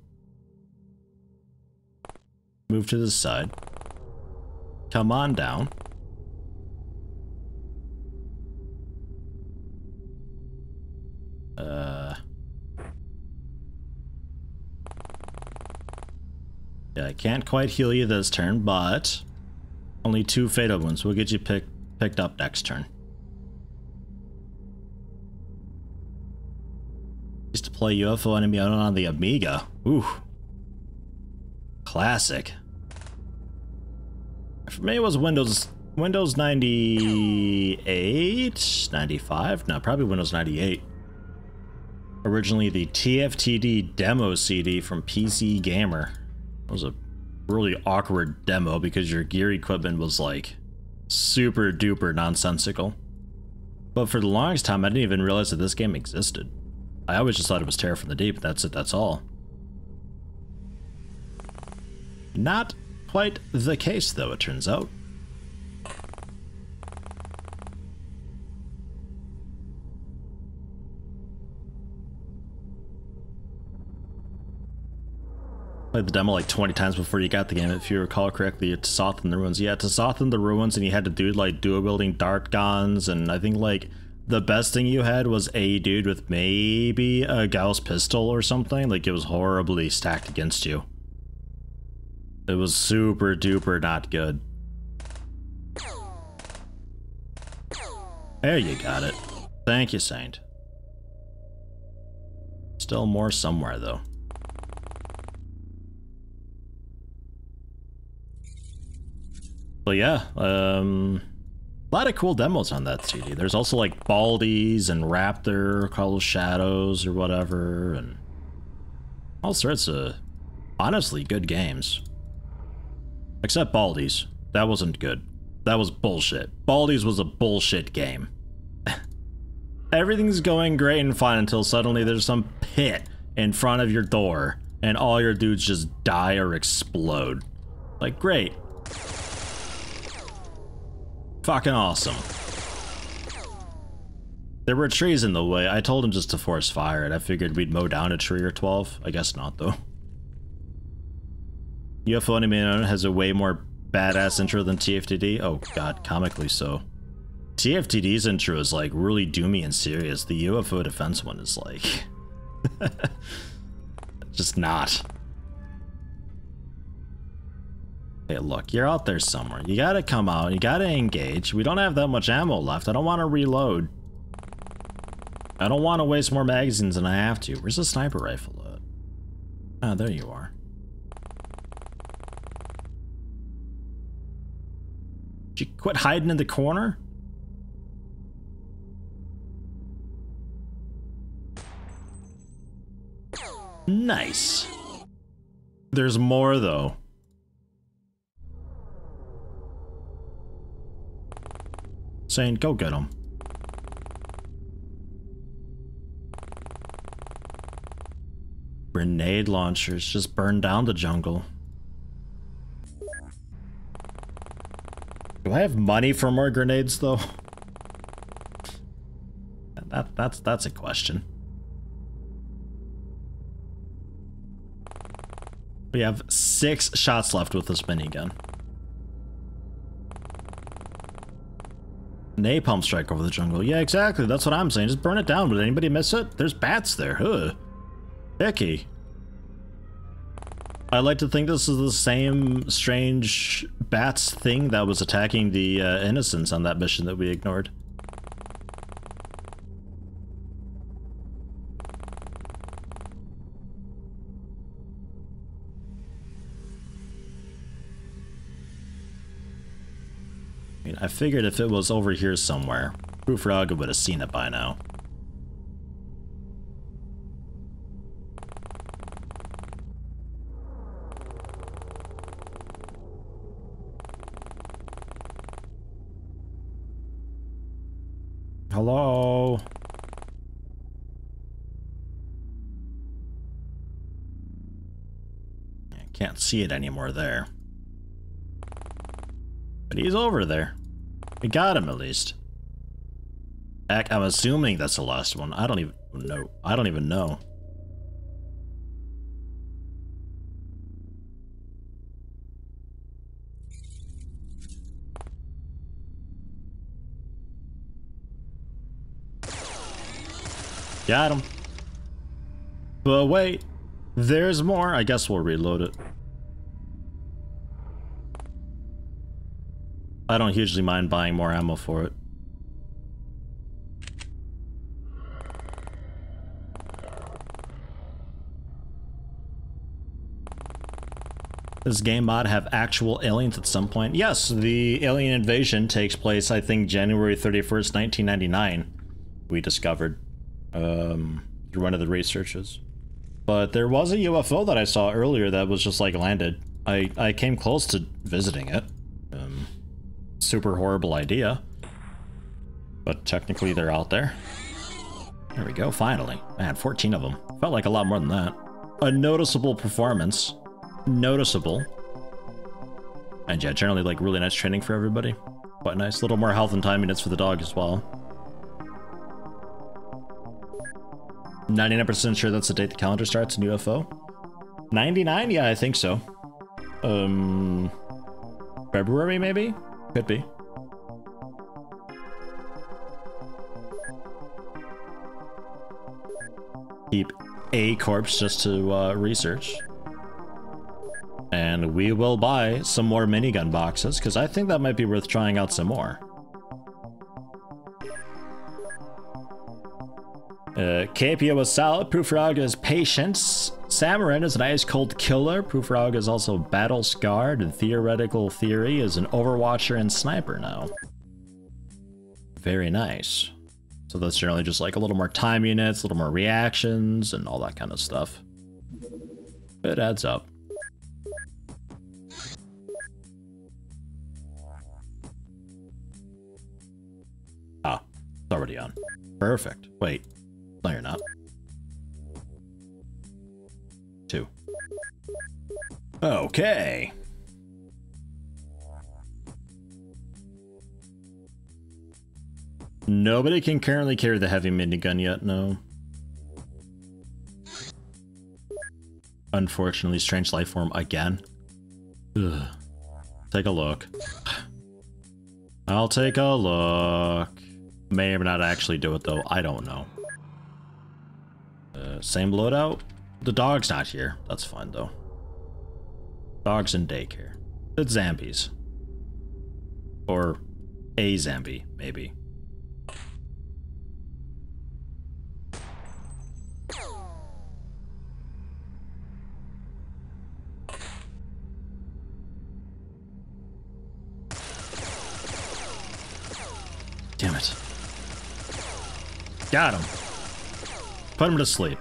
Move to the side. Come on down. Yeah, I can't quite heal you this turn, but only 2 fatal wounds. We'll get you picked up next turn. Used to play UFO Enemy Unknown on the Amiga. Ooh. Classic. For me it was Windows 98? 95? No, probably Windows 98. Originally the TFTD demo CD from PC Gamer. It was a really awkward demo because your gear equipment was like super duper nonsensical. But for the longest time I didn't even realize that this game existed. I always just thought it was Terror from the Deep, that's it, that's all. Not quite the case though, it turns out. Played the demo like 20 times before you got the game. If you recall correctly, it's Soth in the Ruins. Yeah, to Soth in the Ruins, and you had to do like duo building dart guns, and I think like the best thing you had was a dude with maybe a Gauss pistol or something. Like it was horribly stacked against you. It was super duper not good. There you got it. Thank you, Saint. Still more somewhere though. But yeah, a lot of cool demos on that CD. There's also like Baldies and Raptor, Call of Shadows or whatever, and all sorts of honestly good games. Except Baldies. That wasn't good. That was bullshit. Baldies was a bullshit game. Everything's going great and fine until suddenly there's some pit in front of your door and all your dudes just die or explode. Like, great. Fucking awesome. There were trees in the way. I told him just to force fire it. I figured we'd mow down a tree or 12. I guess not though. UFO Enemy Unknown has a way more badass intro than TFTD. Oh god, comically so. TFTD's intro is like really doomy and serious. The UFO defense one is like just not. Hey, look, you're out there somewhere. You gotta come out. You gotta engage. We don't have that much ammo left. I don't want to reload. I don't want to waste more magazines than I have to. Where's the sniper rifle at? Ah, there you are. Did you quit hiding in the corner? Nice. There's more, though. Saying, go get him. Grenade launchers just burn down the jungle. Do I have money for more grenades though? That's a question. We have 6 shots left with this minigun. Napalm strike over the jungle. Yeah, exactly. That's what I'm saying. Just burn it down. Would anybody miss it? There's bats there. Ugh. Icky. I like to think this is the same strange bats thing that was attacking the innocents on that mission that we ignored. I figured if it was over here somewhere, Proof for Alga would have seen it by now. Hello? Can't see it anymore there. But he's over there. We got him at least. Heck, I'm assuming that's the last one. I don't even know. I don't even know. Got him. But wait, there's more. I guess we'll reload it. I don't hugely mind buying more ammo for it. This game mod have actual aliens at some point? Yes, the alien invasion takes place, I think, January 31st, 1999, we discovered. Through one of the researches. But there was a UFO that I saw earlier that was just like landed. I came close to visiting it. Super horrible idea. But technically they're out there. There we go, finally. Man, 14 of them. Felt like a lot more than that. A noticeable performance. Noticeable. And yeah, generally like really nice training for everybody. Quite nice. A little more health and time units for the dog as well. 99% sure that's the date the calendar starts in UFO. 99? Yeah, I think so. February maybe? Could be. Keep a corpse just to research. And we will buy some more minigun boxes, because I think that might be worth trying out some more. Capio is solid, Poofrog is patience, Samaran is an ice-cold killer, Poofrog is also battle-scarred, and Theoretical Theory is an overwatcher and sniper now. Very nice. So that's generally just like a little more time units, a little more reactions, and all that kind of stuff. It adds up. Ah, it's already on. Perfect. Wait. No, you're not. 2. Okay. Nobody can currently carry the heavy minigun yet, no. Unfortunately, strange life form again. Ugh. Take a look. I'll take a look. May or may not actually do it though, I don't know. Same loadout. The dog's not here. That's fine though. Dog's in daycare. It's Zambies. Or a Zambi, maybe. Damn it. Got him. Put him to sleep.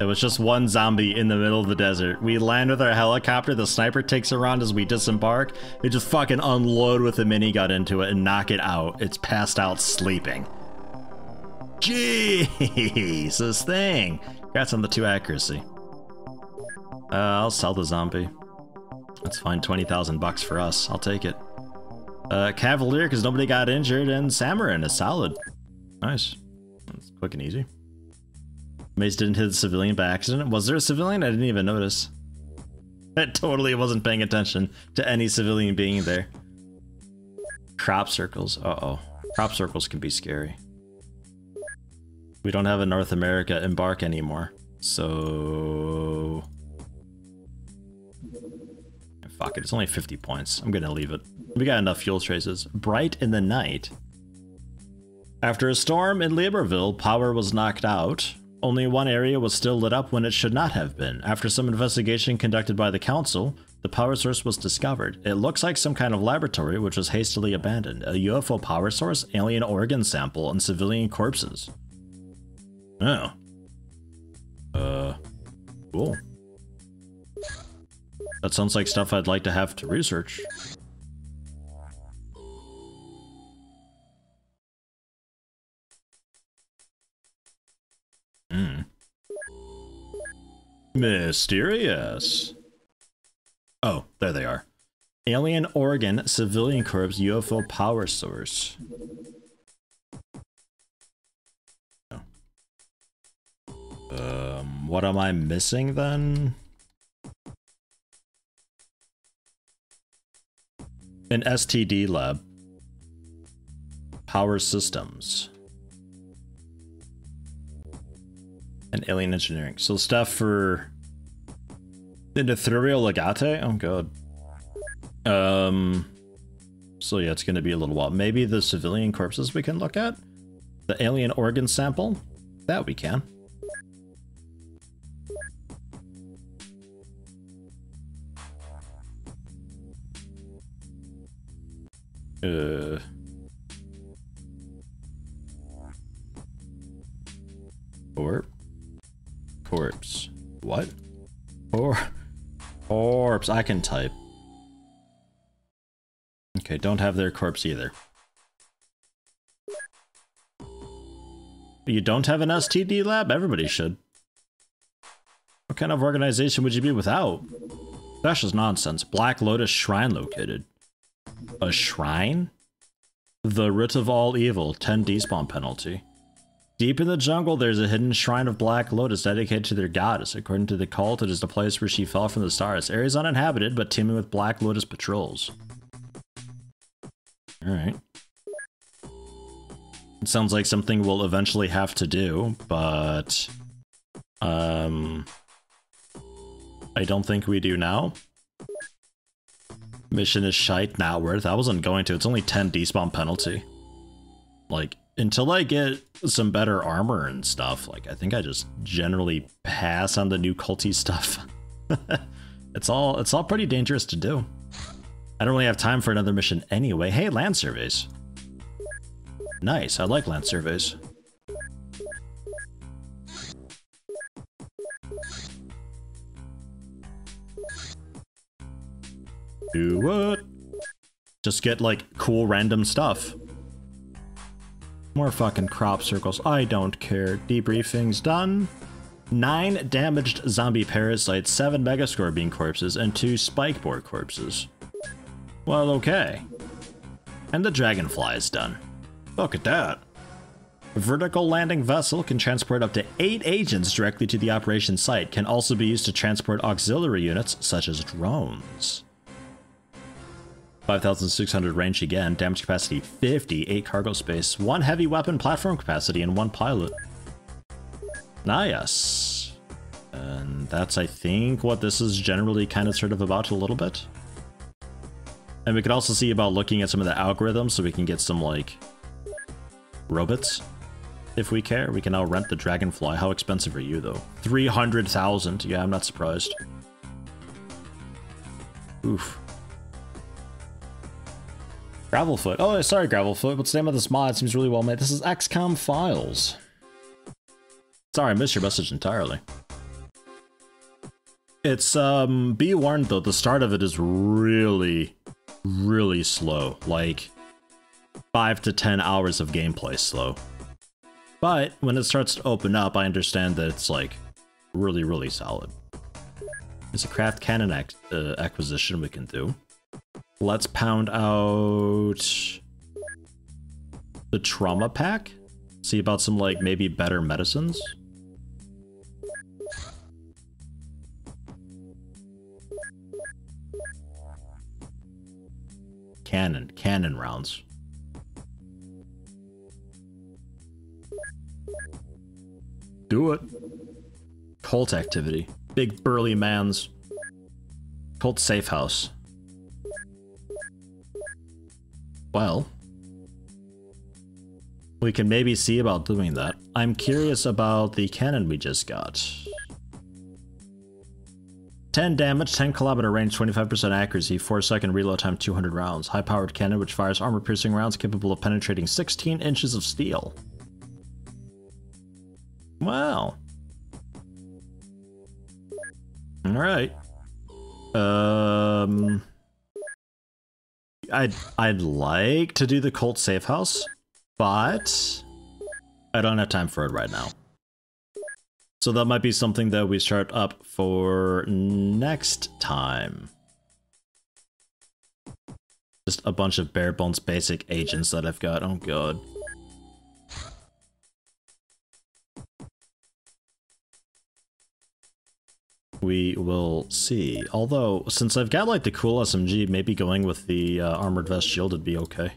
It was just one zombie in the middle of the desert. We land with our helicopter, the sniper takes around as we disembark. We just fucking unload with a minigun into it and knock it out. It's passed out sleeping. Jeez, this thing. Congrats on the 2 accuracy. I'll sell the zombie. That's fine, 20,000 bucks for us. I'll take it. Cavalier, because nobody got injured, and Samaran is solid. Nice. That's quick and easy. Mace didn't hit the civilian by accident. Was there a civilian? I didn't even notice. I totally wasn't paying attention to any civilian being there. Crop circles. Uh-oh. Crop circles can be scary. We don't have a North America embark anymore. So... fuck it. It's only 50 points. I'm gonna leave it. We got enough fuel traces. Bright in the night. After a storm in Libreville, power was knocked out. Only one area was still lit up when it should not have been. After some investigation conducted by the council, the power source was discovered. It looks like some kind of laboratory which was hastily abandoned. A UFO power source, alien organ sample, and civilian corpses. Oh. Cool. That sounds like stuff I'd like to have to research. Mysterious. Oh, there they are. Alien Oregon Civilian Corps UFO power source. Oh. What am I missing then? An STD lab. Power systems. And alien engineering. So stuff for the Ethereal Legate? Oh god. So yeah, it's gonna be a little while. Maybe the civilian corpses we can look at? The alien organ sample? That we can. Corpse. What? Corpse. I can type. Okay, don't have their corpse either. You don't have an STD lab? Everybody should. What kind of organization would you be without? That's just nonsense. Black Lotus Shrine located. A shrine? The root of all evil, 10 despawn penalty. Deep in the jungle, there's a hidden shrine of Black Lotus dedicated to their goddess. According to the cult, it is the place where she fell from the stars. Area's uninhabited, but teeming with Black Lotus patrols. Alright. It sounds like something we'll eventually have to do, but... I don't think we do now. Mission is shite, not worth. I wasn't going to. It's only 10 despawn penalty. Like, until I get some better armor and stuff, like, I think I just generally pass on the new culty stuff. It's all pretty dangerous to do. I don't really have time for another mission anyway. Hey, land surveys. Nice, I like land surveys. Do what? Just get, like, cool random stuff. More fucking crop circles. I don't care. Debriefing's done. 9 damaged zombie parasites, 7 megascorbine corpses, and 2 spikeboard corpses. Well, okay. And the dragonfly is done. Look at that. A vertical landing vessel can transport up to 8 agents directly to the operation site. Can also be used to transport auxiliary units, such as drones. 5,600 range again, damage capacity 50, 8 cargo space, 1 heavy weapon platform capacity, and 1 pilot. Nice. And that's, I think, what this is generally kind of sort of about a little bit. And we could also see about looking at some of the algorithms so we can get some, like, robots, if we care. We can now rent the Dragonfly. How expensive are you, though? 300,000. Yeah, I'm not surprised. Oof. Gravelfoot. Oh, sorry, Gravelfoot. What's the name of this mod? Seems really well made. This is XCOM Files. Sorry, I missed your message entirely. It's, be warned though, the start of it is really, really slow. Like, 5 to 10 hours of gameplay slow. But, when it starts to open up, I understand that it's, like, really, really solid. There's a craft cannon acquisition we can do. Let's pound out the trauma pack. See about some, like, maybe better medicines. Cannon rounds. Do it. Cult activity. Big burly man's. Cult safe house. Well, we can maybe see about doing that. I'm curious about the cannon we just got. 10 damage, 10 kilometer range, 25% accuracy, 4-second reload time, 200 rounds. High-powered cannon which fires armor-piercing rounds capable of penetrating 16 inches of steel. Wow. Alright. I'd like to do the cult safe house, but I don't have time for it right now. So that might be something that we start up for next time. Just a bunch of bare bones basic agents that I've got. Oh god. We will see. Although, since I've got like the cool SMG, maybe going with the armored vest shield would be okay.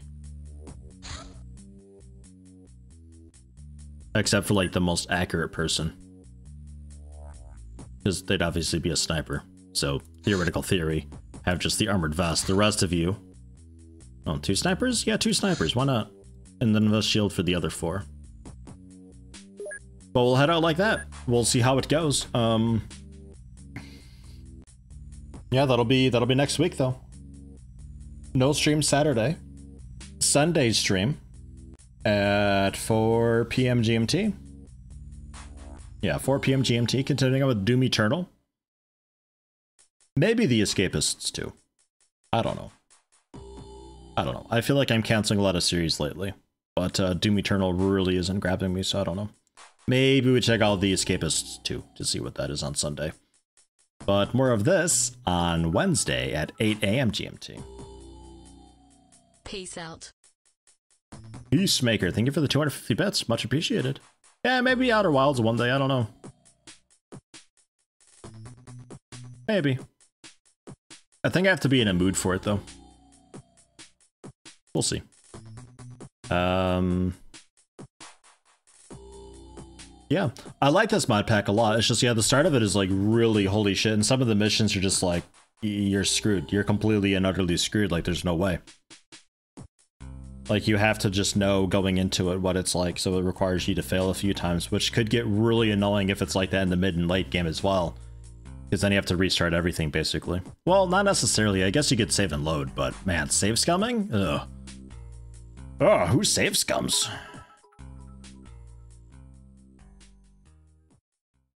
Except for like the most accurate person. Because they'd obviously be a sniper. So, theoretical theory. Have just the armored vest. The rest of you... Oh, 2 snipers? Yeah, 2 snipers. Why not? And then the shield for the other 4. But we'll head out like that. We'll see how it goes. Yeah, that'll be next week though. No stream Saturday. Sunday stream at 4 p.m. GMT. Yeah, 4 p.m. GMT, continuing on with Doom Eternal. Maybe The Escapists too. I don't know. I feel like I'm canceling a lot of series lately. But Doom Eternal really isn't grabbing me, so I don't know. Maybe we check out The Escapists too to see what that is on Sunday. But more of this on Wednesday at 8 a.m. GMT. Peace out. Peacemaker, thank you for the 250 bits. Much appreciated. Yeah, maybe Outer Wilds one day. I don't know. Maybe. I think I have to be in a mood for it, though. We'll see. Yeah, I like this mod pack a lot. It's just, yeah, the start of it is like really holy shit, and some of the missions are just like, you're screwed. You're completely and utterly screwed, like there's no way. Like you have to just know going into it what it's like, so it requires you to fail a few times, which could get really annoying if it's like that in the mid and late game as well. Because then you have to restart everything, basically. Well, not necessarily. I guess you could save and load, but man, save scumming? Ugh. Ugh, who save scums?